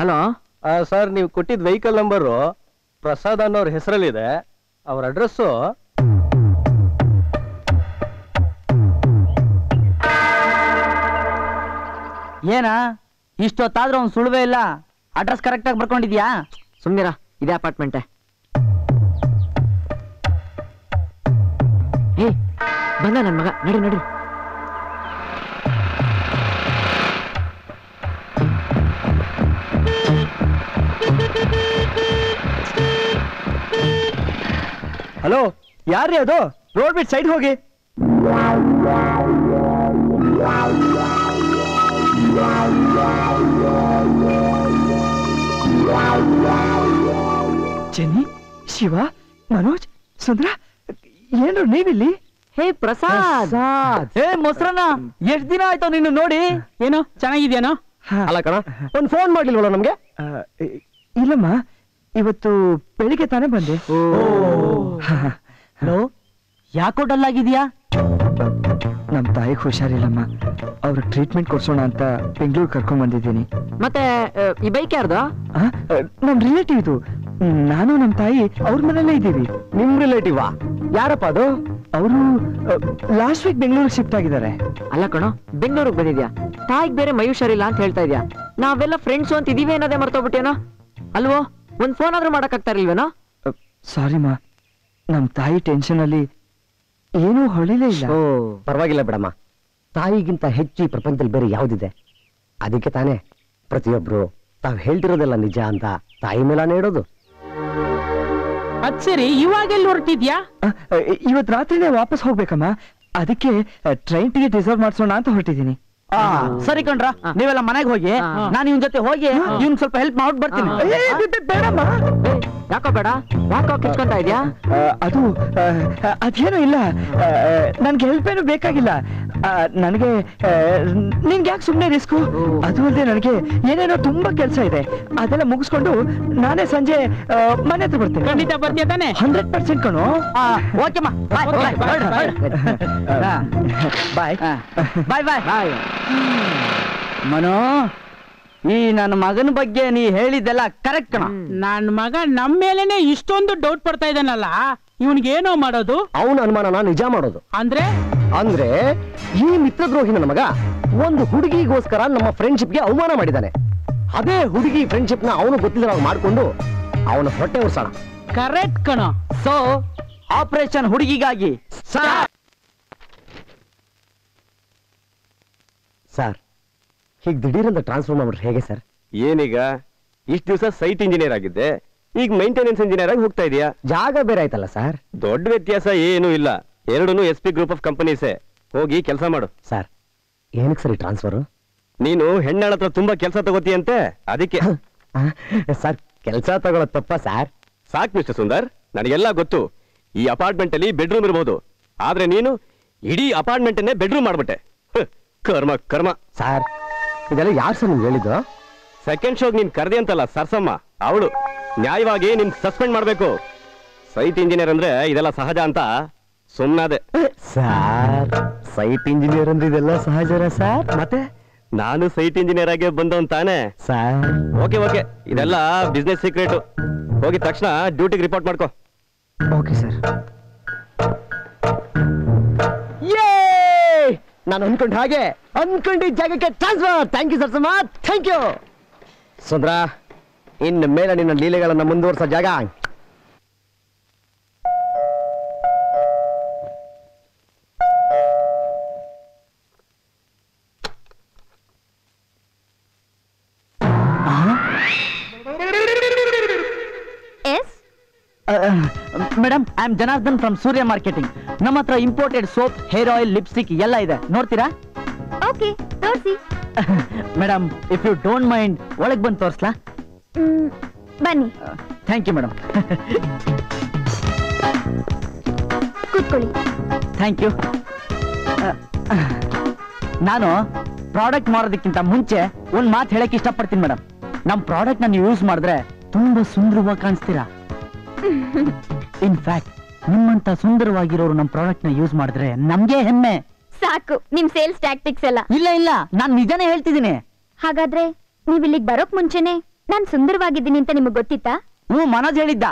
ಹಲೋ ಸರ್, ನೀವು ಕೊಟ್ಟಿದ್ದ ವೆಹಿಕಲ್ ನಂಬರು ಪ್ರಸಾದ್ ಅನ್ನೋರ ಹೆಸರಲ್ಲಿದೆ. ಅವ್ರ ಅಡ್ರೆಸ್ಸು ಏನಾ? ಇಷ್ಟೊತ್ತಾದ್ರೂ ಅವ್ನು ಸುಳುವೇ ಇಲ್ಲ. ಅಡ್ರೆಸ್ ಕರೆಕ್ಟ್ ಆಗಿ ಬರ್ಕೊಂಡಿದ್ಯಾ? ಸುಮ್ನಿರ, ಇದೇ ಅಪಾರ್ಟ್ಮೆಂಟೇ. ಏ ಬಂದ ನನ್ನ ಮಗ, ನಡಿ ನಡಿ. ಹಲೋ, ಯಾರ್ರೀ ಅದು? ರೋಡ್ ಬಿಟ್ಟು ಸೈಡ್ ಹೋಗಿ. ಚೆನ್ನಿ, ಶಿವ, ಮನೋಜ್, ಸುಂದ್ರ, ಏನ್ರು ನೀವಿಲ್ಲಿ? ಹೇ ಪ್ರಸಾದ್, ಹೇ ಮೊಸರನ್ನ, ಎಷ್ಟ್ ದಿನ ಆಯ್ತು ನೀನು ನೋಡಿ. ಏನೋ ಚೆನ್ನಾಗಿದ್ಯಾನೋ? ಅಲ್ಲ ಕಣ, ಒಂದು ಫೋನ್ ಮಾಡ್ಲಿಲ್ವಲ್ಲ ನಮ್ಗೆ? ಇಲ್ಲಮ್ಮ, ಇವತ್ತು ಬೆಳಿಗ್ಗೆ ತಾನೇ ಬಂದೆ. ಹಲೋ, ಯಾಕೋ ಡಲ್ ಆಗಿದ್ಯಾ? ನಮ್ ತಾಯಿಗೆ ಹುಷಾರಿಲ್ಲಮ್ಮ, ಅವ್ರ ಟ್ರೀಟ್ಮೆಂಟ್ ಕೊಡ್ಸೋಣ ಅಂತ ಬೆಂಗಳೂರು ಕರ್ಕೊಂಡ್ ಬಂದಿದ್ದೀನಿ. ಮತ್ತೆ ಈ ಬೈಕ್ ಯಾರ್ದ? ನಮ್ ರಿಲೇಟಿವ್ ಇದು. ನಾನು ನಮ್ ತಾಯಿ ಅವ್ರ ಮನೇಲೇ ಇದ್ದೀವಿ. ನಿಮ್ ರಿಲೇಟಿವಾ? ಯಾರಪ್ಪ ಅದು? ಅವರು ಲಾಸ್ಟ್ ವೀಕ್ ಬೆಂಗಳೂರಿಗೆ ಶಿಫ್ಟ್ ಆಗಿದ್ದಾರೆ. ಅಲ್ಲ ಕಣೋ, ಬೆಂಗಳೂರಿಗೆ ಬಂದಿದ್ಯಾ, ತಾಯಿಗೆ ಬೇರೆ ಮೈ ಹುಷಾರಿಲ್ಲ ಅಂತ ಹೇಳ್ತಾ ಇದ್ಯಾ, ನಾವೆಲ್ಲ ಫ್ರೆಂಡ್ಸು ಅಂತ ಇದೀವಿ ಅನ್ನೋದೇ ಮರ್ತೋಗ್ಬಿಟ್ಟೇನೋ ಅಲ್ವೋ? ಒಂದು ಫೋನ್ ಆದ್ರೂ ಮಾಡಕ್ಕಾಗ್ತಾರಲ್ವೇನೋ? ಸಾರಿ ಮಾ, ನಮ್ಮ ತಾಯಿ ಟೆನ್ಷನ್ ಅಲ್ಲಿ ಏನೂ ಹೊಳಿಲೇ ಇಲ್ಲ. ಓ ಪರವಾಗಿಲ್ಲ ಬಿಡಮ್ಮ, ತಾಯಿಗಿಂತ ಹೆಚ್ಚು ಈ ಪ್ರಪಂಚದಲ್ಲಿ ಬೇರೆ ಯಾವುದಿದೆ? ಅದಕ್ಕೆ ತಾನೇ ಪ್ರತಿಯೊಬ್ರು ತಾವು ಹೇಳ್ತಿರೋದೆಲ್ಲ ನಿಜ ಅಂತ ತಾಯಿ ಮೇಲಾನೇ ಇಡೋದು. ಅದ್ ಸರಿ, ಇವಾಗೆಲ್ಲ ಹೊರಟಿದ್ಯಾ? ಇವತ್ ರಾತ್ರಿನೇ ವಾಪಸ್ ಹೋಗ್ಬೇಕಮ್ಮ, ಅದಕ್ಕೆ ಟ್ರೈನ್ ಟಿಕೆಟ್ ರಿಸರ್ವ್ ಮಾಡ್ಸೋಣ ಅಂತ ಹೊರಟಿದ್ದೀನಿ. ಸರಿ ಕಣ್ರ, ನೀವೆಲ್ಲ ಮನೆಗೆ ಹೋಗಿ, ನಾನು ಇವನ್ ಜೊತೆ ಹೋಗಿ ಇವನ್ ಸ್ವಲ್ಪ ಹೆಲ್ಪ್ ಮಾಡಿ ಬರ್ತೀನಿ. ಯಾಕೋ ಬೇಡ, ಯಾಕೋ ಕಿಚ್ಕೊಂತ ಇದ್ಯಾ? ಅದು ಅದೇನೂ ಇಲ್ಲ, ನನ್ಗೆ ಹೆಲ್ಪ್ ಏನು ಬೇಕಾಗಿಲ್ಲ. ನನಗೆ ನಿನ್ಗೆ ಯಾಕೆ ಸುಮ್ಮನೆ ರಿಸ್ಕು? ಅದು ಅಲ್ಲದೆ ನನಗೆ ಏನೇನೋ ತುಂಬಾ ಕೆಲಸ ಇದೆ, ಅದೆಲ್ಲ ಮುಗಿಸ್ಕೊಂಡು ನಾನೇ ಸಂಜೆ ಮನೆ ಹತ್ರ ಬರ್ತೇನೆ. ಖಂಡಿತ ಬರ್ತೀಯ ತಾನೆ? ಹಂಡ್ರೆಡ್ ಪರ್ಸೆಂಟ್ ಕಣೋ. ಓಕೆಮ್ಮ, ಬಾಯ್ ಬಾಯ್ ಬಾಯ್ ಬಾಯ್. ಮನೋ, ಈ ನನ್ನ ಮಗನ ಬಗ್ಗೆ ನೀ ಹೇಳಿದ್ದೆಲ್ಲ ಕರೆಕ್ಟ್ ಕಣ. ನನ್ನ ಮಗ ನಮ್ಮ ಮೇಲೆನೆ ಇಷ್ಟೊಂದು ಡೌಟ್ ಪಡ್ತಾ ಇದ್ದಾನಲ್ಲ, ಇವನ್ಗೇನೋ ಮಾಡೋದು. ಅವನ ಅನುಮಾನನ ನಿಜ ಮಾಡೋದು ಅಂದ್ರೆ ಅಂದ್ರೆ ಈ ಮಿತ್ರದ್ರೋಹಿ ನನ್ನ ಮಗ ಒಂದು ಹುಡುಗಿಗೋಸ್ಕರ ನಮ್ಮ ಫ್ರೆಂಡ್ಶಿಪ್ ಗೆ ಅವಮಾನ ಮಾಡಿದ್ದಾನೆ. ಅದೇ ಹುಡುಗಿ ಫ್ರೆಂಡ್ಶಿಪ್ ನ ಅವನು ಗೊತ್ತಿಲ್ಲ ಮಾಡಿಕೊಂಡು ಅವನ ಹೊಟ್ಟೆ ಉರ್ಸೋಣ. ಕರೆಕ್ಟ್ ಕಣ. ಸೊ ಆಪರೇಷನ್ ಹುಡುಗಿಗಾಗಿ. ಸರ್, ಹೀಗೆ ದಿಢೀರಂತ ಟ್ರಾನ್ಸ್ಫರ್ ಮಾಡ್ಬಿಟ್ರೆ ಹೇಗೆ ಸರ್? ಏನೀಗ, ಇಷ್ಟು ದಿವಸ ಸೈಟ್ ಇಂಜಿನಿಯರ್ ಆಗಿದ್ದೆ, ಈಗ ಮೈಂಟೆನೆನ್ಸ್ ಇಂಜಿನಿಯರ್ ಆಗಿ ಹೋಗ್ತಾ ಇದೆಯಾ? ಜಾಗ ಬೇರೆ ಆಯ್ತಲ್ಲ ಸರ್? ದೊಡ್ಡ ವ್ಯತ್ಯಾಸ ಏನೂ ಇಲ್ಲ, ಎರಡೂ ಎಸ್ ಪಿ ಗ್ರೂಪ್ ಆಫ್ ಕಂಪನೀಸೇ. ಹೋಗಿ ಕೆಲಸ ಮಾಡು. ಸರ್, ಏನಕ್ಕೆ ಸರಿ ಟ್ರಾನ್ಸ್ಫರು? ನೀನು ಹೆಣ್ಣಾಳ ಹತ್ರ ತುಂಬಾ ಕೆಲಸ ತಗೋತೀಯಂತೆ, ಅದಕ್ಕೆ. ಸರ್, ಕೆಲಸ ತಗೊಳ್ಳೋದು ತಪ್ಪ ಸರ್. ಸಾಕು ಮಿಸ್ಟರ್ ಸುಂದರ್, ನನಗೆಲ್ಲ ಗೊತ್ತು. ಈ ಅಪಾರ್ಟ್ಮೆಂಟ್ ಅಲ್ಲಿ ಬೆಡ್ರೂಮ್ ಇರಬಹುದು, ಆದ್ರೆ ನೀನು ಇಡೀ ಅಪಾರ್ಟ್ಮೆಂಟ್ ಅನ್ನೇ ಬೆಡ್ರೂಮ್ ಮಾಡ್ಬಿಟ್ಟೆ. ಕರ್ಮ ಕರ್ಮ. ಸರ್, ಇದೆಲ್ಲ ಯಾರು ಸರ್ ನಿಮ್ಗೆ ಹೇಳಿದ್ದು? ಸೆಕೆಂಡ್ ಶೋಗೆ ನೀನ್ ಕರೆದೆ ಅಂತಲ್ಲ ಸರ್ಸಮ್ಮ, ಅವಳು. ನ್ಯಾಯವಾಗಿ ನಿನ್ ಸಸ್ಪೆಂಡ್ ಮಾಡ್ಬೇಕು. ಸೈಟ್ ಇಂಜಿನಿಯರ್ ಅಂದ್ರೆ ಇದೆಲ್ಲ ಸಹಜ ಅಂತ ಸುಮ್ಮನಾದೆ ಸರ್. ಸೈಟ್ ಇಂಜಿನಿಯರ್ ಅಂದ್ರೆ ಇದೆಲ್ಲ ಸಹಜರ ಸರ್? ಮತ್ತೆ ನಾನು ಸೈಟ್ ಇಂಜಿನಿಯರ್ ಆಗಿ ಬಂದವನ್ ತಾನೆ ಸರ್. ಓಕೆ ಓಕೆ, ಇದೆಲ್ಲ ಬಿಸ್ನೆಸ್ ಸೀಕ್ರೆಟ್. ಹೋಗಿದ ತಕ್ಷಣ ಡ್ಯೂಟಿಗೆ ರಿಪೋರ್ಟ್ ಮಾಡ್ಕೋ. Okay sir. ನಾನು ಅನ್ಕೊಂಡ ಹಾಗೆ ಅನ್ಕೊಂಡಿದ್ದ ಜಾಗಕ್ಕೆ transfer. Thank you sir. Suma, thank you. Sundra, ಇನ್ನು ಮೇಲೆ ನಿನ್ನ ಲೀಲೆಗಳನ್ನ ಮುಂದುವರಿಸೋ ಜಾಗ. Madam, I am Janardhan from Surya marketing. ನಮ್ಮ ಹತ್ರ imported soap, hair oil, lipstick ಎಲ್ಲ ಇದೆ, ನೋಡ್ತೀರಾ? ಓಕೆ, ತೋರಿಸಿ. Madam, if you don't mind ಒಳಗೆ ಬಂದು ತೋರಿಸ್ಲಾ? ಬನ್ನಿ. Thank you madam. ಕೂತ್ಕೊಳ್ಳಿ. Thank you. ನಾನು ಪ್ರಾಡಕ್ಟ್ ಮಾಡೋದಕ್ಕಿಂತ ಮುಂಚೆ ಒಂದು ಮಾತು ಹೇಳಕ್ಕೆ ಇಷ್ಟಪಡ್ತೀನಿ ಮೇಡಮ್. ನಮ್ಮ ಪ್ರಾಡಕ್ಟ್ನ ನೀವು ಯೂಸ್ ಮಾಡಿದ್ರೆ ತುಂಬ ಸುಂದರವಾಗಿ ಕಾಣಿಸ್ತೀರಾ. ಇನ್ಫ್ಯಾಕ್ಟ್ ನಿಮ್ಮಂತ ಸುಂದರವಾಗಿರೋರು ನಮ್ಮ ಪ್ರಾಡಕ್ಟ್ ನ ಯೂಸ್ ಮಾಡಿದ್ರೆ ನಮ್ಗೆ ಹೆಮ್ಮೆ. ಸಾಕು ನಿಮ್ ಸೇಲ್ಸ್ ಟ್ಯಾಕ್ಟಿಕ್ಸ್ ಎಲ್ಲ. ಇಲ್ಲ ಇಲ್ಲ, ನಾನ್ ನಿಜಾನೇ ಹೇಳ್ತಿದ್ದೀನಿ. ಹಾಗಾದ್ರೆ ನೀವ್ ಇಲ್ಲಿಗೆ ಬರೋಕ್ ಮುಂಚೆನೆ ನಾನ್ ಸುಂದರವಾಗಿದ್ದೀನಿ ಅಂತ ನಿಮ್ಗೆ ಗೊತ್ತಿತ್ತಾ? ಹ್ಞೂ, ಮನೋಜ್ ಹೇಳಿದ್ದ.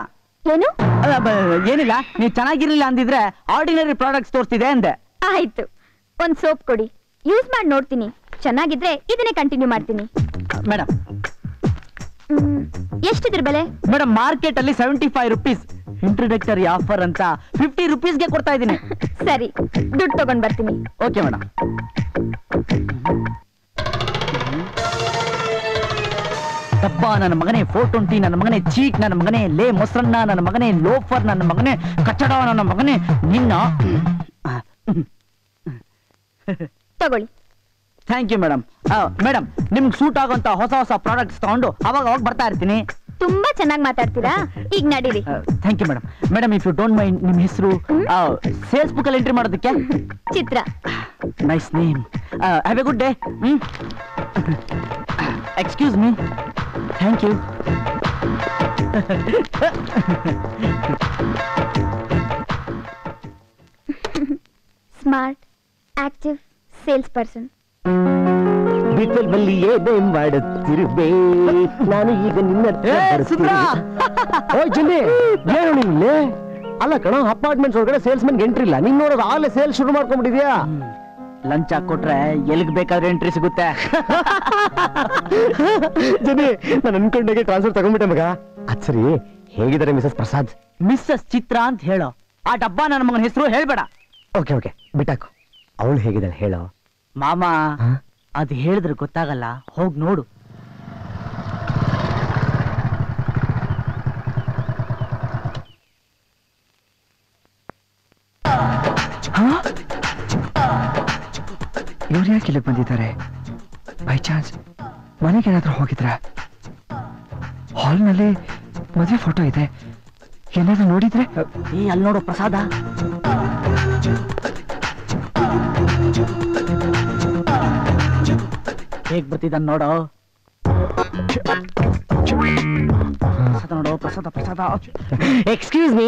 ಏನು? ಏನಿಲ್ಲ, ನೀವ್ ಚೆನ್ನಾಗಿರ್ಲಿಲ್ಲ ಅಂದಿದ್ರೆ ಆರ್ಡಿನರಿ ಪ್ರಾಡಕ್ಟ್ಸ್ ತೋರಿಸ್ತಿದೆ ಅಂದೆ. ಆಯ್ತು, ಒಂದ್ ಸೋಪ್ ಕೊಡಿ, ಯೂಸ್ ಮಾಡಿ ನೋಡ್ತೀನಿ. ಚೆನ್ನಾಗಿದ್ರೆ ಇದನ್ನೇ ಕಂಟಿನ್ಯೂ ಮಾಡ್ತೀನಿ. ಮೇಡಮ್, ಎಷ್ಟಿದ್ರ ಬೆಲೆ? ಮೇಡಮ್, ಮಾರ್ಕೆಟ್ ಅಲ್ಲಿ seventy five rupees. Introductory offer ಅಂತ ಫಿಫ್ಟಿ ರುಪೀಸ್ಗೆ ಕೊಡ್ತಾ ಇದ್ದೀನಿ. ಸರಿ, ದುಡ್ಡು ತಗೊಂಡ್ ಬರ್ತೀನಿ. Okay madam. ತಪ್ಪ, ನನ್ನ ಮಗನೇ ಫೋರ್ ಟ್ವೆಂಟಿ, ನನ್ನ ಮಗನೇ ಚೀಟ್, ನನ್ನ ಮಗನೇ ಲೇ ಮೊಸರನ್ನ, ನನ್ನ ಮಗನೇ ಲೋಫರ್, ನನ್ನ ಮಗನೇ ಕಟ್ಟಡ, ನನ್ನ ಮಗನೇ ನಿನ್ನ. ತಗೊಳ್ಳಿ. Thank you madam. ಮೇಡಮ್, ನಿಮ್ಗೆ ಸೂಟ್ ಆಗೋಂತ ಹೊಸ ಹೊಸ ಪ್ರಾಡಕ್ಟ್ಸ್ ತಗೊಂಡು ಅವಾಗ ಅವಾಗ ಬರ್ತಾ ಇರ್ತೀನಿ. ತುಂಬಾ ಚೆನ್ನಾಗಿ ಮಾತಾಡ್ತೀರಾ, ಈಗ ನಡೀರಿ. Thank you madam. Madam, if you don't mind, ನಿಮ್ಮ ಹೆಸರು ಸೇಲ್ಸ್ ಬುಕ್ ಅಲ್ಲಿ ಎಂಟ್ರಿ ಮಾಡೋದಕ್ಕೆ? Chitra. Nice name. Have a good day. Excuse me. Thank you. Smart, active sales person. ಮಾಡುತ್ತಿರುವೆ ನಾನು ಈಗ ನಿನ್ನ. ಅಲ್ಲ ಕಣ, ಅಪಾರ್ಟ್ಮೆಂಟ್ ಒಳಗಡೆ ಸೇಲ್ಸ್ ಮನ್ ಎಂಟ್ರಿ ಇಲ್ಲ, ನೀನ್ ನೋಡೋದು ಆಗಲೇ ಸೇಲ್ ಶುರು ಮಾಡ್ಕೊಂಡ್ಬಿಟ್ಟಿದ್ಯಾ. ಲಂಚ್ ಹಾಕೊಟ್ರೆ ಎಲ್ಗ್ ಬೇಕಾದ್ರೆ ಎಂಟ್ರಿ ಸಿಗುತ್ತೆ. ಜನಿ, ನಾನು ಅನ್ಕೊಂಡಾಗೆ ಟ್ರಾನ್ಸ್ಫರ್ ತಗೊಂಡ್ಬಿಟ್ಟೆ ಮಗ. ಅಚ್ಚರಿ ಹೇಗಿದ್ದಾರೆ ಮಿಸಸ್ ಪ್ರಸಾದ್? ಮಿಸಸ್ ಚಿತ್ರಾ ಅಂತ ಹೇಳೋ, ಆ ಡಬ್ಬ ನನ್ನ ಮಗನ ಹೆಸರು ಹೇಳ್ಬೇಡ. ಓಕೆ ಓಕೆ ಬಿಟ್ಟಾಕು. ಅವಳು ಹೇಗಿದ್ದಾಳೆ ಹೇಳೋ. ಮಾಮ ಅದು ಹೇಳಿದ್ರೆ ಗೊತ್ತಾಗಲ್ಲ, ಹೋಗಿ ನೋಡು. ಇವ್ರು ಯಾಕೆ ಇಲ್ಲಿಗೆ ಬಂದಿದ್ದಾರೆ? ಬೈ ಚಾನ್ಸ್ ಮನೆಗೆ ಏನಾದ್ರೂ ಹೋಗಿದ್ರಾ? ಹಾಲ್ನಲ್ಲಿ ಮದುವೆ ಫೋಟೋ ಇದೆ, ಏನಾದ್ರೂ ನೋಡಿದ್ರೆ? ಏ ಅಲ್ಲಿ ನೋಡು ಪ್ರಸಾದ. ಹೇಗ್ ಬರ್ತಿದ್ದಾನೆ ನೋಡೋ ನೋಡೋ ಪ್ರಸಾದ ಪ್ರಸಾದ. Excuse me.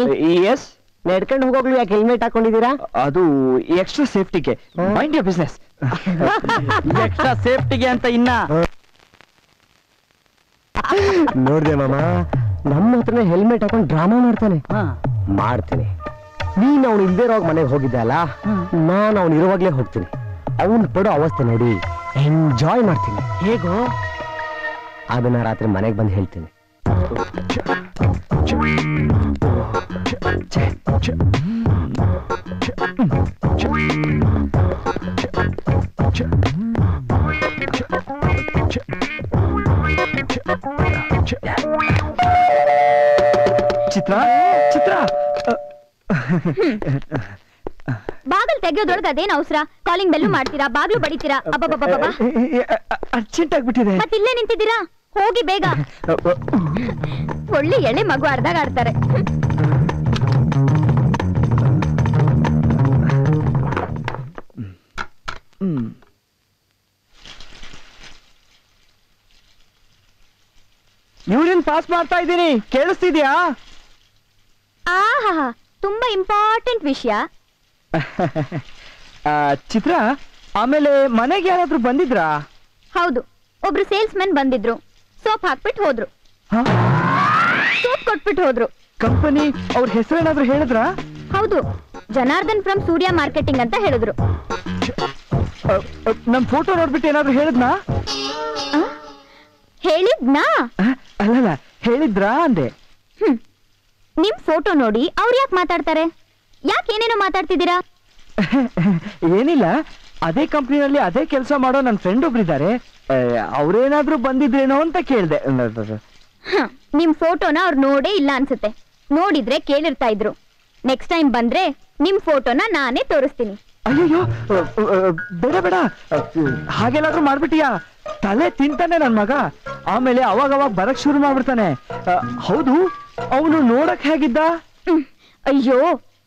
ಎಸ್, ನಡ್ಕೊಂಡು ಹೋಗೋಗ್ಲು ಯಾಕೆ ಹೆಲ್ಮೆಟ್ ಹಾಕೊಂಡಿದ್ದೀರಾ? ಅದು ಎಕ್ಸ್ಟ್ರಾ ಸೇಫ್ಟಿಗೆ. Mind your business. ಎಕ್ಸ್ಟ್ರಾ ಸೇಫ್ಟಿಗೆ ಅಂತ ಇನ್ನ ನೋಡ್ದೆ ಮಾಮ, ನಮ್ಮ ಹತ್ರನೇ ಹೆಲ್ಮೆಟ್ ಹಾಕೊಂಡು ಡ್ರಾಮಾ ಮಾಡ್ತಾನೆ. ಮಾಡ್ತೀನಿ. ನೀನ್ ಅವ್ನು ಇಲ್ದೇ ಇರೋವಾಗ ಮನೆಗೆ ಹೋಗಿದ್ದೆ ಅಲ್ಲ, ನಾನು ಅವ್ನು ಇರುವಾಗ್ಲೇ ಹೋಗ್ತೀನಿ. ಅವನ್ ಪಡೋ ಅವಸ್ಥೆ ನೋಡಿ ಎಂಜಾಯ್ ಮಾಡ್ತೀನಿ. ಹೇಗೋ ಅದನ್ನ ರಾತ್ರಿ ಮನೆಗೆ ಬಂದು ಹೇಳ್ತೀನಿ. ಚಿತ್ರ ಚಿತ್ರ ಬಾಗಿಲು ತೆಗೆಯೋದೊಳಗೆ ಅದೇನು ಅವಸರ? ಕಾಲಿಂಗ್ ಬೆಲ್ಲು ಮಾಡ್ತೀರಾ, ಬಾಗಿಲು ಬಡಿತೀರಾ, ಅರ್ಜೆಂಟ್ ಆಗ್ಬಿಟ್ಟಿದೆ. ಮತ್ತೆ ಇಲ್ಲೇ ನಿಂತಿದ್ದೀರಾ? ಹೋಗಿ ಬೇಗ. ಒಳ್ಳೆ ಎಳೆ ಮಗು ಅರ್ಧಾಗ ಆಡ್ತಾರೆ. ಯೂರಿನ್ ಪಾಸ್ ಮಾಡ್ತಾ ಇದ್ದೀನಿ, ಕೇಳಿಸ್ತಿದ್ಯಾ? ಆಹಾ, ತುಂಬಾ ಇಂಪಾರ್ಟೆಂಟ್ ವಿಷಯ. ಚಿತ್ರ, ಆಮೇಲೆ ಮನೆಗೆ ಯಾರಾದ್ರೂ ಬಂದಿದ್ರಾ? ಹೌದು, ಒಬ್ರು ಸೇಲ್ಸ್ ಮ್ಯಾನ್ ಬಂದಿದ್ರು, ಸೋಪ್ ಹಾಕ್ಬಿಟ್ಟು ಹೋದ್ರು, ಸೋಪ್ ಕೊಟ್ಬಿಟ್ಟು ಹೋದ್ರು. ಕಂಪನಿ ಅವ್ರ ಹೆಸರೇನಾದ್ರೂ ಹೇಳಿದ್ರಾ? ಹೌದು, ಜನಾರ್ದನ್ ಫ್ರಮ್ ಸೂರ್ಯ ಮಾರ್ಕೆಟಿಂಗ್ ಅಂತ ಹೇಳಿದ್ರು. ನಮ್ ಫೋಟೋ ನೋಡ್ಬಿಟ್ಟು ಏನಾದ್ರು ಹೇಳಿದ್ನಾ? ಹೇಳಿದ್ನಾ? ಅಲ್ಲಲ್ಲ, ಹೇಳಿದ್ರಾ ಅಂದೆ. ಹ್ಮ್, ನಿಮ್ ಫೋಟೋ ನೋಡಿ ಅವ್ರು ಯಾಕೆ ಮಾತಾಡ್ತಾರೆ? ಯಾಕೆ ಏನೇನೋ ಮಾತಾಡ್ತಿದ್ದೀರಾ? ಏನಿಲ್ಲ, ಅದೇ ಕಂಪ್ನಿನಲ್ಲಿ ಅದೇ ಕೆಲಸ ಮಾಡೋ ನನ್ನ ಫ್ರೆಂಡ್ ಒಬ್ರು ಇದ್ದಾರೆ, ಅವ್ರೇನಾದ್ರೂ ಬಂದಿದ್ರೇನೋ ಅಂತ ಕೇಳಿದೆ. ನಿಮ್ ಫೋಟೋನ ಅವ್ರು ನೋಡೇ ಇಲ್ಲ ಅನ್ಸುತ್ತೆ, ನೋಡಿದ್ರೆ ಕೇಳಿರ್ತಾ ಇದ್ರು. ನೆಕ್ಸ್ಟ್ ಟೈಮ್ ಬಂದ್ರೆ ನಿಮ್ ಫೋಟೋನ ನಾನೇ ತೋರಿಸ್ತೀನಿ. ಅಯ್ಯೋ ಬೇಡ ಬೇಡ, ಹಾಗೆಲ್ಲಾದ್ರೂ ಮಾಡ್ಬಿಟ್ಟಿಯಾ? ತಲೆ ತಿಂತಾನೆ ನನ್ ಮಗ, ಆಮೇಲೆ ಅವಾಗ ಅವಾಗ ಬರಕ್ ಶುರು ಮಾಡ್ಬಿಡ್ತಾನೆ. ಹೌದು, ಅವನು ನೋಡಕ್ ಹೇಗಿದ್ದ? ಅಯ್ಯೋ,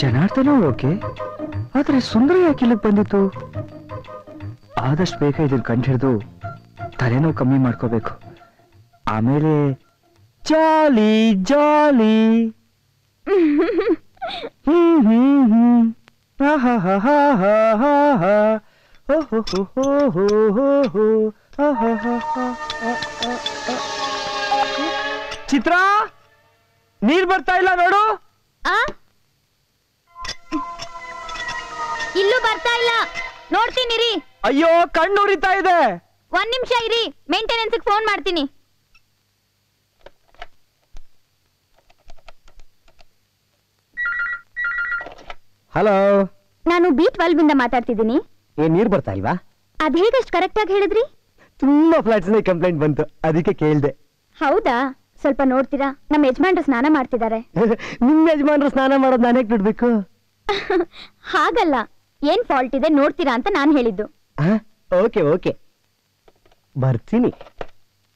ಜನಾರ್ದನ ಓಕೆ, ಆದ್ರೆ ಸುಂದರ ಯಾಕೆ ಇಲ್ಲಿಗೆ ಬಂದಿತ್ತು? ಆದಷ್ಟು ಬೇಗ ಇದನ್ನ ಕಂಡು ಹಿಡಿದು ತಲೆನೋವು ಕಮ್ಮಿ ಮಾಡ್ಕೋಬೇಕು. ಆಮೇಲೆ ಜಾಲಿ ಜಾಲಿ ಹ್ಮ್ ಹ್ಮ್ ಹ್ಮ್ ಹಾ ಹಾ ಹಾ ಹಾ ಹಾ ಹಾ ಹೋ ಹೋ ಹೋ ಹೋ ಹೋ ಹೋ ಹಾ ಹಾ ಹಾ ಹಾ. ಚಿತ್ರಾ, ನೀರ್ ಬರ್ತಾ ಇಲ್ಲ ನೋಡು. ಇಲ್ಲೂ ಬರ್ತಾ ಇಲ್ಲ, ನೋಡ್ತೀನಿ ರೀ. ಅಯ್ಯೋ ಕಣ್ಣು ಉರಿತಾ ಇದೆ. ಒಂದ್ ನಿಮಿಷ ಇರಿ, ಮೇಂಟೆನೆನ್ಸ್ ಫೋನ್ ಮಾಡ್ತೀನಿ. ಹಲೋ, ನಾನು ಬಿ ಟ್ವೆಲ್ವ್ ಇಂದ ಮಾತಾಡ್ತಿದ್ದೀನಿ. ಏನ್ ನೀರ್ ಬರ್ತಾ ಇಲ್ವಾ? ಅದ್ ಹೇಗಷ್ಟು ಕರೆಕ್ಟ್ ಆಗಿ ಹೇಳಿದ್ರಿ? ತುಂಬಾ ಫ್ಲಾಟ್ಸ್ ಕಂಪ್ಲೇಂಟ್ ಬಂತು, ಅದಕ್ಕೆ ಕೇಳಿದೆ. ಹೌದಾ, ಸ್ವಲ್ಪ ನೋಡ್ತೀರಾ? ನಮ್ಮ ಯಜಮಾನ್ರು ಸ್ನಾನ ಮಾಡ್ತಿದ್ದಾರೆ. ನಿಮ್ ಯಜಮಾನ್ರು ಸ್ನಾನ ಮಾಡೋದು ನಾನೇ ಬಿಡ್ಬೇಕು? ಹಾಗಲ್ಲ, ಏನ್ ಫಾಲ್ಟ್ ಇದೆ ನೋಡ್ತೀರಾ ಅಂತ ನಾನು ಹೇಳಿದ್ದು. ಓಕೆ ಓಕೆ, ಬರ್ತೀನಿ,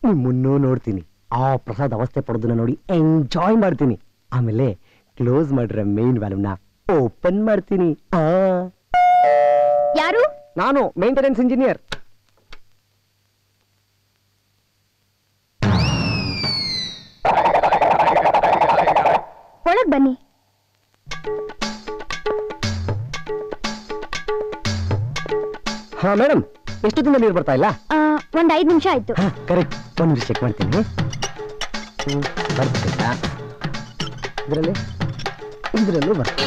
ನಿಮ್ಮನ್ನು ನೋಡ್ತೀನಿ, ಆ ಪ್ರಸಾದ್ ಅವಸ್ಥೆ ಪಡೋದನ್ನ ನೋಡಿ ಎಂಜಾಯ್ ಮಾಡ್ತೀನಿ. ಆಮೇಲೆ ಕ್ಲೋಸ್ ಮಾಡಿರೋ ಮೇನ್ ವ್ಯಾಲ್ಯೂನ ಓಪನ್ ಮಾಡ್ತೀನಿ. ಯಾರು? ನಾನು ಮೇಂಟೆನೆನ್ಸ್ ಇಂಜಿನಿಯರ್. ಒಳಗ್ ಬನ್ನಿ. ಹಾ ಮೇಡಮ್, ಎಷ್ಟು ದಿನ ನೀರು ಬರ್ತಾ ಇಲ್ಲ? ಒಂದ್ ಐದು ನಿಮಿಷ ಆಯ್ತು. ಕರೆಕ್ಟ್, ಒಂದ್ ನಿಮಿಷ ಚೆಕ್ ಮಾಡ್ತೀನಿ. ಬರ್ತಿಲ್ಲ. ಇದರಲ್ಲಿ ಇದರಲ್ಲೂ ಬರ್ತಿಲ್ಲ.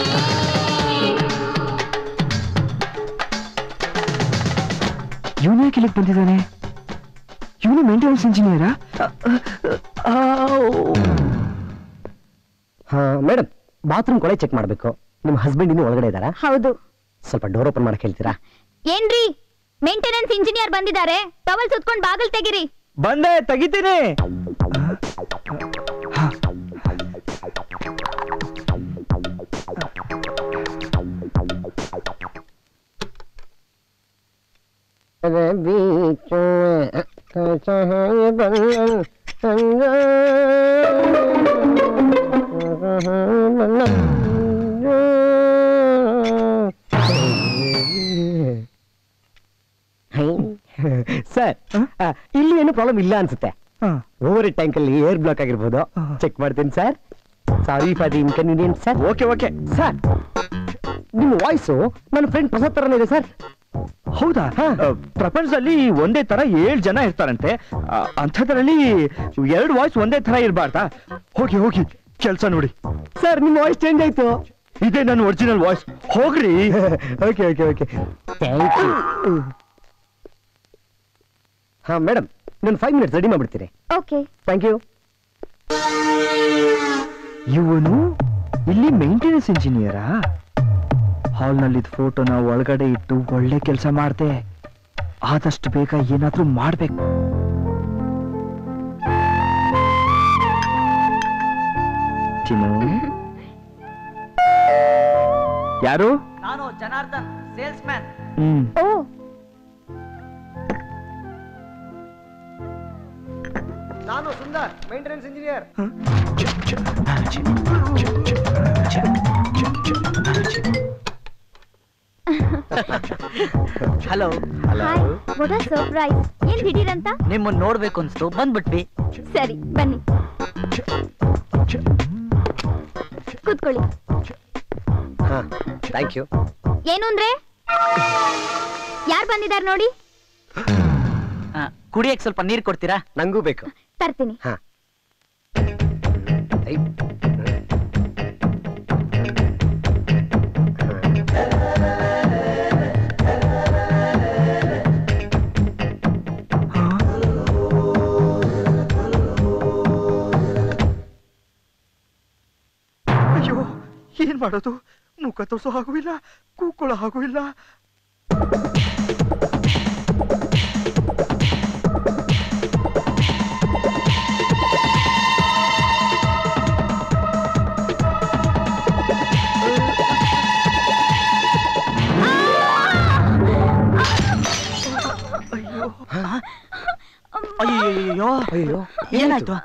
ಇವನೇ ಕೆಳಗೆ ಬಂದಿದ್ದಾನೆ. ಇವನು ಮೇಂಟೆನೆನ್ಸ್ ಇಂಜಿನಿಯರಾ? ಹಾ ಮೇಡಮ್, ಬಾತ್ರೂಮ್ ಕೊಳೆ ಚೆಕ್ ಮಾಡ್ಬೇಕು. ನಿಮ್ಮ ಹಸ್ಬೆಂಡ್ ಇನ್ನೂ ಒಳಗಡೆ ಇದ್ದಾರಾ? ಹೌದು. ಸ್ವಲ್ಪ ಡೋರ್ ಓಪನ್ ಮಾಡಕ್ ಹೇಳ್ತೀರಾ? ಏನ್ರಿ, ಮೇಂಟೆನೆನ್ಸ್ ಇಂಜಿನಿಯರ್ ಬಂದಿದ್ದಾರೆ, ಟವಲ್ ಸುತ್ಕೊಂಡು ಬಾಗಿಲು ತೆಗೀರಿ. ಬಂದೆ ತೆಗಿತೀನಿ. ಸರ್, ಇಲ್ಲಿ ಏನು ಪ್ರಾಬ್ಲಮ್ ಇಲ್ಲ ಅನ್ಸುತ್ತೆ. ಓವರ್ ಟ್ಯಾಂಕ್ ಅಲ್ಲಿ ಏರ್ ಬ್ಲಾಕ್ ಆಗಿರ್ಬೋದು, ಚೆಕ್ ಮಾಡ್ತೀನಿ sir. Sorry for the inconvenience sir. Okay okay sir, ನಿಮ್ಮ ವಾಯ್ಸು ನನ್ನ ಫ್ರೆಂಡ್ ಪ್ರಸಾದ್ ತರನೇ ಇದೆ ಸರ್. ಹೌದಾ? ಪ್ರಪಂಚದಲ್ಲಿ ಒಂದೇ ತರ ಏಳು ಜನ ಇರ್ತಾರಂತೆ, ಅಂಥದ್ರಲ್ಲಿ ಎರಡು ವಾಯ್ಸ್ ಒಂದೇ ತರ ಇರಬಾರ್ದಾ? ಹೋಗಿ ಹೋಗಿ ಕೆಲಸ ನೋಡಿ ಸರ್. ನಿಮ್ಮ ವಾಯ್ಸ್ ಚೇಂಜ್ ಆಯ್ತು, ಇದೇ ನನ್ನ ಒರಿಜಿನಲ್ ವಾಯ್ಸ್. ಹೋಗ್ರಿ. Okay okay okay, thank you. ಹಾ ಮೇಡಮ್, ನಾನು ಫೈವ್ ಮಿನಿಟ್ಸ್ ರೆಡಿ ಮಾಡ್ಬಿಡ್ತೀನಿ. Okay, thank you. ಇವನು ಇಲ್ಲಿ ಮೇಂಟೆನೆನ್ಸ್ ಇಂಜಿನಿಯರಾ? ಹಾಲ್ನಲ್ಲಿದ್ದ ಫೋಟೋನ ಒಳಗಡೆ ಇಟ್ಟು ಒಳ್ಳೆ ಕೆಲಸ ಮಾಡ್ತೆ. ಆದಷ್ಟು ಬೇಗ ಏನಾದ್ರೂ ಮಾಡ್ಬೇಕು. ಯಾರು? ನಾನು ಜನಾರ್ದನ್, ಸೇಲ್ಸ್ ಮ್ಯಾನ್. ನಾನು Sundar, maintenance engineer. Hello. Hi, what a surprise. ಏನ್ ಹಿಡೀರಂತ? ನಿಮ್ಮನ್ನ ನೋಡ್ಬೇಕು ಅನ್ಸ್ತು, ಬಂದ್ಬಿಟ್ವಿ. ಸರಿ ಬನ್ನಿ, ಕೂತ್ಕೊಳ್ಳಿ. ಹಾ, ಥ್ಯಾಂಕ್ ಯು. ಏನು ಅಂದ್ರೆ ಯಾರು ಬಂದಿದ್ದಾರೆ ನೋಡಿ? ಕುಡಿಯಕ್ಕೆ ಸ್ವಲ್ಪ ನೀರು ಕೊಡ್ತೀರಾ? ನಂಗೂ ಬೇಕು. ತರ್ತೀನಿ. ಹಾ, ಏನ್ ಮಾಡೋದು? ಮುಖ ತೋರ್ಸೋ ಹಾಗೂ ಇಲ್ಲ, ಕೂಕೊಳ್ಳೋ ಹಾಗೂ ಇಲ್ಲ. ಅಯ್ಯೋ ಅಯ್ಯೋ, ಏನಾಯ್ತು?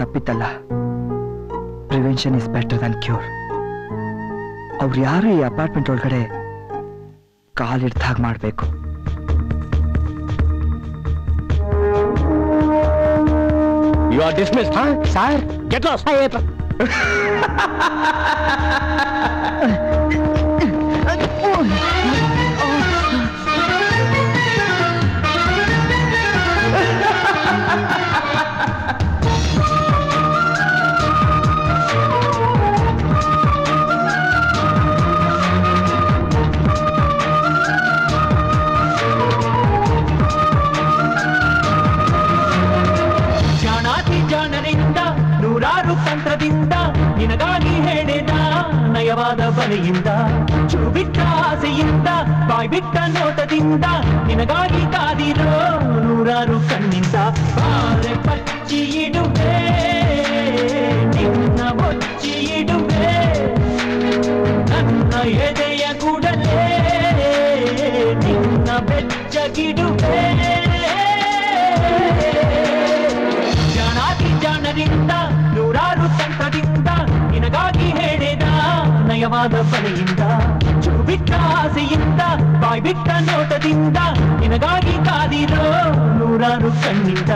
ತಪ್ಪಿತಲ್ಲ, prevention is better than cure. ಅವ್ರು ಯಾರು ಈ ಅಪಾರ್ಟ್ಮೆಂಟ್ ಒಳಗಡೆ ಕಾಲಿಡ್ತಾಗ ಮಾಡಬೇಕು. You are dismissed sir. Get lost. ಕರುಣೆಯಿಂದ ಚೂಬಿಟ್ಟ ಆಸೆಯಿಂದ ಬಾಯ್ಬಿಟ್ಟ ನೋಟದಿಂದ ನಿನಗಾಗಿ ಕಾದಿರೋ ನೂರಾರು ಕಣ್ಣಿಂದ ಬಾರೆ ಪಚ್ಚಿ ಇಡುವೆ ನಿನ್ನ ಬೊಚ್ಚಿ ಇಡುವೆ ನನ್ನ ಎದೆಯ ಕೂಡಲೇ ನಿನ್ನ ಬೆಚ್ಚಗಿಡುವೆ ಜಾಣಾತಿ ಜಾಣರಿಂದ ನೂರಾರು ತಂತ್ರದಿಂದ ನಿನಗಾಗಿ ಹೇಳಿದ ನಯವಾದ ಪಡೆಯಿಂದ ಚೂಬಿಟ್ಟ ಆಸೆಯಿಂದ ಬಾಯ್ಬಿಟ್ಟ ನೋಟದಿಂದ ನಿನಗಾಗಿ ಕಾದಿರೋ ನೂರಾರು ಕಣ್ಣಿಂದ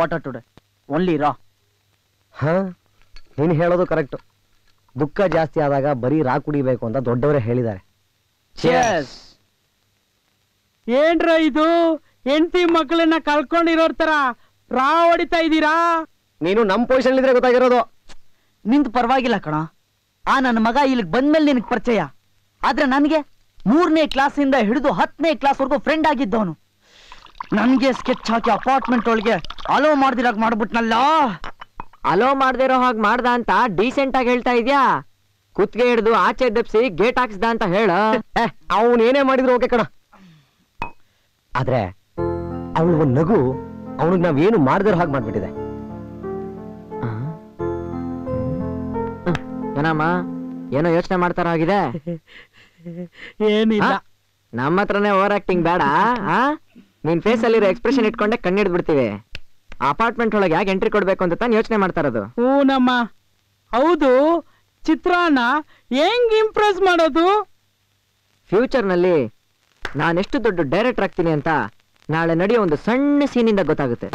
water today, only raw. ಹಾ, ನೀನು ಹೇಳೋದು ಕರೆಕ್ಟ್. ದುಃಖ ಜಾಸ್ತಿ ಆದಾಗ ಬರೀ ರಾ ಕುಡಿಬೇಕು ಅಂತ ದೊಡ್ಡವರೇ ಹೇಳಿದ್ದಾರೆ. ಚೀಯರ್ಸ್. ಏನ್ರಾ ಇದು, ಹೆಂಡತಿ ಮಕ್ಕಳನ್ನ ಕಳ್ಕೊಂಡಿರೋರ್ ತರ ರಾ ಹೊಡಿತಾ ಇದ್ದೀರಾ? ನೀನು ನಮ್ಮ ಪೊಸಿಷನ್ ಇದ್ರೆ ಗೊತ್ತಾಗಿರೋದು. ನಿಂದು ಪರವಾಗಿಲ್ಲ ಕಣ, ಆ ನನ್ನ ಮಗ ಇಲ್ಲಿಗೆ ಬಂದ್ಮೇಲೆ ನಿನಗೆ ಪರಿಚಯ. ಆದ್ರೆ ನನಗೆ ಮೂರನೇ ಕ್ಲಾಸಿಂದ ಹಿಡಿದು ಹತ್ತನೇ ಕ್ಲಾಸ್ವರೆಗೂ ಫ್ರೆಂಡ್ ಆಗಿದ್ದವನು. ನನಗೆ ಸ್ಕೆಚ್ ಹಾಕಿ ಅಪಾರ್ಟ್ಮೆಂಟ್ ಒಳಗೆ ಅಲೋ ಮಾಡ್ದಿರೋ ಹಾಗೆ ಮಾಡ್ಬಿಟ್ನಲ್ಲ. ಅಲೋ ಮಾಡ್ದಿರೋ ಹಾಗೆ ಮಾಡ್ದ ಅಂತ ಡೀಸೆಂಟ್ ಆಗಿ ಹೇಳ್ತಾ ಇದ್ಯಾ? ಕುತ್ತಿಗೆ ಹಿಡಿದು ಆಚೆ ದಪ್ಸಿ ಗೇಟ್ ಹಾಕ್ಸ್ದ ಅಂತ ಹೇಳ. ಅವನೇನೇ ಮಾಡಿದ್ರು ಓಕೆ ಕಣ, ಆದ್ರೆ ಅವಳು ಒಂದು ನಗು, ಅವನಿಗೆ ನಾವೇನು ಮಾಡ್ದಿರೋ ಹಾಗೆ ಮಾಡ್ಬಿಟ್ಟಿದೆ. ಏನಮ್ಮ ಏನೋ ಯೋಚನೆ ಮಾಡ್ತಾರ ಆಗಿದೆ? ಏನಿಲ್ಲ, ನಮ್ಮ ಹತ್ರನೇ ಓವರ್ ಆಕ್ಟಿಂಗ್ ಬೇಡ. ಆ ನಿನ್ ಫೇಸ್ ಅಲ್ಲಿರೋ ಎಕ್ಸ್ಪ್ರೆಷನ್ ಇಟ್ಕೊಂಡೆ ಕಣ್ಣಿಡ್ಬಿಡ್ತೀವಿ. ಅಪಾರ್ಟ್ಮೆಂಟ್ ಒಳಗೆ ಯಾಕೆ ಎಂಟ್ರಿ ಕೊಡಬೇಕು ಅಂತ ತಾನು ಯೋಚನೆ ಮಾಡ್ತಾ ಇರೋದು. ಹೂನಮ್ಮ ಹೌದು, ಚಿತ್ರಾನ ಹೆಂಗ್ ಇಂಪ್ರೆಸ್ ಮಾಡೋದು? ಫ್ಯೂಚರ್ನಲ್ಲಿ ನಾನೆಷ್ಟು ದೊಡ್ಡ ಡೈರೆಕ್ಟರ್ ಆಗ್ತೀನಿ ಅಂತ ನಾಳೆ ನಡೆಯೋ ಒಂದು ಸಣ್ಣ ಸೀನಿಂದ ಗೊತ್ತಾಗುತ್ತೆ.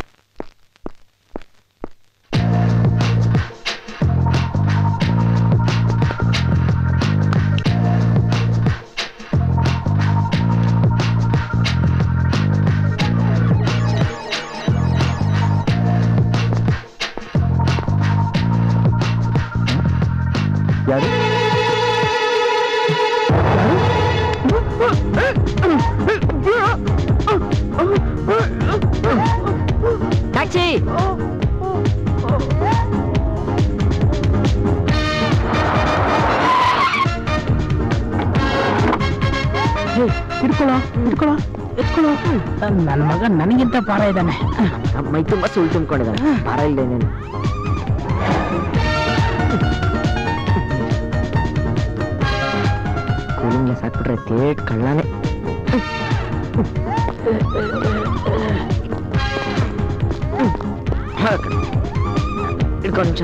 ನನ್ನ ಮಗ ನನಗಿಂತ ಪಾರ ಇದ್ದಾನೆ. ಮೈ ತುಂಬಾ ಸುಳ್ಳು ತುಂಬಿಕೊಂಡಿದ್ದಾನೆ, ಪಾರ ಇಲ್ಲೇನೆ. ಕೂಲಿಂಗ್ಲೆಸ್ ಹಾಕ್ಬಿಟ್ರೆ ತೇಟ್ ಕಳ್ಳಾನೆ. ಇಟ್ಕೊಂಚ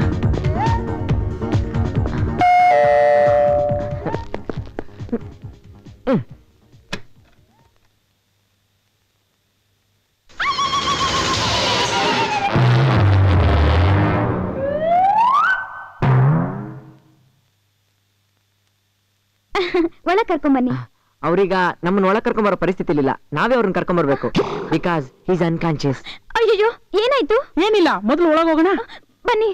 ಕರ್ಕೊಂಬನ್ನಿ. ಅವ್ರೀಗ ನಮ್ಮನ್ನ ಒಳಗೆ ಕರ್ಕೊಂಬರೋ ಪರಿಸ್ಥಿತಿ ಇಲ್ಲ, ನಾವೇ ಅವ್ರನ್ನ ಕರ್ಕೊಂಬರ್ಬೇಕು. Because he is unconscious. ಅಯ್ಯೋ ಏನಾಯ್ತು? ಏನಿಲ್ಲ, ಮೊದಲು ಒಳಗೆ ಹೋಗೋಣ ಬನ್ನಿ.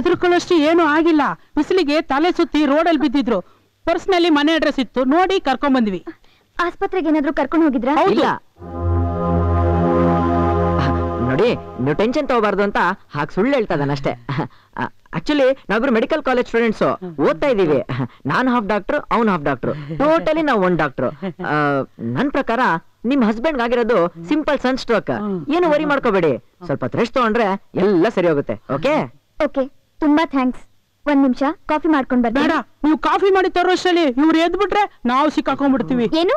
ಎದುರುಕೊಳ್ಳಷ್ಟು ಏನೂ ಆಗಿಲ್ಲ, ಬಿಸಿಲಿಗೆ ತಲೆ ಸುತ್ತಿ ರೋಡಲ್ಲಿ ಬಿದ್ದಿದ್ರು. ಪರ್ಸ್ನಲ್ಲಿ ಮನೆ ಅಡ್ರೆಸ್ ಇತ್ತು, ನೋಡಿ ಕರ್ಕೊಂಡ್ ಬಂದ್ವಿ. ಆಸ್ಪತ್ರೆಗೆ ಏನಾದ್ರು ಕರ್ಕೊಂಡು ಹೋಗಿದ್ರಾ? ಇಲ್ಲ ನೋಡಿ, ನೀವು ಟೆನ್ಷನ್ ತಗೋಬಾರ್ದು ಅಂತ ಹಾಗೆ ಸುಳ್ಳು ಹೇಳ್ತಾ ಇದ್ದಾನೆ ಅಷ್ಟೇ. ಆಕ್ಚುಲಿ ನಾವಿಬ್ರು ಮೆಡಿಕಲ್ ಕಾಲೇಜ್ ಸ್ಟೂಡೆಂಟ್ಸ್ ಓದ್ತಾ ಇದೀವಿ. ನಾನ್ ಹಾಫ್ ಡಾಕ್ಟರ್, ಅವ್ನು ಹಾಫ್ ಡಾಕ್ಟರ್, ಟೋಟಲಿ ನಾವು ಒನ್ ಡಾಕ್ಟರ್. ನನ್ ಪ್ರಕಾರ ನಿಮ್ ಹಸ್ಬೆಂಡ್ ಆಗಿರೋದು ಸಿಂಪಲ್ ಸನ್ ಸ್ಟ್ರೋಕ್. ಏನು ವರಿ ಮಾಡ್ಕೋಬೇಡಿ, ಸ್ವಲ್ಪ ರೆಸ್ಟ್ ತಗೊಂಡ್ರೆ ಎಲ್ಲ ಸರಿ ಹೋಗುತ್ತೆ. ಓಕೆ ಓಕೆ, ತುಂಬಾ ಥ್ಯಾಂಕ್ಸ್. ಒಂದ್ ನಿಮಿಷ ಕಾಫಿ ಮಾಡ್ಕೊಂಡ್ ಬರ್ಬೇಡ. ನೀವು ಕಾಫಿ ಮಾಡಿ ತರೋಷ್ಟಲ್ಲಿ ಇವ್ರು ಎದ್ ಬಿಟ್ರೆ ನಾವು ಸಿಕ್ಕಾಕೊಂಡ್ಬಿಡ್ತೀವಿ. ಏನು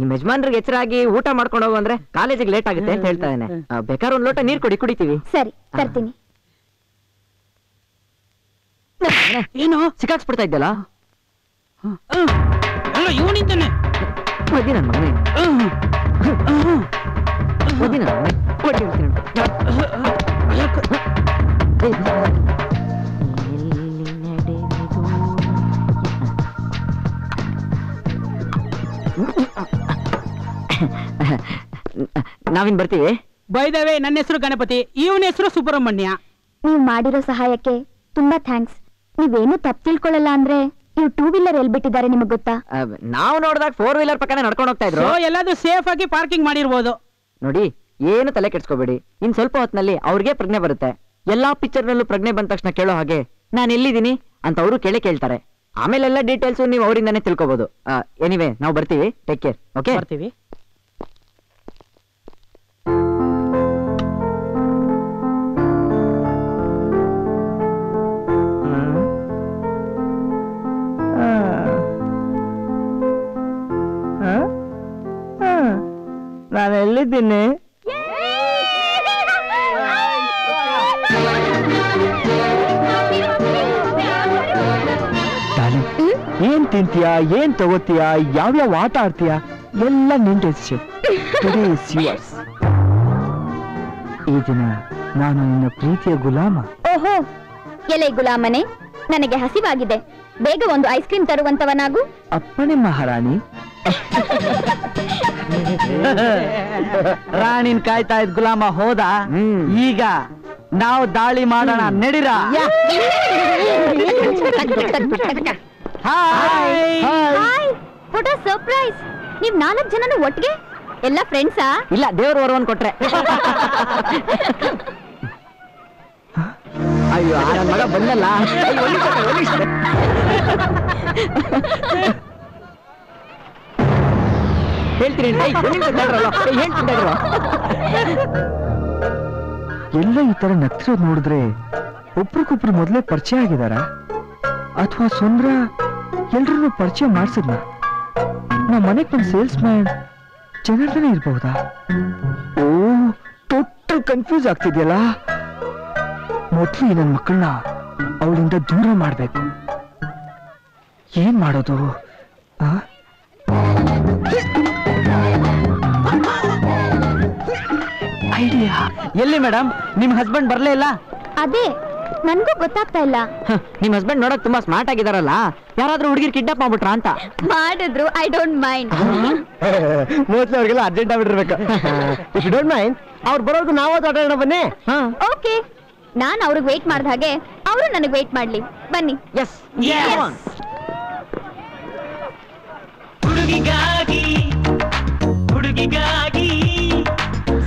ನಿಮ್ ಯಜಮಾನ್ರಿಗೆ ಎಚ್ಚರಾಗಿ ಊಟ ಮಾಡ್ಕೊಂಡು ಹೋಗು ಅಂದ್ರೆ ಕಾಲೇಜಿಗೆ ಲೇಟ್ ಆಗುತ್ತೆ ಅಂತ ಹೇಳ್ತಾ ಇದ್ದಾನೆ. ಬೇಕಾದ್ರೆ ಒಂದ್ ಲೋಟ ನೀರ್ ಕುಡಿ, ಕುಡಿತೀವಿ. ಸರಿ ತರ್ತೀನಿ. ಏನು ಸಿಕ್ಕಾಕ್ಸ್ಬಿಡ್ತಾ ಇದ್ದಲ್ಲ ಇವನಿಂದಾನೆ. ಓದಿನ ಮಗನೇ, ಓದಿನ ಓದಿ. ನಾವಿನ್ ಬರ್ತೀವಿ. ಬೈದವೆ, ನನ್ನ ಹೆಸರು ಗಣಪತಿ, ಇವನ ಹೆಸರು ಸುಬ್ರಹ್ಮಣ್ಯ. ನೀವು ಮಾಡಿರೋ ಸಹಾಯಕ್ಕೆ ತುಂಬಾ ಥ್ಯಾಂಕ್ಸ್. ನೀವೇನು ತಪ್ಪು ತಿಳ್ಕೊಳ್ಳಲ್ಲ ಅಂದ್ರೆ ನೀವು ಟೂ ವೀಲರ್ ಎಲ್ಲಿ ಬಿಟ್ಟಿದ್ದಾರೆ ನಿಮಗೆ ಗೊತ್ತಾ? ನಾವು ನೋಡಿದಾಗ ಫೋರ್ ವೀಲರ್ ಪಕ್ಕನೆ ನಡ್ಕೊಂಡು ಹೋಗ್ತಾ ಇದ್ರು. ಎಲ್ಲಾದ್ರೂ ಸೇಫ್ ಆಗಿ ಪಾರ್ಕಿಂಗ್ ಮಾಡಿರ್ಬೋದು. ನೋಡಿ, ಏನು ತಲೆ ಕೆಡ್ಸ್ಕೋಬೇಡಿ, ಇನ್ ಸ್ವಲ್ಪ ಹೊತ್ತಿನಲ್ಲಿ ಅವ್ರಿಗೆ ಪ್ರಜ್ಞೆ ಬರುತ್ತೆ. ಎಲ್ಲಾ ಪಿಕ್ಚರ್ ನಲ್ಲೂ ಪ್ರಜ್ಞೆ ಬಂದ ತಕ್ಷಣ ಕೇಳೋ ಹಾಗೆ ನಾನು ಎಲ್ಲಿದ್ದೀನಿ ಅಂತ ಅವರು ಕೇಳೇ ಕೇಳ್ತಾರೆ. ಆಮೇಲೆ ಎಲ್ಲ ಡೀಟೇಲ್ಸ್ ನೀವು ಅವರಿಂದಾನೇ ತಿಳ್ಕೋಬಹುದು. ಎನಿವೆ, ನಾವು ಬರ್ತೀವಿ, ಟೇಕ್ ಕೇರ್. ಓಕೆ ಬರ್ತೀವಿ. ನಾನು ಎಲ್ಲಿದ್ದೀನಿ? ಏನ್ ತಿಂತೀಯಾ, ಏನ್ ತಗೋತೀಯಾ, ಯಾವ್ಯಾವ ಆಟ ಆಡ್ತೀಯಾ, ಎಲ್ಲ ನಿಂಟು. ಈ ದಿನ ನಾನು ನಿನ್ನ ಪ್ರೀತಿಯ ಗುಲಾಮ. ಓಹೋ ಎಲೆ ಗುಲಾಮನೆ, ನನಗೆ ಹಸಿವಾಗಿದೆ, ಬೇಗ ಒಂದು ಐಸ್ ಕ್ರೀಮ್ ತರುವಂತವನಾಗು. ಅಪ್ಪಣೆ ಮಹಾರಾಣಿ. ರಾಣಿನ್ ಕಾಯ್ತಾ ಇದ್ ಗುಲಾಮ ಹೋದ. ಈಗ ನಾವು ದಾಳಿ ಮಾಡೋಣ, ನಡೀರಾ? Hi hi, what a surprise. ನೀವು ನಾಲ್ಕು ಜನನು ಒಟ್ಟಿಗೆ? ಎಲ್ಲ ಫ್ರೆಂಡ್ಸಾ? ಇಲ್ಲ, ದೇವರು ವರವನ್ನು ಕೊಟ್ರೆ. ಅಯ್ಯೋ ಆ ಮಗ ಬಂದಲ್ಲ. ಹೇಳ್ತೀನಿ ಹೇಳ್ತಿದ್ದಾರಲ್ಲ, ಹೇಳ್ತಿದ್ದಾರ ಎಲ್ಲ ಈ ತರ ನಗ್ತಿರೋದು ನೋಡಿದ್ರೆ ಒಬ್ರಿಗೊಬ್ರು ಮೊದಲೇ ಪರಿಚಯ ಆಗಿದಾರಾ ಅಥವಾ ಸುಂದ್ರ ಎಲ್ರನ್ನೂ ಪರಿಚಯ ಮಾಡಿಸಿದ್ನ? ನಮ್ಮ ಮನೆಗೆ ಬಂದು ಸೇಲ್ಸ್ ಮ್ಯಾನ್ ಜನಾರ್ದನ ಇರಬಹುದಾ? ಓ, ಟೋಟಲ್ ಕನ್ಫ್ಯೂಸ್ ಆಗ್ತಿದ್ಯಲ್ಲ. ಮೊದಲು ನನ್ನ ಮಕ್ಕಳನ್ನ ಅವಳಿಂದ ದೂರ ಮಾಡಬೇಕು. ಏನ್ ಮಾಡೋದು? ಆ ಐಡಿಯಾ. ಎಲ್ಲಿ ಮೇಡಮ್ ನಿಮ್ ಹಸ್ಬೆಂಡ್ ಬರ್ಲೇ ಇಲ್ಲ? ಅದೇ ನನ್ಗೂ ಗೊತ್ತಾಗ್ತಾ ಇಲ್ಲ. ನಿಮ್ ಹಸ್ಬೆಂಡ್ ನೋಡಕ್ ತುಂಬಾ ಸ್ಮಾರ್ಟ್ ಆಗಿದಾರಲ್ಲ, ಯಾರಾದ್ರೂ ಹುಡುಗಿರ್ ಕಿಡ್ನಾಪ್ ಮಾಡ್ಬಿಟ್ರ ಅಂತ ಮಾಡಿದ್ರು. I don't mind. ಮೋಸ್ಟ್ಲಿ ಅವ್ರಿಗೆಲ್ಲ ಅರ್ಜೆಂಟ್ ಆಗ್ಬಿಟ್ಟಿರ್ಬೇಕು. ಇಫ್ ಯು ಡೋಂಟ್ ಮೈಂಡ್ ಅವ್ರು ಬರೋದು ನಾವೋದು ಆಟೋಣ. ಬನ್ನಿ. ಓಕೆ, ನಾನು ಅವ್ರಿಗೆ ವೇಟ್ ಮಾಡ್ದ ಹಾಗೆ ಅವರು ನನಗೆ ವೇಟ್ ಮಾಡ್ಲಿ. ಬನ್ನಿ. S S. ಹುಡುಗಿಗಾಗಿ ಹುಡುಗಿಗಾಗಿ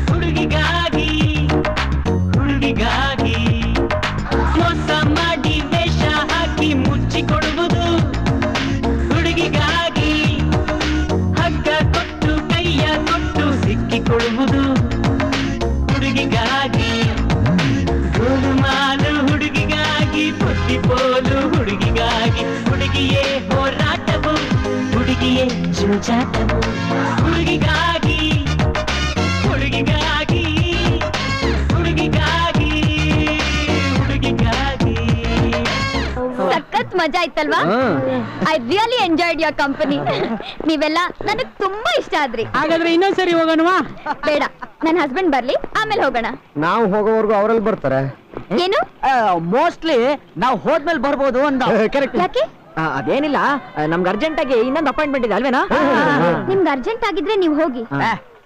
ಹುಡುಗಿಗಾಗಿ ಹುಡುಗಿಗಾಗಿ ಮೋಸ ಮಾಡಿ ವೇಷ ಹಾಕಿ ಮುಚ್ಚಿಕೊಡುವುದು, ಹುಡುಗಿಗಾಗಿ ಹಗ್ಗ ಕೊಟ್ಟು ಕೈಯ ಕೊಟ್ಟು ಸಿಕ್ಕಿಕೊಳ್ಳುವುದು, ಹುಡುಗಿಗಾಗಿ ಗೋಲು ಮಾಲು ಹುಡುಗಿಗಾಗಿ ಪಟ್ಟಿ ಪೋಲು ಹುಡುಗಿಗಾಗಿ, ಹುಡುಗಿಯೇ ಹೋರಾಟವು ಹುಡುಗಿಯೇ ಜೂಜಾಟವು, ಹುಡುಗಿಗಾಗಿ ಹುಡುಗಿಗಾಗಿ ಹುಡುಗಿಗಾಗಿ ಹುಡುಗಿಗಾಗಿ. ಸಖತ್ ಮಜಾ ಆಯ್ತಲ್ವಾ? I really enjoyed your company. ನೀವೆಲ್ಲ ನನಗ್ ತುಂಬಾ ಇಷ್ಟ ಆದ್ರಿ. ಹಾಗಾದ್ರೆ ಇನ್ನೊಂದ್ಸರಿ ಹೋಗೋಣವಾ? ಬೇಡ, ನನ್ನ ಹಸ್ಬೆಂಡ್ ಬರ್ಲಿ ಆಮೇಲೆ ಹೋಗೋಣ. ನಾವು ಹೋಗೋವರೆಗೂ ಅವರಲ್ಲಿ ಬರ್ತಾರೆ ಏನು? ಮೋಸ್ಟ್ಲಿ ನಾವು ಹೋದ್ಮೇಲೆ ಬರ್ಬೋದು ಅಂದ. ಯಾಕೆ? ಅದೇನಿಲ್ಲ, ನಮ್ಗೆ ಅರ್ಜೆಂಟ್ ಆಗಿ ಇನ್ನೊಂದು ಅಪಾಯಿಂಟ್ಮೆಂಟ್ ಇದೆ ಅಲ್ವೇನಾ? ನಿಮ್ಗೆ ಅರ್ಜೆಂಟ್ ಆಗಿದ್ರೆ ನೀವು ಹೋಗಿ,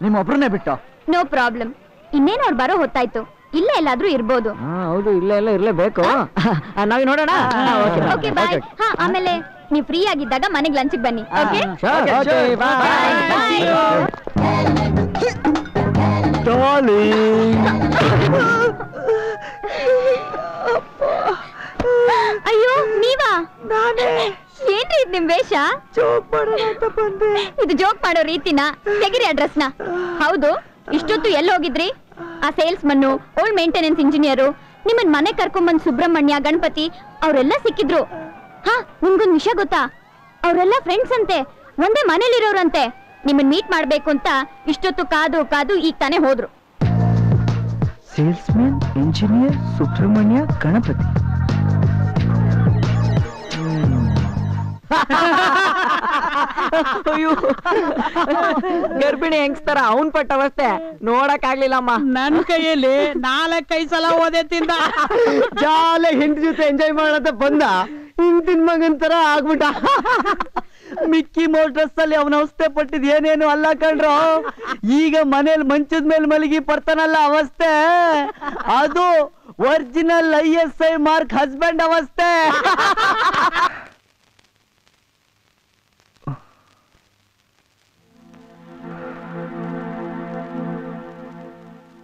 ನಿಮ್ ಒಬ್ರನ್ನೇ ಬಿಟ್ಟು. No problem. ಇನ್ನೇನು ಅವ್ರು ಬರೋ ಹೊತ್ತಾಯ್ತು, ಇಲ್ಲೇ ಎಲ್ಲಾದ್ರೂ ಇರ್ಬೋದು. ಹೌದು, ಇಲ್ಲೇ ಎಲ್ಲ ಇರ್ಲೇಬೇಕು. ನಾವೇ ನೋಡೋಣ. Okay bye. ಹಾ, ಆಮೇಲೆ ನೀವು ಫ್ರೀ ಆಗಿದ್ದಾಗ ಮನೆಗೆ ಲಂಚಿಗೆ ಬನ್ನಿ. Okay darling. ಅಯ್ಯೋ ನೀವಾ? ನಾನೇ. ಏನ್ರಿ ಇದ್ ನಿಮ್ ವೇಷ? ಜೋಕ್ ಮಾಡೋಣ ಅಂತ ಬಂದೆ. ಇದು ಜೋಕ್ ಮಾಡೋ ರೀತಿನ? ತೆಗಿರಿ ಅಡ್ರೆಸ್ನ. ಹೌದು, ಇಷ್ಟೊತ್ತು ಎಲ್ಲಿ ಹೋಗಿದ್ರಿ? ಆ salesman, old maintenance engineer, ನಿಮ್ಮನ್ ಮನೆ ಕರ್ಕೊಂಬಂದ್ ಸುಬ್ರಹ್ಮಣ್ಯ, ಗಣಪತಿ ಅವರೆಲ್ಲ ಸಿಕ್ಕಿದ್ರು. ಹಾ, ನಿಮ್ಗೊಂದ್ ವಿಷಯ ಗೊತ್ತಾ? ಅವರೆಲ್ಲ ಫ್ರೆಂಡ್ಸ್ ಅಂತೆ, ಒಂದೇ ಮನೇಲಿರೋರಂತೆ. ನಿಮ್ಮನ್ ಮೀಟ್ ಮಾಡ್ಬೇಕು ಅಂತ ಇಷ್ಟೊತ್ತು ಕಾದು ಕಾದು ಈಗ ತಾನೇ ಹೋದ್ರು. Salesman, engineer, Subrahmanya, Ganapati. ಗರ್ಭಿಣಿ ಹೆಂಗಸ್ತರ ಅವನ್ ಪಟ್ಟ ಅವಸ್ಥೆ ನೋಡಕ್ ಆಗ್ಲಿಲ್ಲಮ್ಮ. ನನ್ ಕೈಯಲ್ಲಿ ನಾಲ್ಕೈದು ಸಲ ಓದೆ ತಿಂದ. ಜಾಲ ಹೆಂಡತಿ ಜೊತೆ ಎಂಜಾಯ್ ಮಾಡಂತ ಬಂದ ಹಿಂದಿನ ಮಗನ್ ತರ ಆಗ್ಬಿಟ್ಟ. ಮಿಕ್ಕಿ ಮೋಟ್ರಸ್ ಅಲ್ಲಿ ಅವನ ಅವಸ್ಥೆ ಪಟ್ಟಿದ್ ಏನೇನು ಅಲ್ಲ ಕಂಡ್ರು. ಈಗ ಮನೇಲಿ ಮಂಚದ ಮೇಲೆ ಮಲಗಿ ಪಡ್ತಾನಲ್ಲ ಅವಸ್ಥೆ, ಅದು original I S I mark husband ಅವಸ್ಥೆ.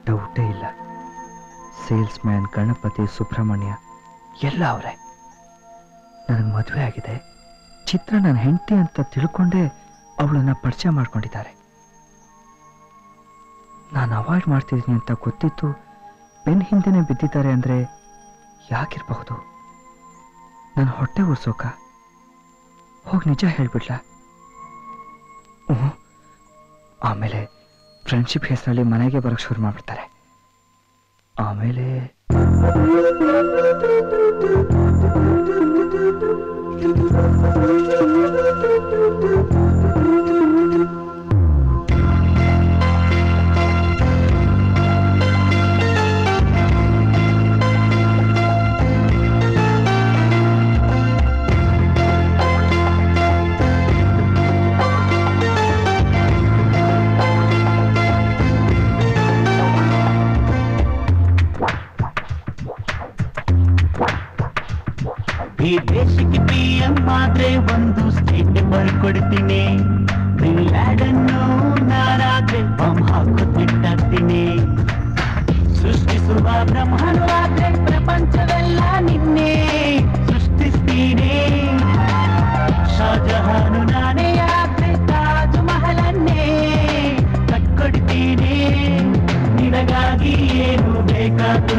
ಡೌಟೇ ಇಲ್ಲ, ಸೇಲ್ಸ್ ಮ್ಯಾನ್, ಗಣಪತಿ, ಸುಬ್ರಹ್ಮಣ್ಯ ಎಲ್ಲ ಅವರೇ. ನನಗೆ ಮದುವೆ ಆಗಿದೆ, ಚಿತ್ರ ನನ್ನ ಹೆಂಡತಿ ಅಂತ ತಿಳ್ಕೊಂಡೇ ಅವಳನ್ನ ಪರಿಚಯ ಮಾಡ್ಕೊಂಡಿದ್ದಾರೆ. ನಾನು ಅವಾಯ್ಡ್ ಮಾಡ್ತಿದ್ದೀನಿ ಅಂತ ಗೊತ್ತಿತ್ತು, ಬೆನ್ ಹಿಂದೆನೆ ಬಿದ್ದಿದ್ದಾರೆ ಅಂದರೆ ಯಾಕಿರಬಹುದು? ನಾನು ಹೊಟ್ಟೆ ಉರ್ಸೋಕ? ಹೋಗಿ ನಿಜ ಹೇಳ್ಬಿಡ್ಲ? ಹ್ಞೂ, ಆಮೇಲೆ ಫ್ರೆಂಡ್ಶಿಪ್ ಹೆಸರಲ್ಲಿ ಮನೆಗೆ ಬರೋಕ್ಕೆ ಶುರು ಮಾಡ್ಬಿಡ್ತಾರೆ. ಆಮೇಲೆ ಈ ದೇಶಕ್ಕೆ ಪಿ ಎಂ ಆದ್ರೆ ಒಂದು ಸ್ಟೇಟ್ ಬರ್ಕೊಡ್ತೀನಿ, ಬಿನ್ ಲ್ಯಾಡನ್ನು ನಾನಾದ್ರೆ ಬಾಂಬ್ ಹಾಕುತ್ತಿಟ್ಟಾಗ್ತೀನಿ, ಸೃಷ್ಟಿಸುವ ಬ್ರಹ್ಮಾಂಡವಾದ್ರೆ ಪ್ರಪಂಚವೆಲ್ಲ ನಿನ್ನೆ ಸೃಷ್ಟಿಸ್ತೀನಿ, ಶಾಜಹಾನು ನಾನೇ ಆದ್ರೆ ತಾಜ್ ಮಹಲನ್ನೇ ಕಟ್ಕೊಡ್ತೀನಿ, ನಿನಗಾಗಿ ಏನು ಬೇಕಾದ್ರು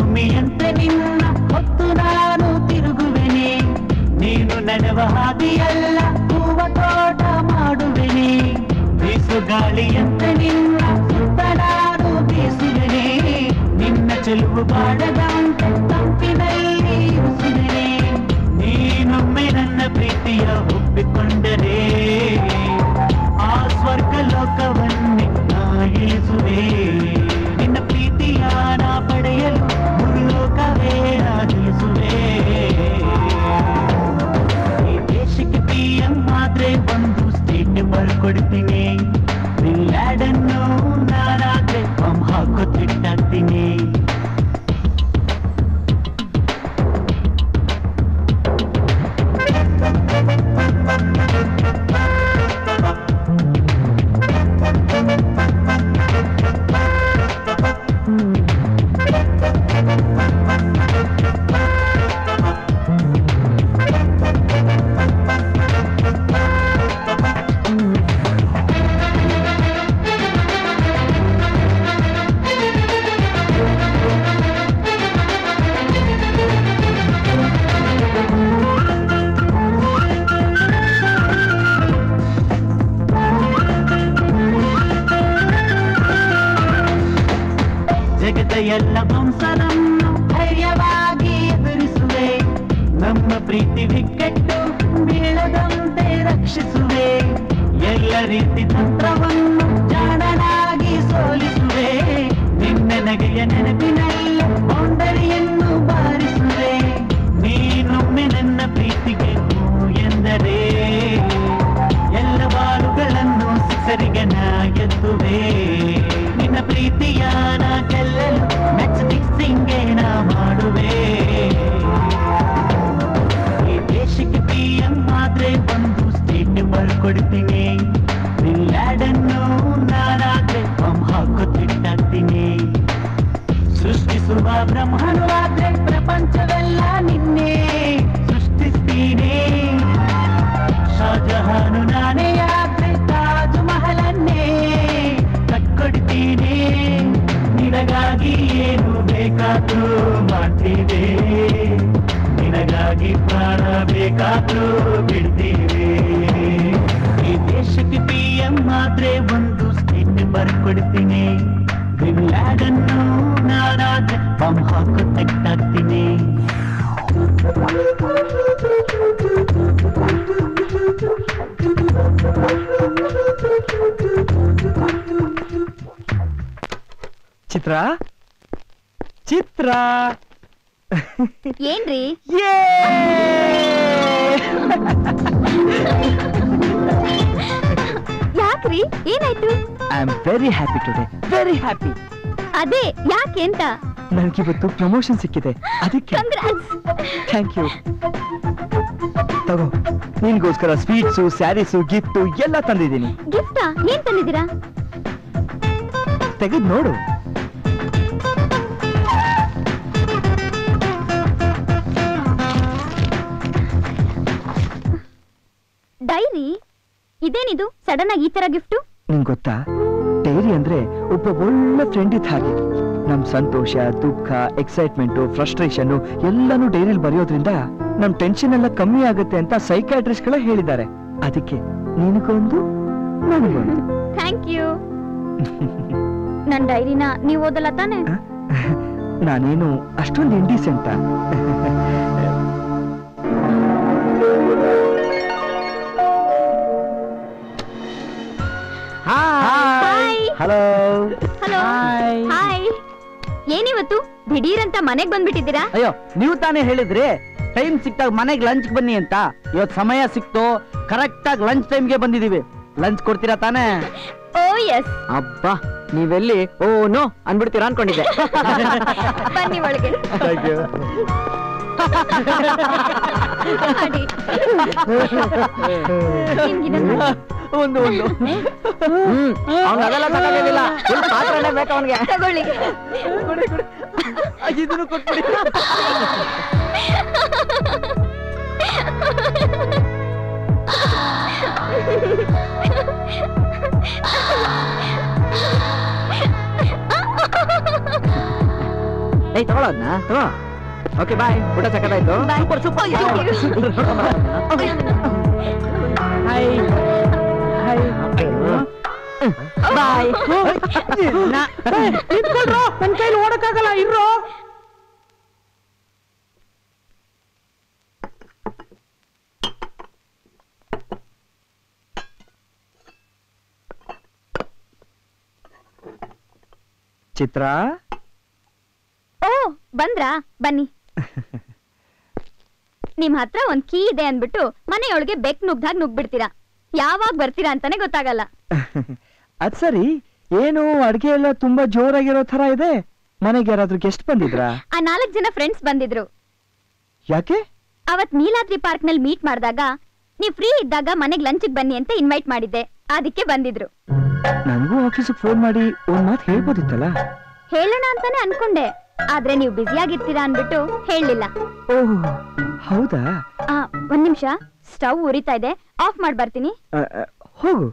ಭೂಮಿ ಅಂತ ನಿನ್ನ ಹೊತ್ತು ನಾನು ತಿರುಗುವೆನೆ, ನೀನು ನಡೆವ ಹಾದಿಯಲ್ಲ ಹೂವ ತೋಟ ಮಾಡುವೆನೆ, ಬೀಸುಗಾಳಿಯಂತ ನಿನ್ನ ಸುತ್ತ ನಾನು ಬೀಸುವೆನೆ, ನಿನ್ನ ಚೆಲುವು ಬಾಡದಂತ ತಂಪಿನಲ್ಲಿ ಇರಿಸುವೆನೆ, ನೀನೊಮ್ಮೆ ನನ್ನ ಪ್ರೀತಿಯ ಒಪ್ಪಿಕೊಂಡರೆ ಆ ಸ್ವರ್ಗ ಲೋಕವನ್ನೇ ನಾ ಇಳಿಸುವೆ, ನಿನ್ನ ಪ್ರೀತಿಯ ನಾ ಪಡೆಯಲು ಭೂಲೋಕವೇ ಆಗಿಸುವೆ. ಈ ದೇಶಕ್ಕೆ ಪಿ ಎಂ ಆದ್ರೆ ಒಂದು ಸ್ಟೇಟ್ ಬರ್ಕೊಡ್ತೀನಿ, ನಿಲ್ಲಾಡನ್ನು ನಾನಾದ್ರೆ ಪಂಪ್ ಹಾಕೋತಿಟ್ಟಾಗ್ತೀನಿ. ಎಲ್ಲ ವಂಸನನ್ನು ಧೈರ್ಯವಾಗಿ ಎದುರಿಸುವೆ, ನಮ್ಮ ಪ್ರೀತಿ ವಿಕ್ಕಟ್ಟು ಬೀಳದಂತೆ ರಕ್ಷಿಸುವೆ, ಎಲ್ಲ ರೀತಿ ತಂತ್ರವನ್ನು ಜಾಣನಾಗಿ ಸೋಲಿಸುವೆ, ನಿನ್ನ ನಗೆಯ ನೆನಪಿನಲ್ಲಿ ಸೌಂದರ್ಯವನ್ನು ಬಾರಿಸುವೆ, ನೀನೊಮ್ಮೆ ನನ್ನ ಪ್ರೀತಿಗೆ ಹೂ ಎಂದರೆ ಎಲ್ಲ ಬಾಳುಗಳನ್ನು ಸಿಸರಿಗೆ ನಾ ಎದ್ದುವೆ, ನಿನ್ನ ಪ್ರೀತಿಯ ನಾ ಗೆಲ್ಲಲು ಮ್ಯಾಥಮೆಟಿಕ್ಸ್ ಹಿಂಗೆ ನಾ ಮಾಡುವೆ. ಈ ದೇಶಕ್ಕೆ ಪಿ ಎಂ ಆದ್ರೆ ಒಂದು ಸ್ಟೇಟ್ ಬರ್ಕೊಡ್ತೀನಿ, ನಿಲ್ಲಾಡನ್ನು ನಾನಾದ್ರೆ ಪಂಪ್ ಹಾಕೋತಿಟ್ಟಾಗ್ತೀನಿ. ಸೃಷ್ಟಿಸುವ ಬ್ರಹ್ಮನು ಆದ್ರೆ ಪ್ರಪಂಚವೆಲ್ಲ ನಿನ್ನೆ ಸೃಷ್ಟಿಸ್ತೀನಿ, ಶಾಜಹಾನು ನಾನೇ ಆದ್ರೆ ತಾಜ್ ಮಹಲನ್ನೇ ಕಟ್ಕೊಡ್ತೀನಿ, ನಿನಗಾಗಿ ಏನು ಬೇಕಾದ್ರೂ ಮಾಡ್ತೀವಿ, ನಿನಗಾಗಿ ಪ್ರಾಣ ಬೇಕಾದ್ರೂ ಬಿಡ್ತೀವಿ. ಈ ದೇಶಕ್ಕೆ ಪಿ ಎಂ ಆದ್ರೆ ಒಂದು ಸ್ಟೇಟ್ ಬರ್ಕೊಡ್ತೀನಿ, ಬಿನ್ಲ್ಯಾಡನ್ನು ನಾನಾದ್ರೆ ಬಾಂಬ್ ಹಾಕೋ ತೆಗ್ದಾಕ್ತೀನಿ. ಚಿತ್ರ ಚಿತ್ರ ಏನ್ರಿ ಯೇ ಯಾಕ್ರಿ ಏನಾಯ್ತು? I am very happy today, very happy. ಅದೇ ಯಾಕೆ ಅಂತ? ನನಗಿವತ್ತು ಪ್ರಮೋಷನ್ ಸಿಕ್ಕಿದೆ, ಅದಕ್ಕೆ. Thank you. ತಗೋ, ನಿನ್ಗೋಸ್ಕರ ಸ್ವೀಟ್ಸು ಸ್ಯಾರೀಸು ಗಿಫ್ಟು ಎಲ್ಲ ತಂದಿದ್ದೀನಿ. ಗಿಫ್ಟಾ? ಏನ್ ತಂದಿದ್ದೀರಾ? ತೆಗೆದು ನೋಡು. ಡೈರಿ? ಇದೇನಿದು ಸಡನ್ ಆಗಿ ಈ ತರ ಗಿಫ್ಟು? ನಿಂಗೆ ಗೊತ್ತಾ, ಡೈರಿ ಅಂದ್ರೆ ಒಬ್ಬ ಒಳ್ಳೆ ಫ್ರೆಂಡ್ ಇದ್ದ ಹಾಗೆ. ನಮ್ ಸಂತೋಷ, ದುಃಖ, ಎಕ್ಸೈಟ್ಮೆಂಟು, ಫ್ರಸ್ಟ್ರೇಷನ್ ಎಲ್ಲಾನು ಡೈರಿಲಿ ಬರೆಯೋದ್ರಿಂದ ನಮ್ ಟೆನ್ಷನ್ ಎಲ್ಲ ಕಮ್ಮಿ ಆಗುತ್ತೆ ಅಂತ ಸೈಕಾಟ್ರಿಸ್ಟ್ ಗಳೇ ಹೇಳಿದ್ದಾರೆ. ಅದಕ್ಕೆ ನಿನಗೊಂದು ನನಗೊಂದು. Thank you. ನನ್ನ ಡೈರಿನ ನೀವು ಓದಲ್ಲ ತಾನೆ? ನಾನೇನು ಅಷ್ಟೊಂದು ಇಂಡಿಸೆಂಟ? Hello hello, hi. ಏನಿವತ್ತು ದಿಢೀರಂತ ಮನೆಗೆ ಬಂದ್ಬಿಟ್ಟಿದ್ದೀರಾ? ಅಯ್ಯೋ, ನೀವು ತಾನೇ ಹೇಳಿದ್ರಿ ಟೈಮ್ ಸಿಕ್ತಾಗ ಮನೆಗೆ ಲಂಚ್ ಬನ್ನಿ ಅಂತ. ಇವತ್ತು ಸಮಯ ಸಿಕ್ತು, ಕರೆಕ್ಟ್ ಆಗಿ ಲಂಚ್ ಟೈಮ್ಗೆ ಬಂದಿದ್ದೀವಿ. ಲಂಚ್ ಕೊಡ್ತೀರಾ ತಾನೇ? Oh yes. ಅಬ್ಬಾ, ನೀವೆಲ್ಲಿ ಓ ನೋ ಅನ್ಬಿಡ್ತೀರಾ ಅನ್ಕೊಂಡಿದ್ದೆ. ಬನ್ನಿ ಒಳಗೆ. Thank you. ಒಂದು ಒಂದು ಅವನಿಲ್ಲ ಪಾತ್ರನೇ ಬೇಕು ಅವನಿಗೆ. ಇದನ್ನು ಕೊಟ್ಬಿಡಿ. ಏ Hey, come on, come Okay, bye. Put a second. Bye. Super, super. Hi. Hi. Bye. Na. Itkal ro. Nan kail odakagala irro. Chitra? Oh, Bandra, Bunny. Nimhatra one key ide anbitu, mane yolige bek nugdhag nugbidtira. Yavag bartira antane gotagalla. Ad sari, yenu adge ella tumba joragiro thara ide. Manege yaradru guest bandidra? Aa nalak jana friends bandidru. Yake? Avat Neeladri park nalli meet madidaga, nee free iddaga manege lunch ge banni anta invite madide. Adikke bandidru. Nanagu office ge phone madi one maat helbodittalla. Helona antane ankonde. ಆದ್ರೆ ನೀವು ಬಿಜಿ ಆಗಿರ್ತೀರಾ ಅನ್ಬಿಟ್ಟು ಹೇಳಲಿಲ್ಲ. ಓಹ್ ಹೌದಾ? ಆ ಒಂದು ನಿಮಿಷ ಸ್ಟವ್ ಉರಿತಾ ಇದೆ ಆಫ್ ಮಾಡಿ ಬರ್ತೀನಿ. ಹೋಗು.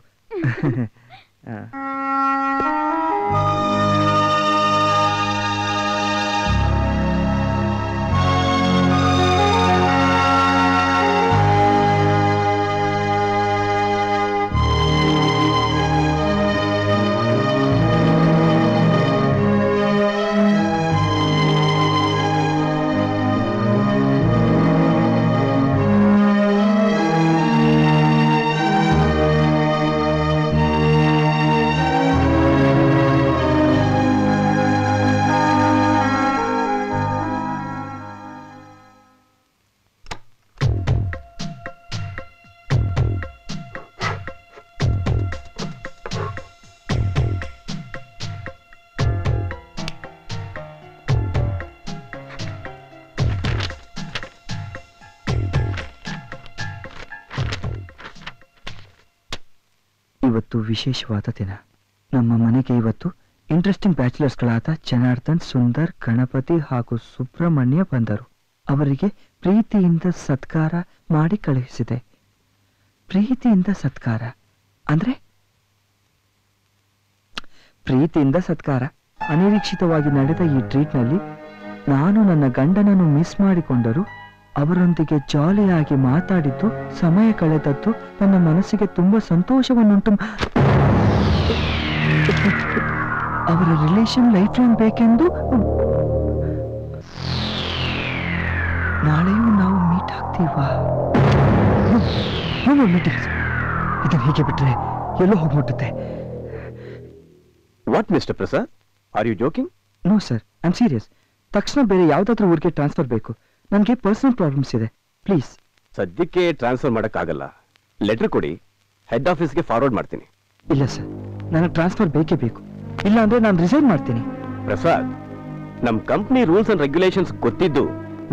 ವಿಶೇಷವಾದ ದಿನ. ನಮ್ಮ ಮನೆಗೆ ಇವತ್ತು ಇಂಟ್ರೆಸ್ಟಿಂಗ್ ಬ್ಯಾಚುಲರ್ಸ್ಗಳಾದ ಜನಾರ್ದನ್, ಸುಂದರ್, ಗಣಪತಿ ಹಾಗೂ ಸುಬ್ರಹ್ಮಣ್ಯ ಬಂದರು. ಅವರಿಗೆ ಪ್ರೀತಿಯಿಂದ ಸತ್ಕಾರ ಮಾಡಿ ಕಳುಹಿಸಿದೆ. ಪ್ರೀತಿಯಿಂದ ಸತ್ಕಾರ ಅಂದ್ರೆ ಪ್ರೀತಿಯಿಂದ ಸತ್ಕಾರ. ಅನಿರೀಕ್ಷಿತವಾಗಿ ನಡೆದ ಈ ಟ್ರೀಟ್ನಲ್ಲಿ ನಾನು ನನ್ನ ಗಂಡನನ್ನು ಮಿಸ್ ಮಾಡಿಕೊಂಡರು. ಅವರೊಂದಿಗೆ ಜಾಲಿಯಾಗಿ ಮಾತಾಡಿದ್ದು, ಸಮಯ ಕಳೆದದ್ದು ನನ್ನ ಮನಸ್ಸಿಗೆ ತುಂಬಾ ಸಂತೋಷವನ್ನುಂಟು. ಅವರ ರಿಲೇಶನ್ ಲೈಫ್ ಲೈನ್ ಬೇಕೆಂದು ನಾಳೆಯೂ ನಾವು ಮೀಟ್ ಆಗ್ತೀವಾ? ಇದನ್ನು ಹೀಗೆ ಬಿಟ್ರೆ ಎಲ್ಲೋ ಹೋಗ್ಬಿಡುತ್ತೆ. What mister Prasad, are you joking? No sir, I am serious. ತಕ್ಷಣ ಬೇರೆ ಯಾವುದಾದ್ರೂ ಊರಿಗೆ ಟ್ರಾನ್ಸ್ಫರ್ ಬೇಕು. ನನಗೆ ಪರ್ಸನಲ್ ಪ್ರಾಬ್ಲಮ್ಸ್ ಇದೆ. ಪ್ಲೀಸ್. ಸದ್ಯಕ್ಕೆ ಟ್ರಾನ್ಸ್ಫರ್ ಮಾಡೋಕ್ಕಾಗಲ್ಲ. ಲೆಟರ್ ಕೊಡಿ, ಹೆಡ್ ಆಫೀಸ್ಗೆ ಫಾರ್ವರ್ಡ್ ಮಾಡ್ತೀನಿ. ಇಲ್ಲ ಸರ್, ನನಗೆ ಟ್ರಾನ್ಸ್ಫರ್ ಬೇಕೇ ಬೇಕು. ಇಲ್ಲ ಅಂದರೆ ನಾನು ರಿಸೈನ್ ಮಾಡ್ತೀನಿ. ಪ್ರಸಾದ್, ನಮ್ಮ ಕಂಪ್ನಿ ರೂಲ್ಸ್ ಆ್ಯಂಡ್ ರೆಗ್ಯುಲೇಷನ್ಸ್ ಗೊತ್ತಿದ್ದು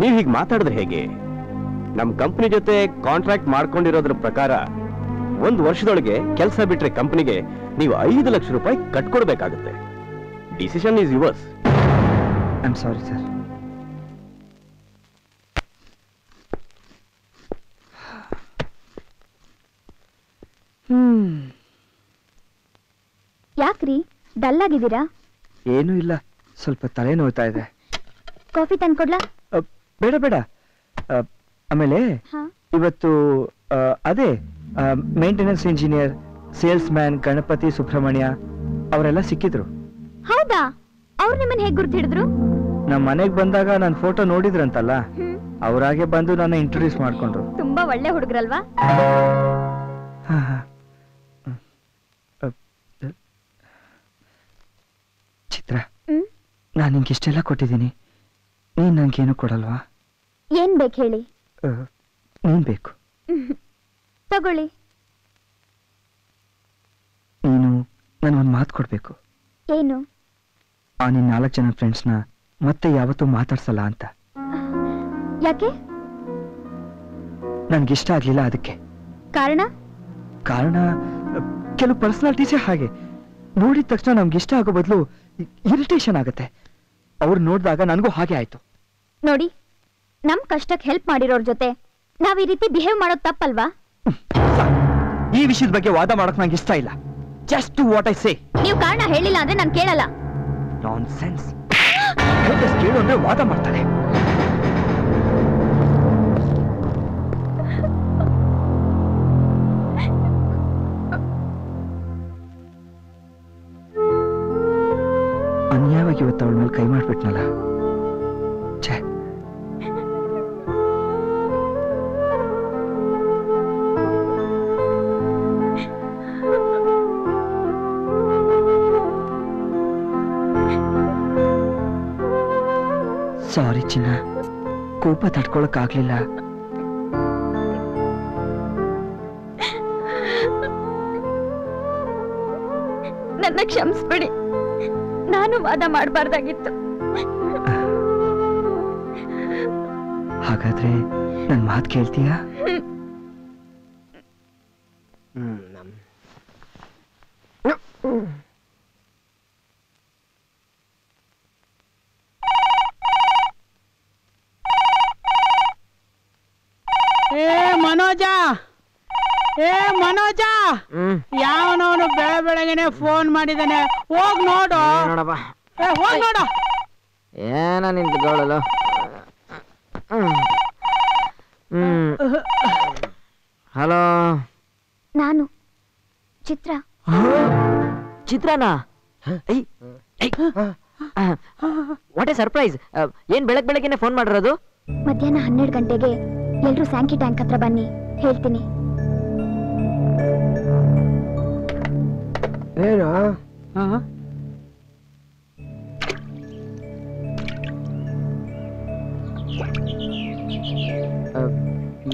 ನೀವು ಹೀಗೆ ಮಾತಾಡಿದ್ರೆ ಹೇಗೆ? ನಮ್ಮ ಕಂಪ್ನಿ ಜೊತೆ ಕಾಂಟ್ರಾಕ್ಟ್ ಮಾಡ್ಕೊಂಡಿರೋದ್ರ ಪ್ರಕಾರ ಒಂದು ವರ್ಷದೊಳಗೆ ಕೆಲಸ ಬಿಟ್ಟರೆ ಕಂಪ್ನಿಗೆ ನೀವು ಐದು ಲಕ್ಷ ರೂಪಾಯಿ ಕಟ್ಕೊಡ್ಬೇಕಾಗುತ್ತೆ. Decision is yours. I am sorry sir. ಹ್ಮ್, ಯಾಕ್ರಿ ಡಲ್ ಆಗಿದ್ದೀರಾ? ಏನೂ ಇಲ್ಲ, ಸ್ವಲ್ಪ ತಲೆ ನೋಯ್ತಾ ಇದೆ. ಕಾಫಿ ತಂದ್ಕೊಡ್ಲಾ? ಬೇಡ ಬೇಡ. ಆಮೇಲೆ ಇವತ್ತು ಅದೇ maintenance engineer, salesman Ganapati, Subrahmanya ಅವರೆಲ್ಲ ಸಿಕ್ಕಿದ್ರು. ಹೌದಾ? ಅವ್ರು ನಿಮ್ಮನ್ನ ಹೇಗೆ ಗುರ್ತು ಹಿಡಿದ್ರು? ನಮ್ಮ ಮನೆಗೆ ಬಂದಾಗ ನನ್ನ ಫೋಟೋ ನೋಡಿದ್ರಂತಲ್ಲ, ಅವರಾಗೆ ಬಂದು ನನ್ನ ಇಂಟ್ರೊಡ್ಯೂಸ್ ಮಾಡ್ಕೊಂಡ್ರು. ತುಂಬಾ ಒಳ್ಳೆ ಹುಡುಗರಲ್ವಾ? ಹಾ ಹಾ. ಚಿತ್ರ, ನಾನು ನಿಂಗೆ ಇಷ್ಟೆಲ್ಲ ಕೊಟ್ಟಿದ್ದೀನಿ, ನೀನು ನನಗೇನು ಕೊಡಲ್ವಾ? ಏನು ಬೇಕು ಹೇಳಿ. ನೀನು ಬೇಕು, ತಗೊಳ್ಳಿ. ನೀನು ನನಗೊಂದು ಮಾತು ಕೊಡಬೇಕು. ಏನು? ಆ ನಿನ್ನ ನಾಲ್ಕು ಜನ ಫ್ರೆಂಡ್ಸ್ನ ಮತ್ತೆ ಯಾವತ್ತೂ ಮಾತಾಡ್ಸಲ್ಲ ಅಂತ. ಯಾಕೆ? ನನಗಿಷ್ಟ ಆಗಲಿಲ್ಲ ಅದಕ್ಕೆ. ಕಾರಣ? ಕಾರಣ ಕೆಲವು ಪರ್ಸನಾಲಿಟೀಸೇ ಹಾಗೆ. ನೋಡಿದ ತಕ್ಷಣ ನಮ್ಗೆ ಇಷ್ಟ ಆಗೋ ಬದಲು ಇರಿಟೇಷನ್ ಆಗುತ್ತೆ. ಅವ್ರು ನೋಡಿದಾಗ ನನಗೂ ಹಾಗೆ ಆಯ್ತು. ನೋಡಿ, ನಮ್ ಕಷ್ಟಕ್ಕೆ ಹೆಲ್ಪ್ ಮಾಡಿರೋರ ಜೊತೆ ನಾವ್ ಈ ರೀತಿ ಬಿಹೇವ್ ಮಾಡೋದು ತಪ್ಪಲ್ವಾ? ಈ ವಿಷಯದ ಬಗ್ಗೆ ವಾದ ಮಾಡೋಕೆ ನಂಗೆ ಇಷ್ಟ ಇಲ್ಲ. Just what I say. ನೀವು ಕಾರಣ ಹೇಳಿಲ್ಲ ಅಂದ್ರೆ ನಾನು ಕೇಳಲ್ಲ. ನಾನ್ಸೆನ್ಸ್. ವಿಟ್ನೆಸ್ ಕೇಳು ಅಂದ್ರೆ ವಾದ ಮಾಡ್ತಾನೆ. ಅನ್ಯಾಯವಾಗಿ ಇವತ್ತು ಅವಳ ಮೇಲೆ ಕೈ ಮಾಡ್ಬಿಟ್ನಲ್ಲ. ಸಾರಿ ಚಿನ್ನ, ಕೋಪ ತಡ್ಕೊಳಕ್ ಆಗ್ಲಿಲ್ಲ. ನನ್ನ ಕ್ಷಮಿಸ್ಬಿಡಿ, ನಾನು ವಾದ ಮಾಡಬಾರ್ದಾಗಿತ್ತು. ಹಾಗಾದ್ರೆ ನನ್ ಮಾತು ಕೇಳ್ತೀಯಾ? ಯಾವನವನು ಬೆಳೆ ಬೆಳಗ್ಗೆನೆ ಫೋನ್ ಮಾಡಿದಾನೆ, ಹೋಗ್ ನೋಡು. ಹೋಗ್ ನೋಡ ಏನ ನಿಂತ್ಕೊಳ್ಳಲು. ಹಲೋ, ನಾನು ಚಿತ್ರ. ಚಿತ್ರನಾ? What a surprise. ಏನ್ ಬೆಳಗ್ ಬೆಳಗ್ಗೆನೆ ಫೋನ್ ಮಾಡಿರೋದು? ಮಧ್ಯಾಹ್ನ ಹನ್ನೆರಡು ಗಂಟೆಗೆ ಎಲ್ರು ಸ್ಯಾಂಕಿ ಟ್ಯಾಂಕ್ ಹತ್ರ ಬನ್ನಿ, ಹೇಳ್ತೀನಿ. ಏನು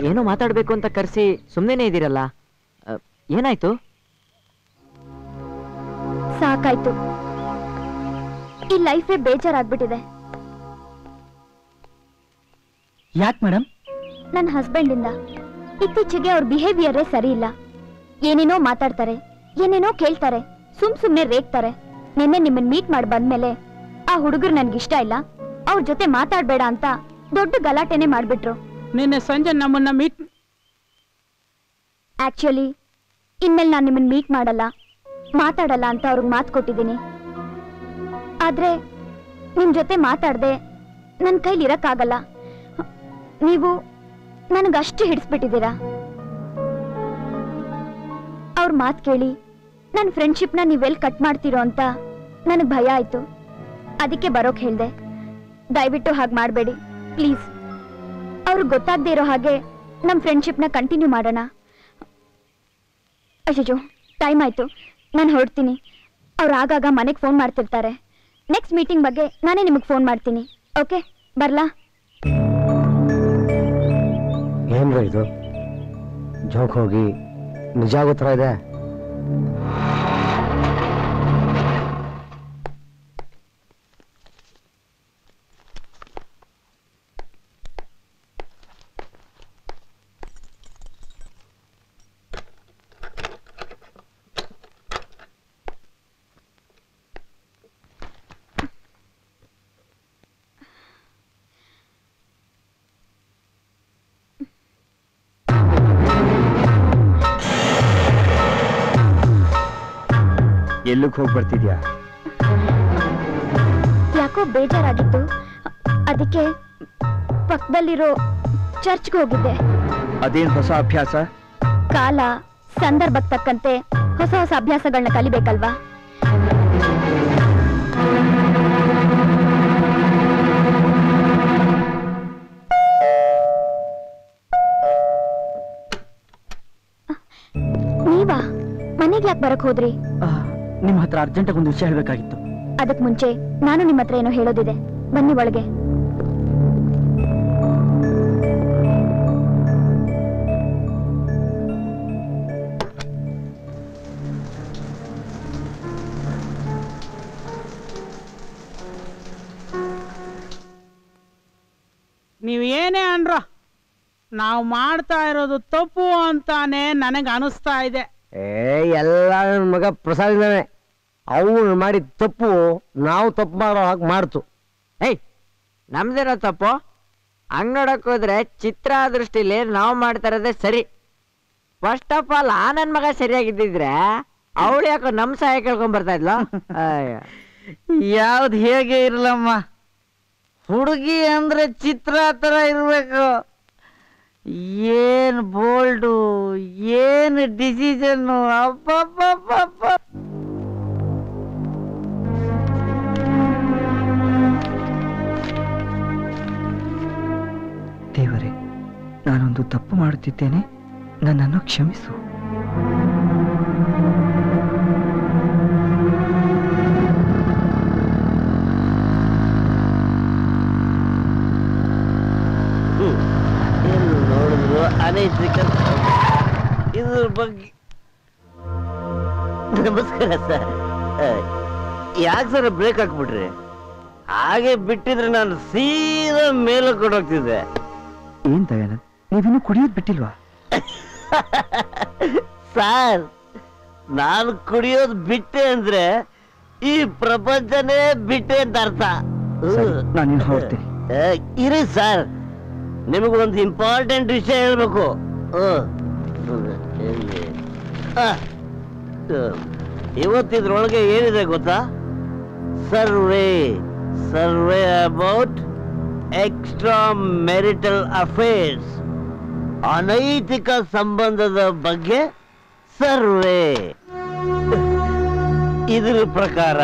ಏನೋ ಮಾತಾಡ್ಬೇಕು ಅಂತ ಕರೆಸಿ ಸುಮ್ಮನೆ ಇದ್ದೀರಲ್ಲ, ಏನಾಯ್ತು? ಸಾಕಾಯ್ತು, ಈ ಲೈಫೇ ಬೇಜಾರಾಗ್ಬಿಟ್ಟಿದೆ. ಯಾಕೆ ಮೇಡಮ್? ನನ್ನ ಹಸ್ಬೆಂಡ್ ಇಂದ ಇತ್ತೀಚೆಗೆ ಅವ್ರ ಬಿಹೇವಿಯರೇ ಸರಿ ಇಲ್ಲ. ಏನೇನೋ ಮಾತಾಡ್ತಾರೆ, ಏನೇನೋ ಕೇಳ್ತಾರೆ, ಸುಮ್ ಸುಮ್ನೆ ರೇಗ್ತಾರೆ. ನಿನ್ನೆ ನಿಮ್ಮನ್ ಮೀಟ್ ಮಾಡಿ ಬಂದ್ಮೇಲೆ ಆ ಹುಡುಗರು ನನ್ಗಿಷ್ಟ ಇಲ್ಲ, ಅವ್ರ ಜೊತೆ ಮಾತಾಡ್ಬೇಡ ಅಂತ ದೊಡ್ಡ ಗಲಾಟೆನೆ ಮಾಡ್ಬಿಟ್ರು. ನಿನ್ನೆ ಸಂಜೆ ನಮ್ಮನ್ನ ಮೀಟ್ ಆಕ್ಚುಲಿ ಇನ್ಮೇಲೆ ನಾನು ನಿಮ್ಮನ್ ಮೀಟ್ ಮಾಡಲ್ಲ, ಮಾತಾಡಲ್ಲ ಅಂತ ಅವ್ರಿಗೆ ಮಾತು ಕೊಟ್ಟಿದ್ದೀನಿ. ಆದ್ರೆ ನಿಮ್ ಜೊತೆ ಮಾತಾಡದೆ ನನ್ನ ಕೈಲಿ ಇರಕ್ಕಾಗಲ್ಲ. ನೀವು ನನಗಷ್ಟು ಹಿಡಿಸ್ಬಿಟ್ಟಿದ್ದೀರಾ. ಅವ್ರ ಮಾತು ಕೇಳಿ ನನ್ನ ಫ್ರೆಂಡ್ಶಿಪ್ನ ನೀವೆಲ್ಲಿ ಕಟ್ ಮಾಡ್ತೀರೋ ಅಂತ ನನಗೆ ಭಯ ಆಯ್ತು. ಅದಕ್ಕೆ ಬರೋಕೆ ಹೇಳಿದೆ. ದಯವಿಟ್ಟು ಹಾಗೆ ಮಾಡಬೇಡಿ ಪ್ಲೀಸ್. ಅವ್ರಿಗೆ ಗೊತ್ತಾಗದೇ ಇರೋ ಹಾಗೆ ನಮ್ಮ ಫ್ರೆಂಡ್ಶಿಪ್ನ ಕಂಟಿನ್ಯೂ ಮಾಡೋಣ. ಅಜ್ಜೋ, ಟೈಮ್ ಆಯಿತು, ನಾನು ಹೊರಡ್ತೀನಿ. ಅವ್ರು ಆಗಾಗ ಮನೆಗೆ ಫೋನ್ ಮಾಡ್ತಿರ್ತಾರೆ. ನೆಕ್ಸ್ಟ್ ಮೀಟಿಂಗ್ ಬಗ್ಗೆ ನಾನೇ ನಿಮಗೆ ಫೋನ್ ಮಾಡ್ತೀನಿ. ಓಕೆ, ಬರಲಾ? ಏನ್ರ ಇದು ಜೋಕ್ ಹೋಗಿ ನಿಜ ಆಗೋತ್ರ ಇದೆ. ಎಲ್ಲಿಗೆ ಹೋಗಿ ಬರ್ತಿದ್ಯಾ? ಯಾಕೋ ಬೇಜಾರಾಗಿತ್ತು, ಅದಕ್ಕೆ ಪಕ್ಕದಲ್ಲಿರೋ ಚರ್ಚ್ಗೆ ಹೋಗಿದ್ದೆ. ಅದೇನು ಹೊಸ ಅಭ್ಯಾಸ? ಕಾಲ ಸಂದರ್ಭಕ್ಕೆ ತಕ್ಕಂತೆ ಹೊಸ ಹೊಸ ಅಭ್ಯಾಸಗಳನ್ನ ಕಲಿಬೇಕಲ್ವಾ. ನೀವಾ ಮನೆಗೆ ಯಾಕೆ ಬರಕ್ ಹೋದ್ರಿ? ನಿಮ್ಮ ಹತ್ರ ಅರ್ಜೆಂಟಾಗಿ ಒಂದು ವಿಷಯ ಹೇಳಬೇಕಾಗಿತ್ತು. ಅದಕ್ಕೆ ಮುಂಚೆ ನಾನು ನಿಮ್ಮ ಹತ್ರ ಏನೋ ಹೇಳೋದಿದೆ, ಬನ್ನಿ ಒಳಗೆ. ನೀವೇನೇ ಅನ್ರೋ, ನಾವು ಮಾಡ್ತಾ ಇರೋದು ತಪ್ಪು ಅಂತಾನೆ ನನಗೆ ಅನಿಸ್ತಾ ಇದೆ. ಏ, ಎಲ್ಲ ನನ್ನ ಮಗ ಪ್ರಸಾದಿದ್ದಾನೆ. ಅವನು ಮಾಡಿದ ತಪ್ಪು ನಾವು ತಪ್ಪು ಮಾಡೋ ಹಾಗೆ ಮಾಡ್ತು. ಏಯ್, ನಮ್ದೇನೋ ತಪ್ಪು? ಹಂಗೆ ನೋಡಕ್ ಹೋದ್ರೆ ಚಿತ್ರ ದೃಷ್ಟಿಲಿ ನಾವು ಮಾಡ್ತಾ ಇರೋದೇ ಸರಿ. ಫಸ್ಟ್ ಆಫ್ ಆಲ್ ಆ ನನ್ನ ಮಗ ಸರಿಯಾಗಿದ್ದಿದ್ರೆ ಅವಳು ಯಾಕೋ ನಮ್ಮ ಸಹಾಯ ಕೇಳ್ಕೊಂಡ್ ಬರ್ತಾ ಇದ್ಲ. ಯಾವ್ದು ಹೇಗೆ ಇರಲಮ್ಮ, ಹುಡುಗಿ ಅಂದ್ರೆ ಚಿತ್ರ ತರ ಇರಬೇಕು. ಏನು ಬೋಲ್ಡು, ಏನು ಡಿಸಿಷನ್ನು. ಅಪ್ಪಪ್ಪಪ್ಪಪ್ಪ ದೇವರೇ, ನಾನೊಂದು ತಪ್ಪು ಮಾಡುತ್ತಿದ್ದೇನೆ, ನನ್ನನ್ನು ಕ್ಷಮಿಸು. ಇದ್ರ ಬಗ್ಗೆ ನಮಸ್ಕಾರ ಸರ್. ಯಾಕೆ ಸರ್ ಬ್ರೇಕ್ ಹಾಕ್ಬಿಟ್ರಿ? ಹಾಗೆ ಬಿಟ್ಟಿದ್ರೆ ನಾನು ಸೀದಾ ಮೇಲೆ ಕೊಡೋಗ್ತಿದ್ದೆ. ಏನ್ ದಯಾನಂದ್, ನೀವಿನ್ನು ಕುಡಿಯೋದು ಬಿಟ್ಟಿಲ್ವಾ? ಸರ್, ನಾನು ಕುಡಿಯೋದು ಬಿಟ್ಟೆ ಅಂದ್ರೆ ಈ ಪ್ರಪಂಚನೇ ಬಿಟ್ಟೆ ಅಂತ ಅರ್ಥ. ನಾನು ಹೋಗ್ತೀನಿ. ಇರಿ ಸರ್, ನಿಮಗೊಂದು ಇಂಪಾರ್ಟೆಂಟ್ ವಿಷಯ ಹೇಳ್ಬೇಕು. ಇವತ್ತಿದ್ರೊಳಗೆ ಏನಿದೆ ಗೊತ್ತಾ? Survey survey about extra marital affairs, ಅನೈತಿಕ ಸಂಬಂಧದ ಬಗ್ಗೆ ಸರ್ವೆ. ಇದ್ರ ಪ್ರಕಾರ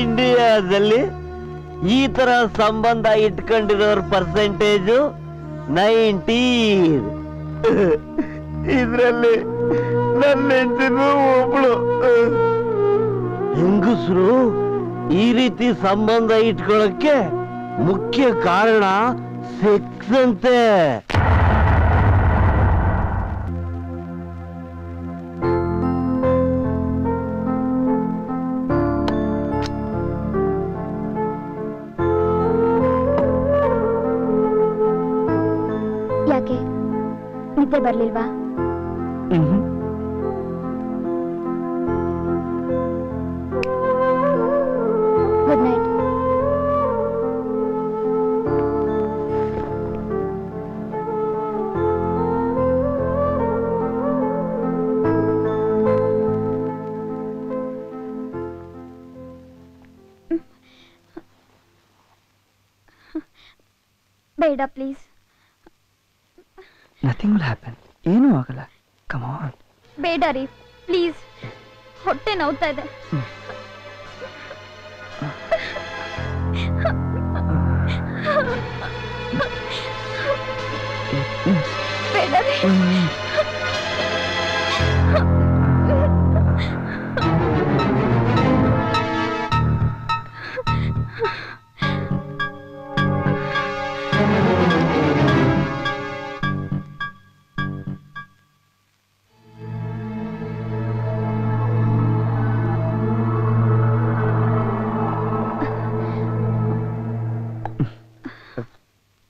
ಇಂಡಿಯಾದಲ್ಲಿ ಈ ತರ ಸಂಬಂಧ ಇಟ್ಕೊಂಡಿರೋರ್ ಪರ್ಸೆಂಟೇಜು ನೈಂಟೀನ್. ಇದರಲ್ಲಿ ನನ್ನ ಹೆಂಡತಿನೂ ಒಬ್ಳು. ಹೆಂಗಸರು ಈ ರೀತಿ ಸಂಬಂಧ ಇಟ್ಕೊಳ್ಳಕ್ಕೆ ಮುಖ್ಯ ಕಾರಣ ಸೆಕ್ಸ್ ಅಂತೆ. ಬರ್ಲಿಲ್ವಾ? Good night. ಬೇಡ ಪ್ಲೀಸ್. Nothing will happen. ಏನು ಆಗಲ್ಲ. Come on. ಬೇಡ ರೀ ಪ್ಲೀಸ್, ಹೊಟ್ಟೆ ನೋವುತ್ತಾ ಇದೆ. ಬೇಡ ರೀ.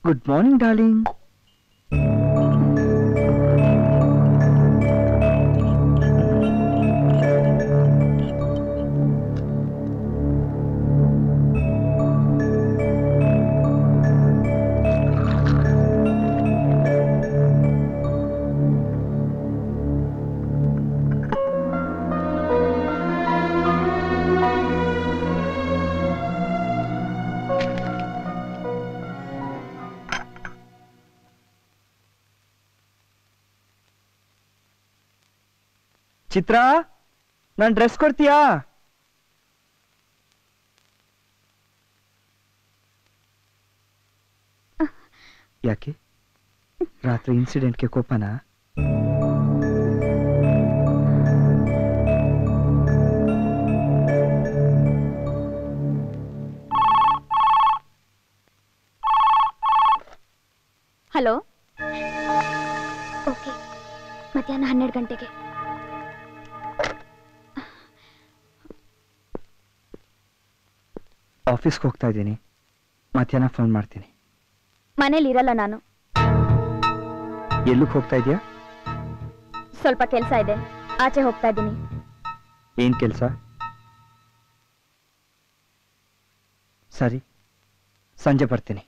Good morning, darling. ಚಿತ್ರಾ, ನಾನು ಡ್ರೆಸ್ ಕೊಡ್ತೀಯಾ? ಯಾಕೆ ರಾತ್ರಿ ಇನ್ಸಿಡೆಂಟ್ಗೆ ಕೋಪನ? ಹಲೋ, ಓಕೆ, ಮಧ್ಯಾಹ್ನ ಹನ್ನೆರಡು ಗಂಟೆಗೆ. ಆಫೀಸ್ಗೆ ಹೋಗ್ತಾ ಇದ್ದೀನಿ, ಮಧ್ಯಾಹ್ನ ಫೋನ್ ಮಾಡ್ತೀನಿ. ಮನೇಲಿ ಇರಲ್ಲ ನಾನು. ಎಲ್ಲಿಗೆ ಹೋಗ್ತಾ ಇದೀಯಾ? ಸ್ವಲ್ಪ ಕೆಲಸ ಇದೆ, ಆಚೆ ಹೋಗ್ತಾ ಇದ್ದೀನಿ. ಏನ್ ಕೆಲಸ? ಸರಿ, ಸಂಜೆ ಬರ್ತೀನಿ.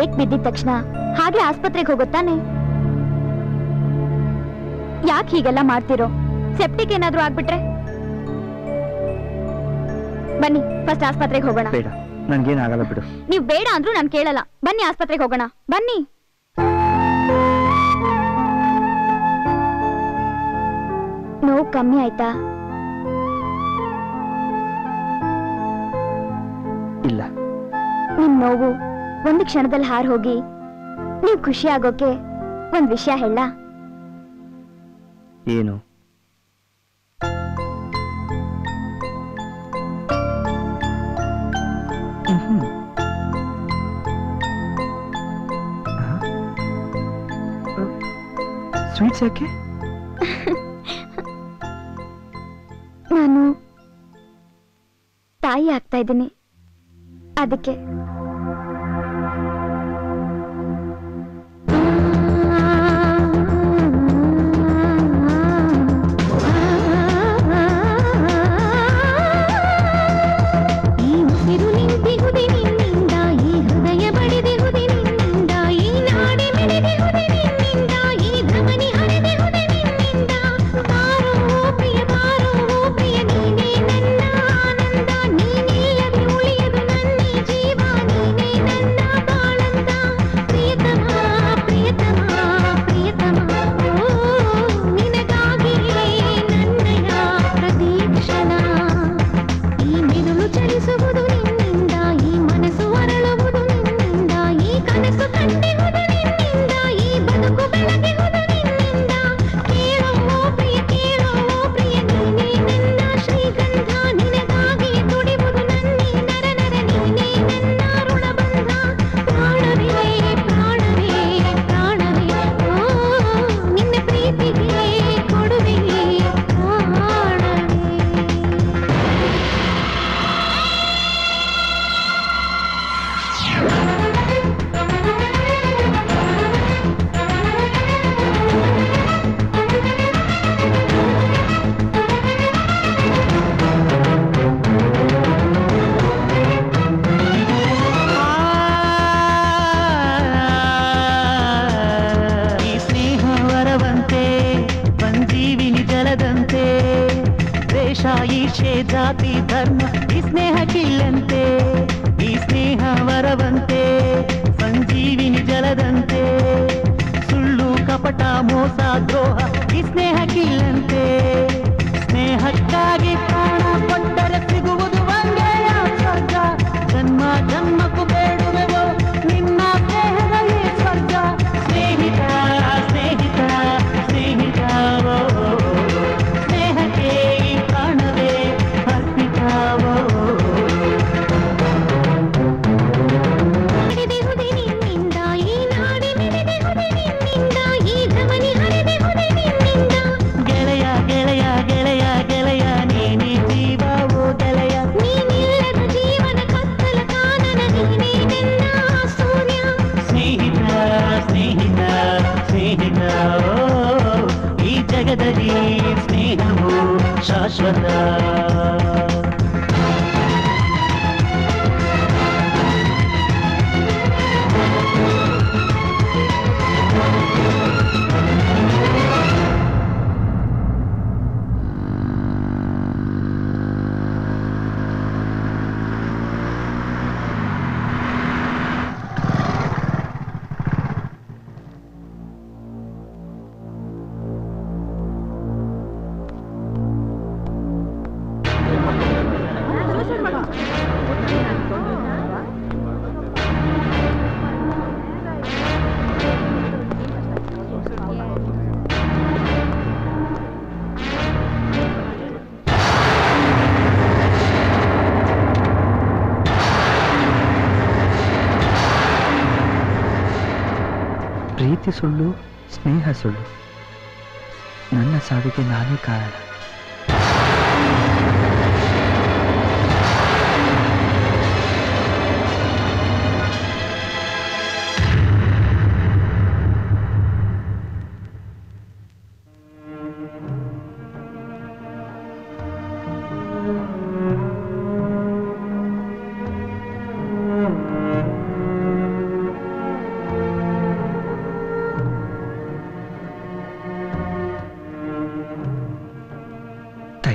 ಏಕ್ ಬಿದ್ದಿದ ತಕ್ಷಣ ಹಾಗೆ ಆಸ್ಪತ್ರೆಗೆ ಹೋಗುತ್ತಾನೆ? ಯಾಕೆ ಹೀಗೆಲ್ಲ ಮಾಡ್ತಿರೋ? ಸೆಪ್ಟಿಕ್ ಏನಾದ್ರೂ ಆಗ್ಬಿಟ್ರೆ? ಬನ್ನಿ ಫಸ್ಟ್ ಆಸ್ಪತ್ರೆಗೆ ಹೋಗೋಣ. ಬೇಡ, ನನಗೇನು ಆಗಲ್ಲ ಬಿಡು. ನೀವು ಬೇಡ ಅಂದ್ರೂ ನಾನು ಕೇಳಲ್ಲ. ಬನ್ನಿ ಆಸ್ಪತ್ರೆಗೆ ಹೋಗೋಣ, ಬನ್ನಿ. ನೋವು ಕಮ್ಮಿ ಆಯ್ತಾ? ಇಲ್ಲ. ನಿಮ್ ನೋವು ಒಂದು ಕ್ಷಣದಲ್ಲಿ ಹಾರ್ ಹೋಗಿ ನೀವು ಖುಷಿ ಆಗೋಕೆ ಒಂದ್ ವಿಷಯ ಹೇಳ. ಏನು? ಸ್ವೀಟ್ಸ್ ಯಾಕೆ? ನಾನು ತಾಯಿ ಆಗ್ತಾ ಇದ್ದೀನಿ, ಅದಕ್ಕೆ. ಸುಳ್ಳು, ಸ್ನೇಹ ಸುಳ್ಳು. ನನ್ನ ಸಾವಿಗೆ ನಾನೇ ಕಾರಣ.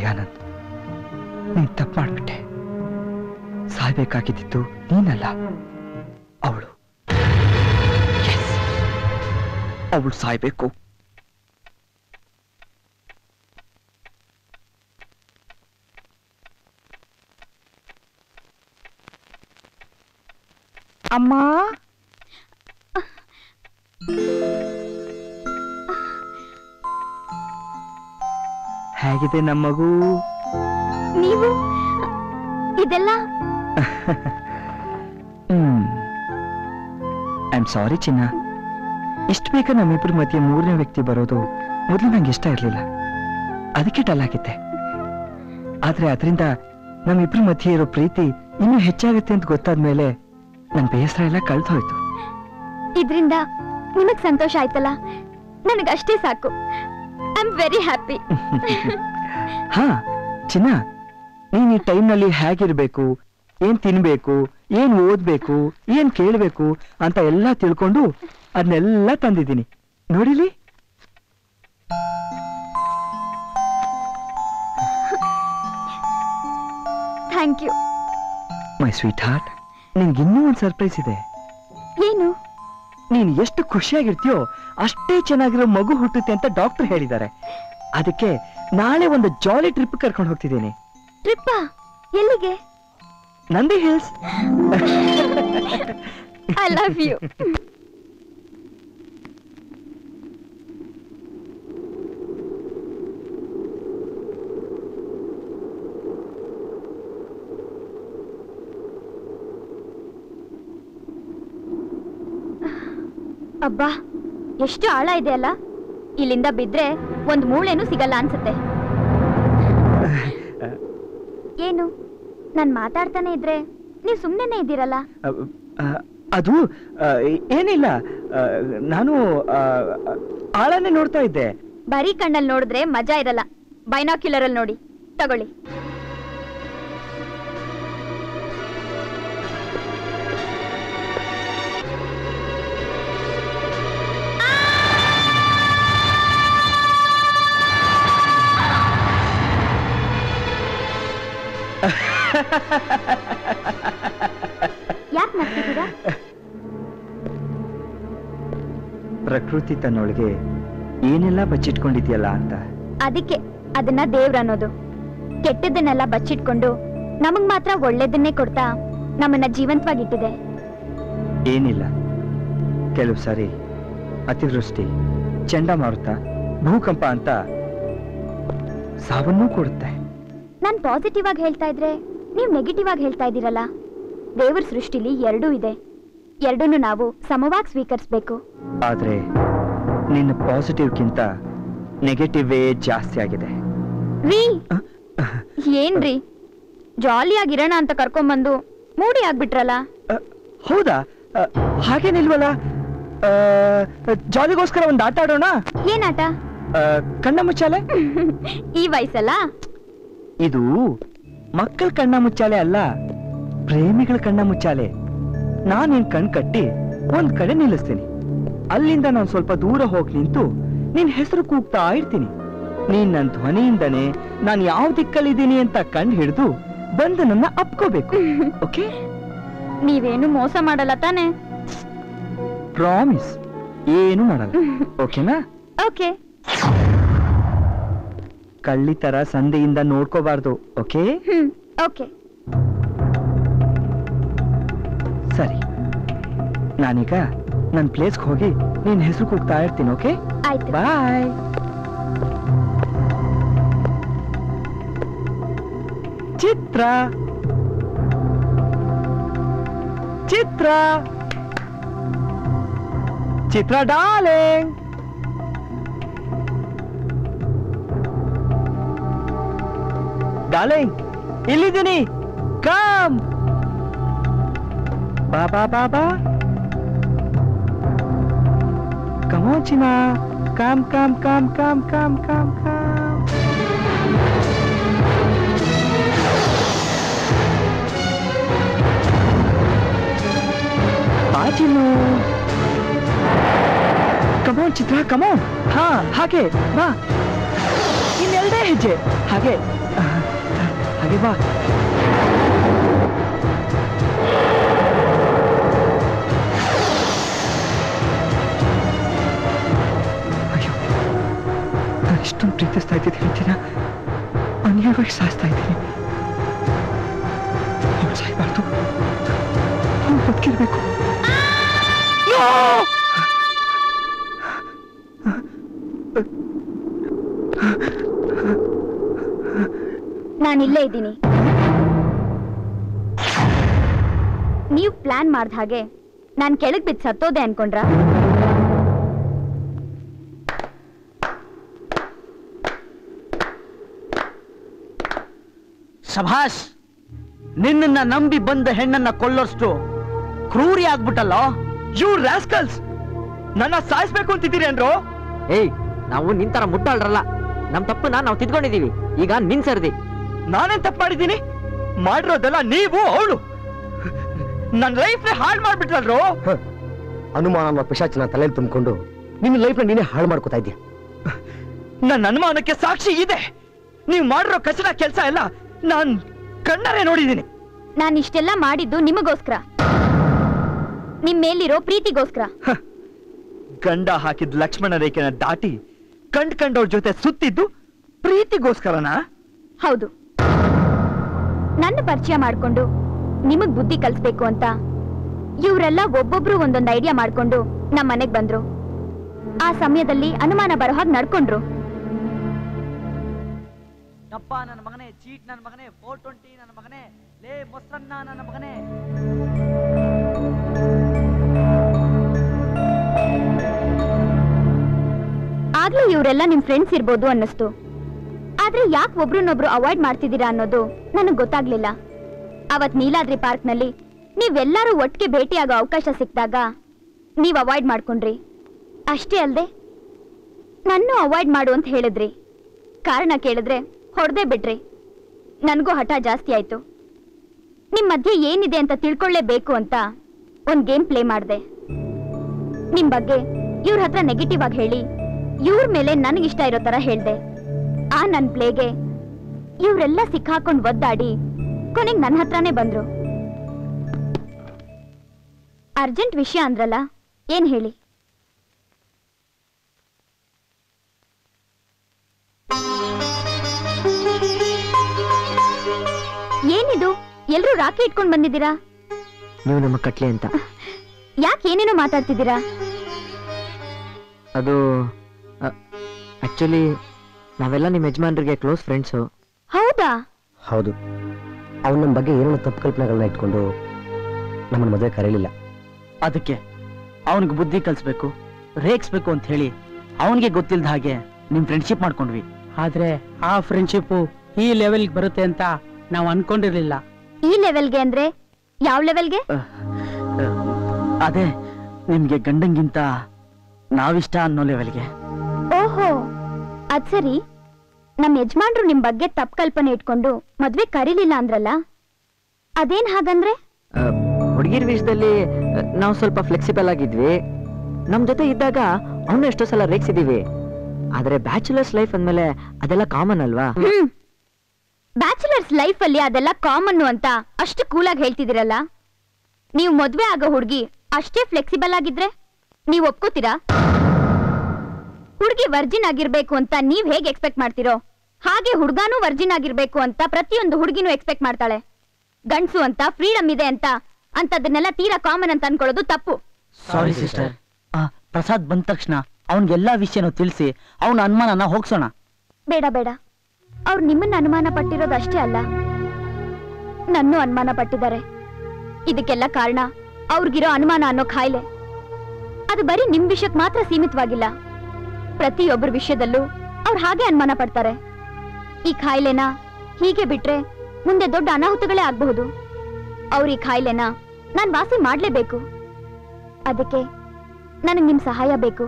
ದಯಾನಂದ್, ನೀನ್ ತಪ್ಪು ಮಾಡ್ಬಿಟ್ಟೆ. ಸಾಯ್ಬೇಕಾಗಿದ್ದಿತ್ತು ನೀನಲ್ಲ, ಅವಳು. ಅವಳು ಸಾಯ್ಬೇಕು. ಅಮ್ಮ, ಹೇಗಿದೆ ನಮ್ಮ ಮಗು? ನೀವು ಇದೆಲ್ಲ ಐ ಆಮ್ ಸಾರಿ ಚಿನ್ನ. ಇಷ್ಟು ಬೇಗ ನಮ್ಮಿಬ್ಬರ ಮಧ್ಯೆ ಮೂರನೇ ವ್ಯಕ್ತಿ ಬರೋದು ಮೊದಲು ನಂಗೆ ಇಷ್ಟ ಇರಲಿಲ್ಲ, ಅದಕ್ಕೆ ಡಲ್ ಆಗಿದ್ದೆ. ಆದ್ರೆ ಅದರಿಂದ ನಮ್ಮಿಬ್ಬರ ಮಧ್ಯೆ ಇರೋ ಪ್ರೀತಿ ಇನ್ನೂ ಹೆಚ್ಚಾಗುತ್ತೆ ಅಂತ ಗೊತ್ತಾದ್ಮೇಲೆ ನನ್ನ ಬೇಸರ ಎಲ್ಲ ಕಳೆದು ಹೋಯ್ತು. ಇದರಿಂದ ನಿಮಗ್ ಸಂತೋಷ ಆಯ್ತಲ್ಲ, ನನಗಷ್ಟೇ ಸಾಕು. I am very happy. ಹಾ ಚಿನ್ನ, ನೀನ್ ಈ ಟೈಮ್ ನಲ್ಲಿ ಹೇಗಿರ್ಬೇಕು, ಏನ್ ತಿನ್ಬೇಕು, ಏನ್ ಓದ್ಬೇಕು, ಏನ್ ಕೇಳ್ಬೇಕು ಅಂತ ಎಲ್ಲ ತಿಳ್ಕೊಂಡು ಅದನ್ನೆಲ್ಲ ತಂದಿದ್ದೀನಿ ನೋಡಿಲಿ. Thank you my sweetheart. ನಿನ್ಗಿನ್ನೂ ಒಂದು ಸರ್ಪ್ರೈಸ್ ಇದೆ. ಏನು? ನೀನು ಎಷ್ಟು ಖುಷಿಯಾಗಿರ್ತೀಯೋ ಅಷ್ಟೇ ಚೆನ್ನಾಗಿರೋ ಮಗು ಹುಟ್ಟುತ್ತೆ ಅಂತ ಡಾಕ್ಟರ್ ಹೇಳಿದ್ದಾರೆ. ಅದಕ್ಕೆ ನಾಳೆ ಒಂದು ಜಾಲಿ ಟ್ರಿಪ್ ಕರ್ಕೊಂಡು ಹೋಗ್ತಿದ್ದೀನಿ. ಟ್ರಿಪ್ಪಾ? ಎಲ್ಲಿಗೆ? Nandi Hills. I love you. ಅಬ್ಬಾ, ಎಷ್ಟು ಆಳ ಇದೆ ಅಲ್ಲ! ಇಲ್ಲಿಂದ ಬಿದ್ರೆ ಒಂದ್ ಮೂಳೆನೂ ಸಿಗಲ್ಲ ಅನ್ಸುತ್ತೆ. ಏನು, ನಾನು ಮಾತಾಡ್ತಾನೆ ಇದ್ರೆ ನೀವು ಸುಮ್ಮನೆ ಇದ್ದೀರಲ್ಲ? ಅದು ಏನಿಲ್ಲ, ನಾನು ಆಳನೇ ನೋಡ್ತಾ ಇದ್ದೆ. ಬರೀ ಕಣ್ಣಲ್ಲಿ ನೋಡಿದ್ರೆ ಮಜಾ ಇರಲ್ಲ, ಬೈನಾಕ್ಯುಲರ್ ಅಲ್ಲಿ ನೋಡಿ. ತಗೊಳ್ಳಿ. ಯಾಕೆ ಮಾಡ್ತಿದ್ದೀರಾ? ಪ್ರಕೃತಿ ತನ್ನೊಳಗೆ ಏನೆಲ್ಲ ಬಚ್ಚಿಟ್ಕೊಂಡಿದ್ಯಲ್ಲ ಅಂತ. ಅದಕ್ಕೆ ಅದನ್ನ ದೇವ್ರ ಅನ್ನೋದು. ಕೆಟ್ಟದನ್ನೆಲ್ಲ ಬಚ್ಚಿಟ್ಕೊಂಡು ನಮಗ್ ಮಾತ್ರ ಒಳ್ಳೇದನ್ನೇ ಕೊಡ್ತಾ ನಮ್ಮನ್ನ ಜೀವಂತವಾಗಿಟ್ಟಿದೆ. ಏನಿಲ್ಲ, ಕೆಲವು ಸಾರಿ ಅತಿವೃಷ್ಟಿ, ಚಂಡಮಾರುತ, ಭೂಕಂಪ ಅಂತ ಸಾವನ್ನೂ ಕೊಡುತ್ತೆ. ನಾನು ಪಾಸಿಟಿವ್ ಆಗಿ ಹೇಳ್ತಾ ಇದ್ರೆ ನೀವು ನೆಗೆಟಿವ್ ಆಗಿ ಹೇಳ್ತಾ ಇದ್ದೀರಲ್ಲ. ದೇವರ ಸೃಷ್ಟಿಲಿ ಎರಡೂ ಇದೆ, ಎರಡನ್ನೂ ನಾವು ಸಮವಾಗಿ ಸ್ವೀಕರಿಸಬೇಕು. ಆದ್ರೆ ನಿನ್ನ ಪಾಸಿಟಿವ್ಗಿಂತ ನೆಗೆಟಿವೇ ಜಾಸ್ತಿ ಆಗಿದೆ. ರೀ ಏನ್ರಿ, ಜಾಲಿಯಾಗಿರೋಣ ಅಂತ ಕರ್ಕೊಂಡ್ಬಂದು ಮೂಡಿ ಆಗ್ಬಿಟ್ರಲ್ಲ. ಹೌದಾ? ಹಾಗೇನಿಲ್ವಲ್ಲ. ಜಾಲಿಗೋಸ್ಕರ ಒಂದು ಆಟ ಆಡೋಣ. ಏನಾಟ? ಕಣ್ಣ ಮುಚ್ಚಾಲೆ. ಈ ವಯಸ್ಸಲ್ಲ ಇದು. ಮಕ್ಕಳ ಕಣ್ಣ ಮುಚ್ಚಾಲೆ ಅಲ್ಲ, ಪ್ರೇಮಿಗಳ ಕಣ್ಣ ಮುಚ್ಚಾಲೆ. ನಾನು ನಿನ್ ಕಣ್ ಕಟ್ಟಿ ಒಂದ್ ಕಡೆ ನಿಲ್ಲಿಸ್ತೀನಿ, ಅಲ್ಲಿಂದ ನಾನು ಸ್ವಲ್ಪ ದೂರ ಹೋಗಿ ನಿಂತು ನಿನ್ ಹೆಸರು ಕೂಗ್ತಾ ಇರ್ತೀನಿ. ನೀನ್ ನನ್ನ ಧ್ವನಿಯಿಂದನೇ ನಾನು ಯಾವ ದಿಕ್ಕಲ್ಲಿದ್ದೀನಿ ಅಂತ ಕಂಡು ಹಿಡಿದು ಬಂದು ನನ್ನ ಅಪ್ಕೋಬೇಕು. ಓಕೆ? ನೀವೇನು ಮೋಸ ಮಾಡಲ್ಲ ತಾನೆ? ಪ್ರಾಮಿಸ್, ಏನು ಮಾಡಲ್ಲ. ಓಕೆನಾ? ಓಕೆ. ಕಳ್ಳಿ ತರ ಸಂಧೆಯಿಂದ ನೋಡ್ಕೋಬಾರ್ದು. ಓಕೆ? ಓಕೆ. ಸರಿ, ನಾನೀಗ ನನ್ನ ಪ್ಲೇಸ್ಗೆ ಹೋಗಿ ನಿನ್ನ ಹೆಸರು ಕೂಗ್ತಾ ಇರ್ತೀನಿ. ಓಕೆ? ಆಯ್ತು. Bye. Chitra, Chitra, Chitra darling. Darling, ಇಲ್ಲಿದ್ದೀನಿ, ಕಮ್. ಬಾಬಾ ಬಾಬಾ, ಕಮ್ ಆನ್ ಚಿನ್ನ, come come come come come come come. ಬಾ ಚಿನ್ನು, come on Chitra, come on. ಹಾ ಹಾಗೆ ಬಾ, ಇನ್ನೆಲ್ಲದೆ ಹೆಜ್ಜೆ ಹಾಗೆ ಹಾಗೆ ಬಾ. ಅಯ್ಯೋ, ನಾನು ಇಷ್ಟೊಂದು ಪ್ರೀತಿಸ್ತಾ ಇದ್ದೀನಿ ಹೇಳ್ತೀರಾ, ಅನ್ಯಾಯವಾಗಿ ಸಾಯಿಸ್ತಾ ಇದ್ದೀನಿ. ನೀವು ಸಾಯ್ಬಾರ್ದು, ನೀವು ಬದುಕಿರ್ಬೇಕು. ನಾನಿಲ್ಲೇ ಇದ್ದೀನಿ. ನೀವು ಪ್ಲಾನ್ ಮಾಡ್ದ ಹಾಗೆ ನಾನು ಕೆಳಗ್ ಬಿದ್ದು ಸತ್ತೋದೆ ಅನ್ಕೊಂಡ್ರ? ಸಭಾಷ್, ನಿನ್ನ ನಂಬಿ ಬಂದ ಹೆಣ್ಣನ್ನ ಕೊಳ್ಳೋಷ್ಟು ಕ್ರೂರಿ ಆಗ್ಬಿಟ್ಟಲ್ಲ. ಯು ರಾಸ್ಕಲ್ಸ್, ನನ್ನ ಸಾಯಿಸ್ಬೇಕು ಅಂತಿದ್ದೀರಿ ಅಂದ್ರು? ಏಯ್, ನಾವು ನಿಂತರ ಮುಟ್ಟಾಳ್ರಲ್ಲ. ನಮ್ ತಪ್ಪನ್ನ ನಾವು ತಿದ್ಕೊಂಡಿದೀವಿ, ಈಗ ನಿನ್ ಸರ್ದಿ. ನಾನೇನ್ ತಪ್ಪು ಮಾಡಿದ್ದೀನಿ? ಮಾಡಿರೋದೆಲ್ಲ ನೀವು. ಅವಳು ನನ್ನ ಲೈಫ್ ಹಾಳು ಮಾಡ್ಬಿಟ್ಲಲ್ರು. ಅನುಮಾನ ಪಿಶಾಚಿನ ತಲೆಯಲ್ಲಿ ತುಂಬಿಕೊಂಡು ನಿನ್ನ ಲೈಫ್ ನೀನೇ ಹಾಳು ಮಾಡ್ಕೊತಾ ಇದ್ದೀಯ. ನನ್ನ ಅನುಮಾನಕ್ಕೆ ಸಾಕ್ಷಿ ಇದೆ. ನೀವು ಮಾಡಿರೋ ಕಸರ ಕೆಲಸ ಎಲ್ಲ ನಾನ್ ಕಣ್ಣಾರೆ ನೋಡಿದ್ದೀನಿ. ನಾನು ಇಷ್ಟೆಲ್ಲ ಮಾಡಿದ್ದು ನಿಮಗೋಸ್ಕರ, ನಿಮ್ ಮೇಲಿರೋ ಪ್ರೀತಿಗೋಸ್ಕರ. ಗಂಡ ಹಾಕಿದ ಲಕ್ಷ್ಮಣ ರೇಖೆನ ದಾಟಿ ಕಂಡ್ ಕಂಡವ್ರ ಜೊತೆ ಸುತ್ತಿದ್ದು ಪ್ರೀತಿಗೋಸ್ಕರನಾ? ಹೌದು. ನನ್ನ ಪರಿಚಯ ಮಾಡ್ಕೊಂಡು ನಿಮಗ್ ಬುದ್ಧಿ ಕಲಿಸ್ಬೇಕು ಅಂತ ಇವರೆಲ್ಲ ಒಬ್ಬೊಬ್ರು ಒಂದೊಂದು ಐಡಿಯಾ ಮಾಡ್ಕೊಂಡು ನಮ್ಮ ಮನೆಗ್ ಬಂದ್ರು. ಆ ಸಮಯದಲ್ಲಿ ಅನುಮಾನ ಬರೋ ಹಾಗೆ ನಡ್ಕೊಂಡ್ರು. ಡಪ್ಪ ನನ್ನ ಮಗನೇ, ಚೀಟ್ ನನ್ನ ಮಗನೇ, ಫೋರ್ ಟ್ವೆಂಟಿ ನನ್ನ ಮಗನೇ, ಲೇ ಮೊಸರನ್ನ ನನ್ನ ಮಗನೇ. ಆಗ್ಲೂ ಇವರೆಲ್ಲ ನಿಮ್ ಫ್ರೆಂಡ್ಸ್ ಇರ್ಬೋದು ಅನ್ನಿಸ್ತು. ಆದ್ರೆ ಯಾಕೆ ಒಬ್ರನ್ನೊಬ್ರು ಅವಾಯ್ಡ್ ಮಾಡ್ತಿದ್ದೀರಾ ಅನ್ನೋದು ನನಗ್ ಗೊತ್ತಾಗ್ಲಿಲ್ಲ. ಅವತ್ ನೀಲಾದ್ರಿ ಪಾರ್ಕ್ ನಲ್ಲಿ ನೀವೆಲ್ಲರೂ ಒಟ್ಟಿಗೆ ಭೇಟಿಯಾಗೋ ಅವಕಾಶ ಸಿಕ್ಕಿದಾಗ ನೀವ್ ಅವಾಯ್ಡ್ ಮಾಡ್ಕೊಂಡ್ರಿ. ಅಷ್ಟೇ ಅಲ್ಲದೆ ನನ್ನೂ ಅವಾಯ್ಡ್ ಮಾಡು ಅಂತ ಹೇಳಿದ್ರಿ. ಕಾರಣ ಕೇಳಿದ್ರೆ ಹೊಡೆದೇ ಬಿಟ್ರಿ. ನನಗೂ ಹಠ ಜಾಸ್ತಿ ಆಯ್ತು. ನಿಮ್ ಮಧ್ಯೆ ಏನಿದೆ ಅಂತ ತಿಳ್ಕೊಳ್ಳೇಬೇಕು ಅಂತ ಒಂದ್ ಗೇಮ್ ಪ್ಲೇ ಮಾಡಿದೆ. ನಿಮ್ ಬಗ್ಗೆ ಇವ್ರ ಹತ್ರ ನೆಗೆಟಿವ್ ಆಗಿ ಹೇಳಿ ಇವ್ರ ಮೇಲೆ ನನಗಿಷ್ಟ ಇರೋ ತರ ಹೇಳ್ದೆ. ಆ ನನ್ ಪ್ಲೇಗೆ ಇವರೆಲ್ಲ ಸಿಕ್ಕಾಕೊಂಡ್ ಒದ್ದಾಡಿ ಕೊನೆಗೆ ನನ್ನ ಹತ್ರನೇ ಬಂದ್ರು. ಅರ್ಜೆಂಟ್ ವಿಷಯ ಅಂದ್ರಲ್ಲ, ಏನ್ ಹೇಳಿ? ಏನಿದು, ಎಲ್ರೂ ರಾಕಿ ಇಟ್ಕೊಂಡ್ ಬಂದಿದ್ದೀರಾ? ನೀವು ನಮ್ಮ ಕಟ್ಲೆ ಅಂತ ಯಾಕೆ ಏನೇನೋ ಮಾತಾಡ್ತಿದ್ದೀರಾ? ಅದು ಆಕ್ಚುಲಿ ನಾವೆಲ್ಲ ನಿಮ್ ಯಜಮಾನ್ರಿಗೆ ಕ್ಲೋಸ್ ಫ್ರೆಂಡ್ಸು. ಹೌದಾ? ಹೌದು. ಅವ್ನು ನಮ್ಮ ಬಗ್ಗೆ ಏನೇನು ತಪ್ಪು ಕಲ್ಪನೆಗಳನ್ನ ಇಟ್ಕೊಂಡು ನಮ್ಮನ್ನ ಮದುವೆ ಕರೀಲಿಲ್ಲ. ಅದಕ್ಕೆ ಅವನಿಗೆ ಬುದ್ಧಿ ಕಲಿಸ್ಬೇಕು, ರೇಗಿಸ್ಬೇಕು ಅಂತ ಹೇಳಿ ಅವನಿಗೆ ಗೊತ್ತಿಲ್ಲದ ಹಾಗೆ ನಿಮ್ ಫ್ರೆಂಡ್ಶಿಪ್ ಮಾಡ್ಕೊಂಡ್ವಿ. ಆದ್ರೆ ಆ ಫ್ರೆಂಡ್ಶಿಪ್ ಈ ಲೆವೆಲ್ಗೆ ಬರುತ್ತೆ ಅಂತ ನಾವು ಅನ್ಕೊಂಡಿರ್ಲಿಲ್ಲ. ಈ ಲೆವೆಲ್ಗೆ ಅಂದ್ರೆ ಯಾವ ಲೆವೆಲ್ಗೆ? ಅದೇ ನಿಮ್ಗೆ ಗಂಡಂಗಿಂತ ನಾವಿಷ್ಟ ಅನ್ನೋ ಲೆವೆಲ್ಗೆ. ಓಹೋ, ಅದ್ ಸರಿ. ನಮ್ ಯಜಮಾನ್ರು ನಿಮ್ ಬಗ್ಗೆ ತಪ್ಪು ಕಲ್ಪನೆ ಇಟ್ಕೊಂಡು ಮದ್ವೆ ಕರೀಲಿಲ್ಲ ಅಂದ್ರಲ್ಲ, ಅದೇನ್ ಹಾಗಂದ್ರೆ? ಹುಡುಗಿರ್ ವಿಷಯದಲ್ಲಿ ನಾವು ಸ್ವಲ್ಪ ಫ್ಲೆಕ್ಸಿಬಲ್ ಆಗಿದ್ವಿ. ನಮ್ ಜೊತೆ ಇದ್ದಾಗ ಅವನು ಎಷ್ಟೋ ಸಲ ರೇಗಿಸಿದೀವಿ. ಆದ್ರೆ ಬ್ಯಾಚುಲರ್ಸ್ ಲೈಫ್ ಅಂದ್ಮೇಲೆ ಅದೆಲ್ಲ ಕಾಮನ್ ಅಲ್ವಾ? ಬ್ಯಾಚುಲರ್ಸ್ ಲೈಫ್ ಅಲ್ಲಿ ಅದೆಲ್ಲ ಕಾಮನ್ ಅಂತ ಅಷ್ಟು ಕೂಲಾಗಿ ಹೇಳ್ತಿದಿರಲ್ಲ. ನೀವು ಮದ್ವೆ ಆಗೋ ಹುಡುಗಿ ಅಷ್ಟೇ ಫ್ಲೆಕ್ಸಿಬಲ್ ಆಗಿದ್ರೆ ನೀವ್ ಒಪ್ಕೋತೀರಾ? ಹುಡುಗಿ ವರ್ಜಿನ್ ಆಗಿರ್ಬೇಕು ಅಂತ ನೀವ್ ಹೇಗೆ ಎಕ್ಸ್ಪೆಕ್ಟ್ ಮಾಡ್ತಿರೋ ಹಾಗೆ ಹುಡುಗಾನು ವರ್ಜಿನ್ ಆಗಿರ್ಬೇಕು ಅಂತ ಪ್ರತಿಯೊಂದು ಹುಡುಗಿನೂ ಎಕ್ಸ್ಪೆಕ್ಟ್ ಮಾಡ್ತಾಳೆ. ಗಂಡ್ಸು ಅಂತ ಫ್ರೀಡಮ್ ಇದೆ ಅಂತ ಅಂತದನ್ನೆಲ್ಲ ತೀರಾ ಕಾಮನ್ ಅಂತ ಅನ್ಕೊಳ್ಳೋದು ತಪ್ಪು. Sorry sister. ಪ್ರಸಾದ್ ಬಂದ ತಕ್ಷಣ ಅವನ್ಗೆಲ್ಲಾ ವಿಷಯನೂ ತಿಳಿಸಿ ಅವನ ಅನುಮಾನನ ಹೋಗ್ಸೋಣ. ಬೇಡ ಬೇಡ, ಅವ್ರು ನಿಮ್ಮನ್ನ ಅನುಮಾನ ಪಟ್ಟಿರೋದು ಅಷ್ಟೇ ಅಲ್ಲ, ನನ್ನೂ ಅನುಮಾನ ಪಟ್ಟಿದ್ದಾರೆ. ಇದಕ್ಕೆಲ್ಲ ಕಾರಣ ಅವ್ರಿಗಿರೋ ಅನುಮಾನ ಅನ್ನೋ ಕಾಯಿಲೆ. ಅದು ಬರೀ ನಿಮ್ ವಿಷಯಕ್ಕೆ ಮಾತ್ರ ಸೀಮಿತವಾಗಿಲ್ಲ, ಪ್ರತಿಯೊಬ್ಬರ ವಿಷಯದಲ್ಲೂ ಅವ್ರು ಹಾಗೆ ಅನುಮಾನ ಪಡ್ತಾರೆ. ಈ ಕಾಯಿಲೆನ ಹೀಗೆ ಬಿಟ್ರೆ ಮುಂದೆ ದೊಡ್ಡ ಅನಾಹುತಗಳೇ ಆಗಬಹುದು. ಅವ್ರ ಈ ಕಾಯಿಲೆನ ನಾನು ವಾಸಿ ಮಾಡ್ಲೇಬೇಕು. ಅದಕ್ಕೆ ನನಗೆ ನಿಮ್ ಸಹಾಯ ಬೇಕು.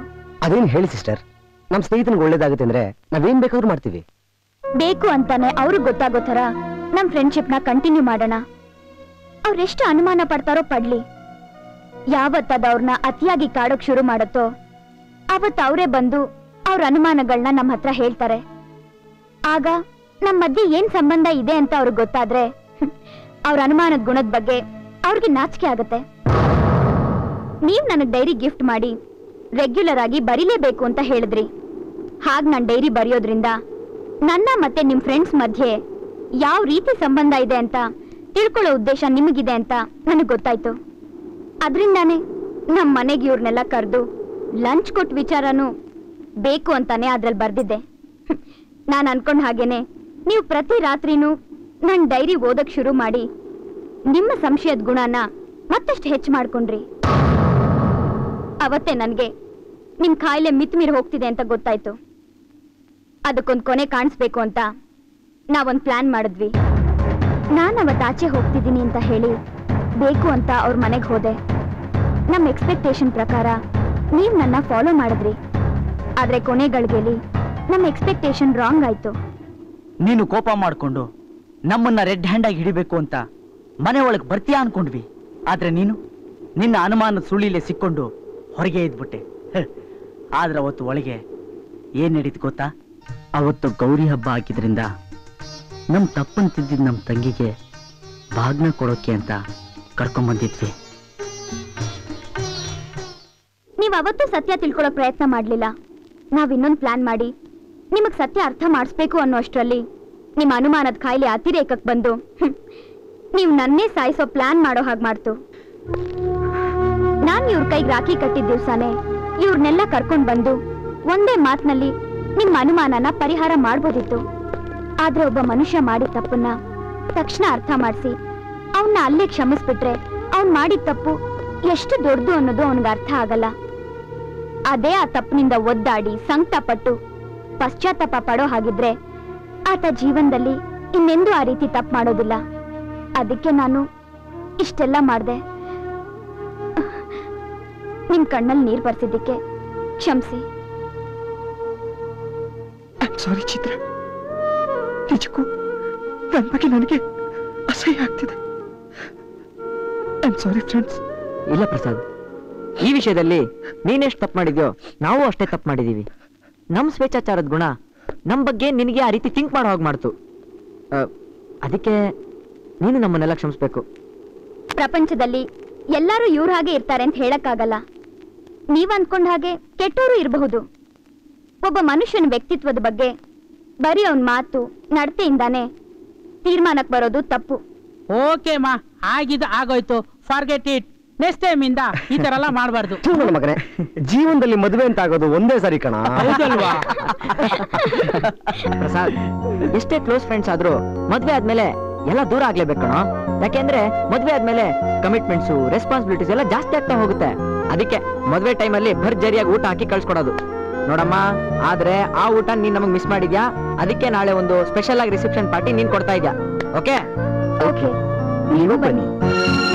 ಅದೇನ್ ಹೇಳಿ ಸಿಸ್ಟರ್. ನಮ್ ಸ್ನೇಹಿತನಿಗೆ ಒಳ್ಳೇದಾಗುತ್ತೆ ಅಂದ್ರೆ ನಾವೇನ್ ಬೇಕಾದ್ರೂ ಮಾಡ್ತೀವಿ. ಬೇಕು ಅಂತಾನೆ ಅವ್ರಿಗೆ ಗೊತ್ತಾಗೋ ತರ ನಮ್ ಫ್ರೆಂಡ್ಶಿಪ್ ನ ಕಂಟಿನ್ಯೂ ಮಾಡೋಣ. ಅವ್ರೆಷ್ಟು ಅನುಮಾನ ಪಡ್ತಾರೋ ಪಡ್ಲಿ, ಯಾವತ್ತದವ್ರನ್ನ ಅತಿಯಾಗಿ ಕಾಡೋಕ್ ಶುರು ಮಾಡತ್ತೋ ಅವತ್ ಅವರೇ ಬಂದು ಅವ್ರ ಅನುಮಾನಗಳನ್ನ ನಮ್ಮ ಹತ್ರ ಹೇಳ್ತಾರೆ. ಆಗ ನಮ್ಮ ಮಧ್ಯೆ ಏನ್ ಸಂಬಂಧ ಇದೆ ಅಂತ ಅವ್ರಿಗೆ ಗೊತ್ತಾದ್ರೆ ಅವ್ರ ಅನುಮಾನದ ಗುಣದ ಬಗ್ಗೆ ಅವ್ರಿಗೆ ನಾಚಿಕೆ ಆಗುತ್ತೆ. ನೀವ್ ನನಗೆ ಡೈರಿ ಗಿಫ್ಟ್ ಮಾಡಿ ರೆಗ್ಯುಲರ್ ಆಗಿ ಬರೀಲೇಬೇಕು ಅಂತ ಹೇಳಿದ್ರಿ. ಹಾಗೆ ನಾನು ಡೈರಿ ಬರೆಯೋದ್ರಿಂದ ನನ್ನ ಮತ್ತೆ ನಿಮ್ಮ ಫ್ರೆಂಡ್ಸ್ ಮಧ್ಯೆ ಯಾವ ರೀತಿ ಸಂಬಂಧ ಇದೆ ಅಂತ ತಿಳ್ಕೊಳ್ಳೋ ಉದ್ದೇಶ ನಿಮಗಿದೆ ಅಂತ ನನಗೆ ಗೊತ್ತಾಯ್ತು. ಅದರಿಂದಾನೆ ನಮ್ಮ ಮನೆಗೆ ಇವ್ರನ್ನೆಲ್ಲ ಕರೆದು ಲಂಚ್ ಕೊಟ್ಟ ವಿಚಾರನೂ ಬೇಕು ಅಂತಾನೆ ಅದ್ರಲ್ಲಿ ಬರ್ದಿದ್ದೆ. ನಾನು ಅನ್ಕೊಂಡ ಹಾಗೇನೆ ನೀವು ಪ್ರತಿ ರಾತ್ರಿನೂ ನನ್ನ ಡೈರಿ ಓದಕ್ಕೆ ಶುರು ಮಾಡಿ ನಿಮ್ಮ ಸಂಶಯದ ಗುಣನ ಮತ್ತಷ್ಟು ಹೆಚ್ಚು ಮಾಡ್ಕೊಂಡ್ರಿ. ಅವತ್ತೇ ನನಗೆ ನಿಮ್ಮ ಕಾಯಿಲೆ ಮಿತಿಮೀರಿ ಹೋಗ್ತಿದೆ ಅಂತ ಗೊತ್ತಾಯ್ತು. ಅದಕ್ಕೊಂದು ಕೊನೆ ಕಾಣಿಸ್ಬೇಕು ಅಂತ ನಾವೊಂದು ಪ್ಲಾನ್ ಮಾಡಿದ್ವಿ. ನಾನು ಅವತ್ತು ಆಚೆ ಹೋಗ್ತಿದ್ದೀನಿ ಅಂತ ಹೇಳಿ ಬೇಕು ಅಂತ ಅವ್ರ ಮನೆಗೆ ಹೋದೆ. ನಮ್ಮ ಎಕ್ಸ್ಪೆಕ್ಟೇಷನ್ ಪ್ರಕಾರ ನೀವು ನನ್ನ ಫಾಲೋ ಮಾಡಿದ್ರಿ. ಆದರೆ ಕೊನೆಗಳಿಗೆಲಿ ನಮ್ಮ ಎಕ್ಸ್ಪೆಕ್ಟೇಷನ್ ರಾಂಗ್ ಆಯಿತು. ನೀನು ಕೋಪ ಮಾಡಿಕೊಂಡು ನಮ್ಮನ್ನು ರೆಡ್ ಹ್ಯಾಂಡಾಗಿ ಹಿಡಿಬೇಕು ಅಂತ ಮನೆ ಒಳಗೆ ಬರ್ತೀಯಾ ಅಂದ್ಕೊಂಡ್ವಿ. ಆದರೆ ನೀನು ನಿನ್ನ ಅನುಮಾನದ ಸುಳಿಲೇ ಸಿಕ್ಕೊಂಡು ಹೊರಗೆ ಇದ್ಬಿಟ್ಟೆ. ಆದರೆ ಅವತ್ತು ಒಳಗೆ ಏನು ನಡೀತು ಗೊತ್ತಾ? ಅವತ್ತು ಗೌರಿ ಹಬ್ಬ ಹಾಕಿದ್ರಿಂದ ನಮ್ಮ ತಪ್ಪನ್ನು ತಿದ್ದಿದ್ದ ನಮ್ಮ ತಂಗಿಗೆ ಭಾಗ್ನ ಕೊಡೋಕ್ಕೆ ಅಂತ ಕರ್ಕೊಂಡ್ಬಂದಿದ್ವಿ. ನೀವು ಅವತ್ತು ಸತ್ಯ ತಿಳ್ಕೊಳ್ಳೋಕೆ ಪ್ರಯತ್ನ ಮಾಡಲಿಲ್ಲ. ನಾವು ಇನ್ನೊಂದು ಪ್ಲಾನ್ ಮಾಡಿ ನಿಮಗೆ ಸತ್ಯ ಅರ್ಥ ಮಾಡಿಸ್ಬೇಕು ಅನ್ನೋ ಅಷ್ಟರಲ್ಲಿ ನಿಮ್ಮ ಅನುಮಾನದ ಕಾಯಿಲೆ ಅತಿರೇಕಕ್ಕೆ ಬಂದು ನೀವು ನನ್ನೇ ಸಾಯಿಸೋ ಪ್ಲಾನ್ ಮಾಡೋ ಹಾಗೆ ಮಾಡ್ತು. ನಾನು ಇವ್ರ ಕೈಗೆ ರಾಖಿ ಕಟ್ಟಿದ್ದ ದಿವಸನೇ ಇವ್ರನ್ನೆಲ್ಲ ಕರ್ಕೊಂಡು ಬಂದು ಒಂದೇ ಮಾತಿನಲ್ಲಿ ನಿಮ್ಮ ಅನುಮಾನನ ಪರಿಹಾರ ಮಾಡ್ಬೋದಿತ್ತು. ಆದರೆ ಒಬ್ಬ ಮನುಷ್ಯ ಮಾಡಿದ ತಪ್ಪನ್ನ ತಕ್ಷಣ ಅರ್ಥ ಮಾಡಿಸಿ ಅವನ್ನ ಅಲ್ಲೇ ಕ್ಷಮಿಸ್ಬಿಟ್ರೆ ಅವ್ನು ಮಾಡಿದ ತಪ್ಪು ಎಷ್ಟು ದೊಡ್ಡದು ಅನ್ನೋದು ಅವನಿಗೆ ಅರ್ಥ ಆಗಲ್ಲ. ಅದೇ ಆ ತಪ್ಪಿನಿಂದ ಒದ್ದಾಡಿ ಸಂಕಟಪಟ್ಟು ಪಶ್ಚಾತ್ತಾಪ ಪಡೋ ಹಾಗಿದ್ರೆ ಆತ ಜೀವನದಲ್ಲಿ ಇನ್ನೆಂದೂ ಆ ರೀತಿ ತಪ್ಪು ಮಾಡೋದಿಲ್ಲ. ಅದಕ್ಕೆ ನಾನು ಇಷ್ಟೆಲ್ಲ ಮಾಡಿದೆ. ನಿಮ್ಮ ಕಣ್ಣಲ್ಲಿ ನೀರು ಬರ್ತಿದ್ದಕ್ಕೆ ಕ್ಷಮಿಸಿ. ಸಾರಿ ಚಿತ್ರ, ನಿಜಕ್ಕೂ ನನ್ನ ಬಗ್ಗೆ ನನಗೆ ಅಸಹ್ಯ ಆಗ್ತಿದೆ. I'm sorry friends. ಇಲ್ಲ ಪ್ರಸಾದ್, ಈ ವಿಷಯದಲ್ಲಿ ನೀನೆಷ್ಟು ತಪ್ಪು ಮಾಡಿದ್ಯೋ ನಾವು ಅಷ್ಟೇ ತಪ್ಪು ಮಾಡಿದ್ದೀವಿ. ನಮ್ಮ ಸ್ವೇಚ್ಛಾಚಾರದ ಗುಣ ನಮ್ಮ ಬಗ್ಗೆ ನಿನಗೆ ಆ ರೀತಿ ಥಿಂಕ್ ಮಾಡೋ ಹಾಗೆ ಮಾಡ್ತು. ಅದಕ್ಕೆ ನೀನು ನಮ್ಮನ್ನೆಲ್ಲ ಕ್ಷಮಿಸ್ಬೇಕು. ಪ್ರಪಂಚದಲ್ಲಿ ಎಲ್ಲರೂ ಇವ್ರ ಹಾಗೆ ಇರ್ತಾರೆ ಅಂತ ಹೇಳಕ್ಕಾಗಲ್ಲ. ನೀವು ಅಂದ್ಕೊಂಡ ಹಾಗೆ ಕೆಟ್ಟವರು ಇರಬಹುದು. ಒಬ್ಬ ಮನುಷ್ಯನ ವ್ಯಕ್ತಿತ್ವದ ಬಗ್ಗೆ ಬರೀ ಅವನ ಮಾತು ನಡತೆಯಿಂದಾನೆ ತೀರ್ಮಾನಕ್ಕೆ ಬರೋದು ತಪ್ಪು. ಓಕೆ ಮಾ, ಆಗಿದ್ದು ಆಗೋಯ್ತು, ಫಾರ್ಗೆಟ್ ಇಟ್. ನೆಕ್ಸ್ಟ್ ಟೈಮ್ ಇಂದ ಈ ತರ ಎಲ್ಲ ಮಾಡಬಾರ್ದು. ಮಗನೇ, ಜೀವನದಲ್ಲಿ ಮದುವೆ ಅಂತ ಆಗೋದು ಒಂದೇ ಸರಿ ಕಣ. ಪ್ರಸಾದ್, ಎಷ್ಟೇ ಕ್ಲೋಸ್ ಫ್ರೆಂಡ್ಸ್ ಆದ್ರೂ ಮದ್ವೆ ಆದ್ಮೇಲೆ ಎಲ್ಲ ದೂರ ಆಗ್ಲೇಬೇಕು ಕಣ. ಯಾಕೆಂದ್ರೆ ಮದ್ವೆ ಆದ್ಮೇಲೆ ಕಮಿಟ್ಮೆಂಟ್ಸು, ರೆಸ್ಪಾನ್ಸಿಬಿಲಿಟೀಸ್ ಎಲ್ಲ ಜಾಸ್ತಿ ಆಗ್ತಾ ಹೋಗುತ್ತೆ. ಅದಕ್ಕೆ ಮದ್ವೆ ಟೈಮಲ್ಲಿ ಭರ್ಜರಿಯಾಗಿ ಊಟ ಹಾಕಿ ಕಳ್ಸ್ಕೊಡೋದು. ನೋಡಮ್ಮ, ಆದ್ರೆ ಆ ಊಟ ನೀನ್ ನಮಗ್ ಮಿಸ್ ಮಾಡಿದ್ಯಾ. ಅದಕ್ಕೆ ನಾಳೆ ಒಂದು ಸ್ಪೆಷಲ್ ಆಗಿ ರಿಸೆಪ್ಷನ್ ಪಾರ್ಟಿ ನೀನ್ ಕೊಡ್ತಾ ಇದ್ಯಾ. ಓಕೆ ಓಕೆ, ನೀವು ಬನ್ನಿ.